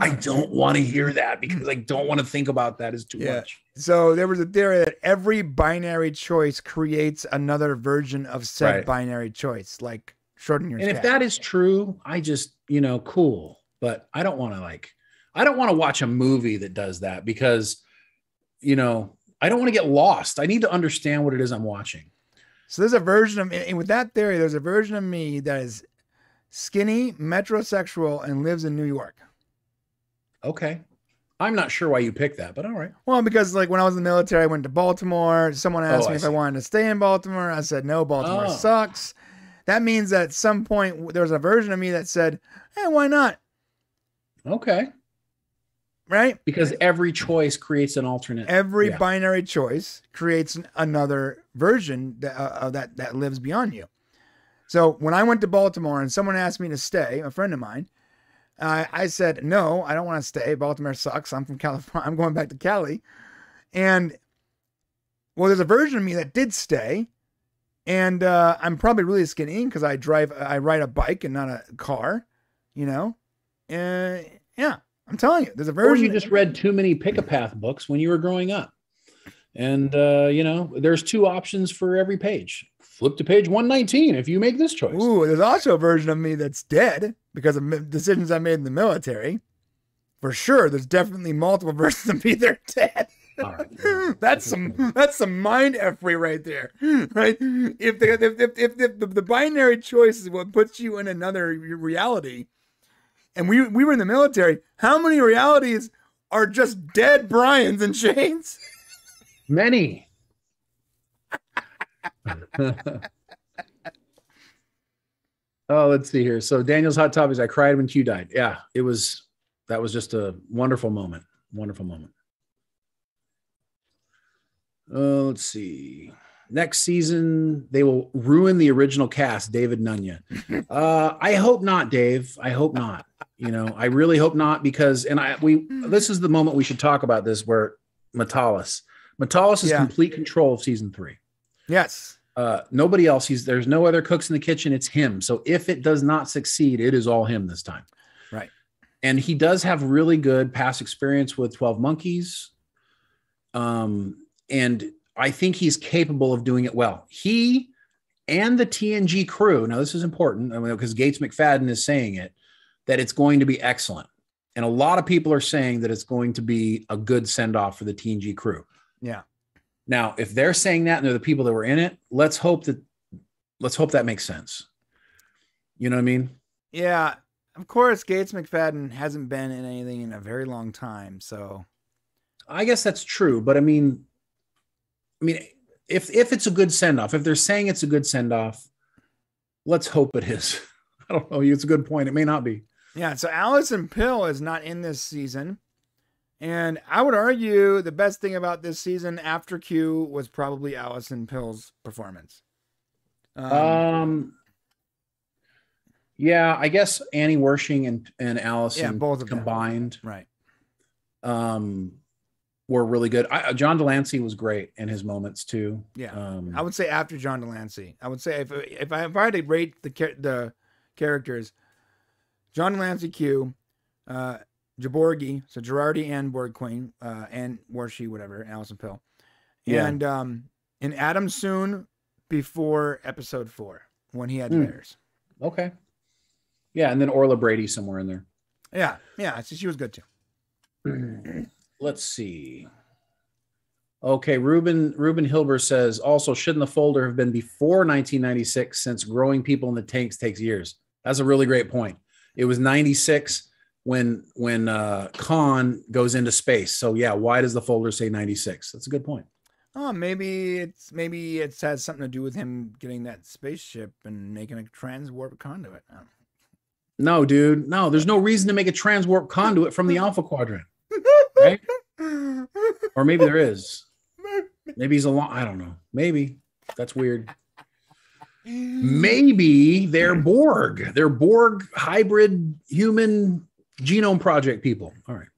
I don't want to hear that because I don't want to think about that. It's too much. So there was a theory that every binary choice creates another version of said binary choice, like Schrodinger's cat. And if that is true, I just, cool. But I don't want to I don't want to watch a movie that does that because, I don't want to get lost. I need to understand what it is I'm watching. So there's a version of me, and with that theory, there's a version of me that is skinny, metrosexual, and lives in New York. Okay. I'm not sure why you picked that, but all right. Well, because when I was in the military, I went to Baltimore. Someone asked me if I wanted to stay in Baltimore. I said, no, Baltimore sucks. That means that at some point there was a version of me that said, hey, why not? Okay. Right? Because every choice creates an alternate. Every binary choice creates another version that lives beyond you. So when I went to Baltimore and someone asked me to stay, a friend of mine, I said, no, I don't want to stay. Baltimore sucks. I'm from California. I'm going back to Cali. And, well, there's a version of me that did stay. And I'm probably really skinny because I ride a bike and not a car, yeah. I'm telling you, there's a version. Or you just read too many pick-a-path books when you were growing up. And, there's two options for every page. Flip to page 119 if you make this choice. Ooh, there's also a version of me that's dead because of decisions I made in the military. For sure, there's definitely multiple versions of me that are dead. All right. that's some mind effery right there, right? If the binary choice is what puts you in another reality... And we were in the military. How many realities are just dead Bryans in chains? Many. Oh, let's see here. So Daniel's hot topics. I cried when Q died. Yeah, that was just a wonderful moment. Wonderful moment. Let's see. Next season, they will ruin the original cast, David Nunya. I hope not, Dave. I hope not. I really hope not because, this is the moment we should talk about this where Metalis is complete control of season 3. Yes. Nobody else. There's no other cooks in the kitchen. It's him. So if it does not succeed, it is all him this time. Right. And he does have really good past experience with 12 Monkeys. And I think he's capable of doing it well. He and the TNG crew. Now, this is important because Gates McFadden is saying it, that it's going to be excellent. And a lot of people are saying that it's going to be a good send-off for the TNG crew. Yeah. Now, if they're saying that and they're the people that were in it, let's hope that makes sense. You know what I mean? Yeah. Of course, Gates McFadden hasn't been in anything in a very long time. So I guess that's true. But I mean, if it's a good send-off, if they're saying it's a good send-off, let's hope it is. I don't know. It's a good point. It may not be. Yeah, so Allison Pill is not in this season. And I would argue the best thing about this season after Q was probably Allison Pill's performance. Yeah, I guess Annie Wershing and Allison both of them combined. Right. Were really good. John de Lancie was great in his moments too. Yeah, I would say after John de Lancie, I would say if I had to rate the characters, John de Lancie, Q, Jaborgi, so Girardi and Borg Queen, and Warshi, whatever, Allison Pill, and Adam Soong before episode 4. when he had theirs. Okay. Yeah, and then Orla Brady somewhere in there. Yeah, yeah. So she was good too. Let's see. Okay, Ruben Hilber says, also, shouldn't the folder have been before 1996 since growing people in the tanks takes years? That's a really great point. It was 96 when Khan goes into space. So yeah, why does the folder say 96? That's a good point. Oh, maybe it has something to do with him getting that spaceship and making a transwarp conduit. No, dude, no. There's no reason to make a transwarp conduit from the Alpha Quadrant, right? Or maybe there is. Maybe he's a long, I don't know. Maybe. That's weird. Maybe they're Borg. They're Borg hybrid human genome project people. All right.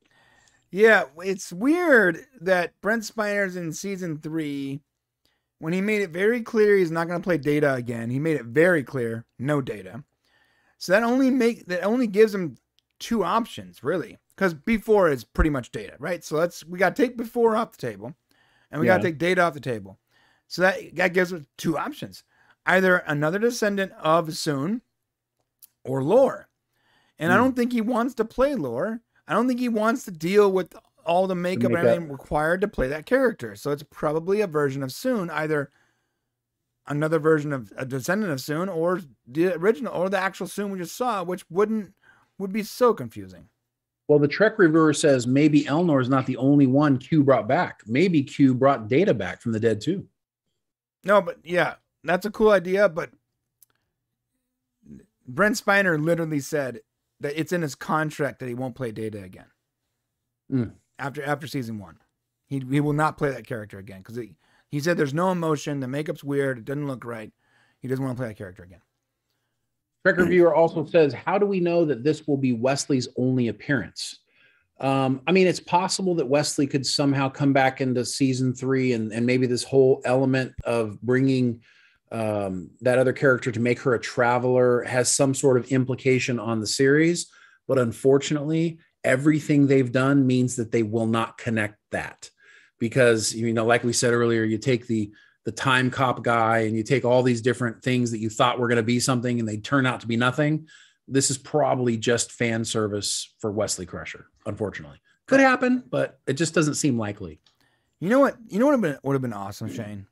Yeah, it's weird that Brent Spiner's in season 3, when he made it very clear he's not going to play Data again. He made it very clear, no Data. So that only gives him two options, really. Because before is pretty much Data, right? So we got to take before off the table, and we got to take Data off the table. So that gives us two options: either another descendant of Soong or Lore. And I don't think he wants to play Lore. I don't think he wants to deal with all the makeup and everything required to play that character. So it's probably a version of Soong, either another version of a descendant of Soong, or the original, or the actual Soong we just saw, which would be so confusing. Well, the Trek Reviewer says maybe Elnor is not the only one Q brought back. Maybe Q brought Data back from the dead too. No, but yeah, that's a cool idea. But Brent Spiner literally said that it's in his contract that he won't play Data again. After season 1, he will not play that character again because he said there's no emotion. The makeup's weird. It doesn't look right. He doesn't want to play that character again. Trek Reviewer also says, how do we know that this will be Wesley's only appearance? I mean, it's possible that Wesley could somehow come back into season 3 and maybe this whole element of bringing that other character to make her a traveler has some sort of implication on the series. But unfortunately, everything they've done means that they will not connect that because, you know, like we said earlier, you take the time cop guy and you take all these different things that you thought were going to be something and they turn out to be nothing. This is probably just fan service for Wesley Crusher. Unfortunately, could happen, but it just doesn't seem likely. You know what would have been awesome, Shane?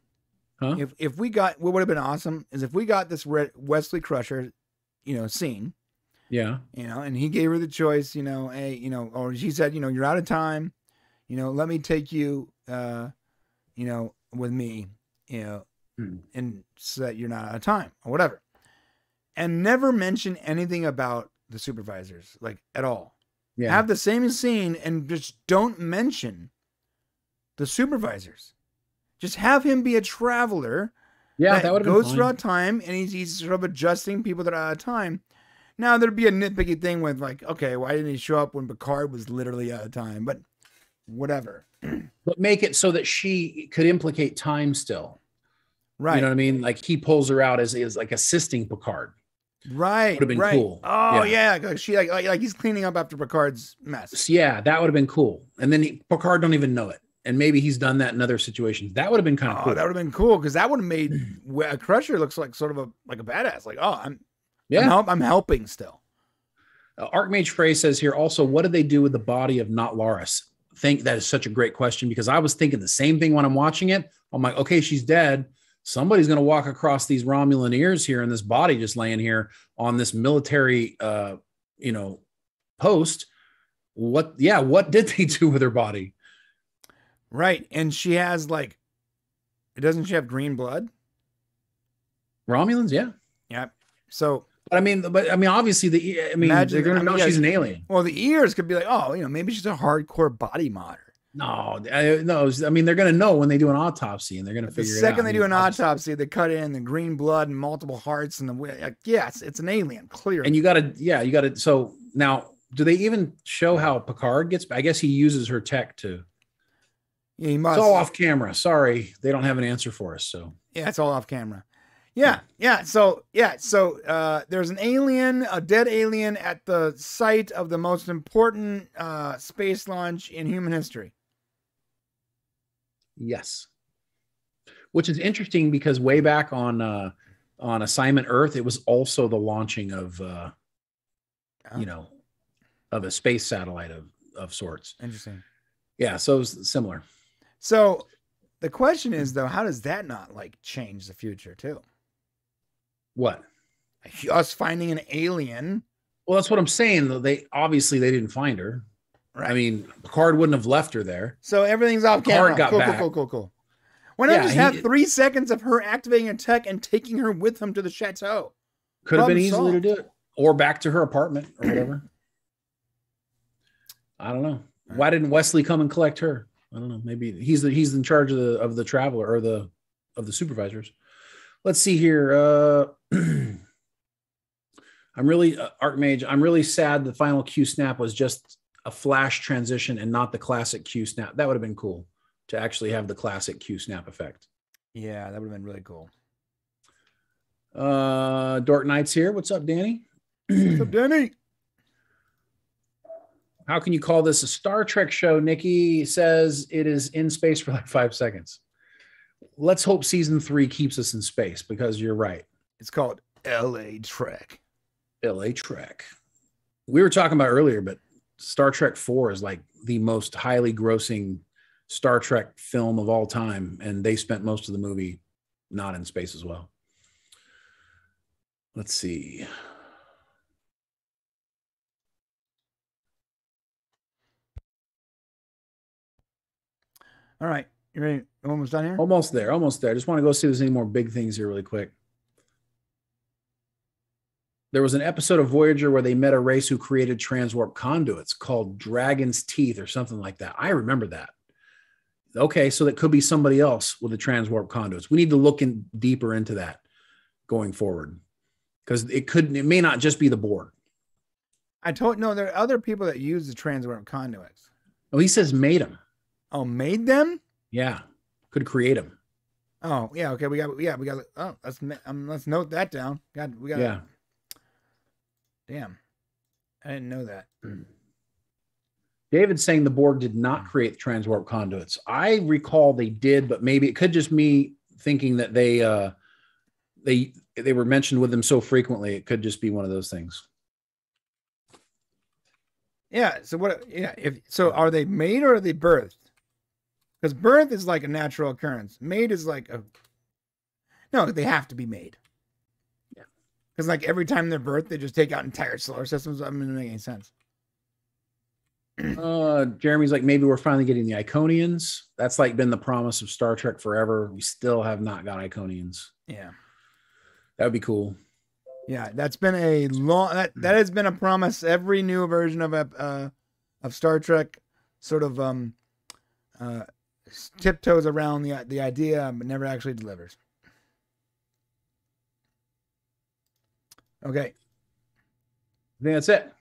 Huh? If we got, what would have been awesome is if we got this Wesley Crusher, you know, scene. Yeah. You know, and he gave her the choice, you know, hey, you know, or she said, you know, you're out of time, you know, let me take you, you know, with me. You know, and so that you're not out of time or whatever, and never mention anything about the supervisors, like at all. Yeah, have the same scene and just don't mention the supervisors. Just have him be a traveler. Yeah, that would goes throughout time, and he's sort of adjusting people that are out of time. Now there'd be a nitpicky thing with like, okay, why didn't he show up when Picard was literally out of time? But whatever. But make it so that she could implicate time still. Right. You know what I mean? Like he pulls her out as like assisting Picard. Right. Would have been cool. Oh yeah. Like she like he's cleaning up after Picard's mess. Yeah, that would have been cool. And then Picard don't even know it. And maybe he's done that in other situations. That would have been kind of cool. That would have been cool because that would have made Crusher looks like sort of a badass. Like, oh, I'm helping still. Archmage Frey says here also, what did they do with the body of not Laris? Think that is such a great question because I was thinking the same thing when I'm watching it. I'm like, okay, she's dead. Somebody's going to walk across these Romulan ears here and this body just laying here on this military, you know, post. What did they do with her body? Right. And she has like, doesn't she have green blood? Romulans? Yeah. Yeah. So. But I mean, obviously they're going to know she's an alien. Well, the ears could be like, oh, you know, maybe she's a hardcore body modder. No. I mean, they're going to know when they do an autopsy and they're going to figure it out. The second they do an autopsy, they cut in the green blood and multiple hearts and the way. Like, yes, it's an alien, clearly. And you got to. So now, do they even show how Picard gets? I guess he uses her tech to. Yeah, he must. It's all off camera. Sorry, they don't have an answer for us. So yeah, it's all off camera. Yeah. So there's an alien, a dead alien at the site of the most important space launch in human history. Yes. Which is interesting because way back on on Assignment Earth, it was also the launching of, you know, of a space satellite of sorts. Interesting. Yeah. So it was similar. So the question is though, how does that not like change the future too? What? Us finding an alien. Well, that's what I'm saying though. They obviously they didn't find her. Right. I mean, Picard wouldn't have left her there. So everything's off camera. Got cool, back. Cool. Why not just have 3 seconds of her activating her tech and taking her with him to the chateau? Could have been easily to do it. Or back to her apartment or whatever. I don't know. Why didn't Wesley come and collect her? I don't know. Maybe he's in charge of the traveler or the of the supervisors. Let's see here. I'm really Archmage. I'm really sad the final Q snap was just a flash transition and not the classic Q snap. That would have been cool to actually have the classic Q snap effect. Yeah, that would have been really cool. Dark Knight's here. What's up, Danny? What's up, Danny? How can you call this a Star Trek show? Nikki says it is in space for like 5 seconds. Let's hope season 3 keeps us in space because you're right. It's called LA Trek. LA Trek. We were talking about earlier, but Star Trek 4 is like the most highly grossing Star Trek film of all time. And they spent most of the movie not in space as well. Let's see. All right. You ready? Almost done here? Almost there. Almost there. I just want to go see if there's any more big things here really quick. There was an episode of Voyager where they met a race who created transwarp conduits called Dragon's Teeth or something like that. I remember that. Okay, so that could be somebody else with the transwarp conduits. We need to look in deeper into that going forward because it may not just be the Borg. No, there are other people that use the transwarp conduits. Oh, he says made them. Oh, made them? Yeah, could create them. Oh, yeah. Okay, we got. Oh, let's note that down. We got. Yeah. Damn, I didn't know that. David's saying the Borg did not create transwarp conduits. I recall they did, but maybe it could just me thinking that they were mentioned with them so frequently. It could just be one of those things. Yeah. So what? Yeah. So, are they made or are they birthed? Because birth is like a natural occurrence. Made is like no. They have to be made. Because like every time they're birthed, they just take out entire solar systems. I mean, it doesn't make any sense. Jeremy's like, maybe we're finally getting the Iconians. That's like been the promise of Star Trek forever. We still have not got Iconians. Yeah, that would be cool. Yeah, that's been a long. That has been a promise. Every new version of Star Trek sort of tiptoes around the idea, but never actually delivers. Okay. I think that's it.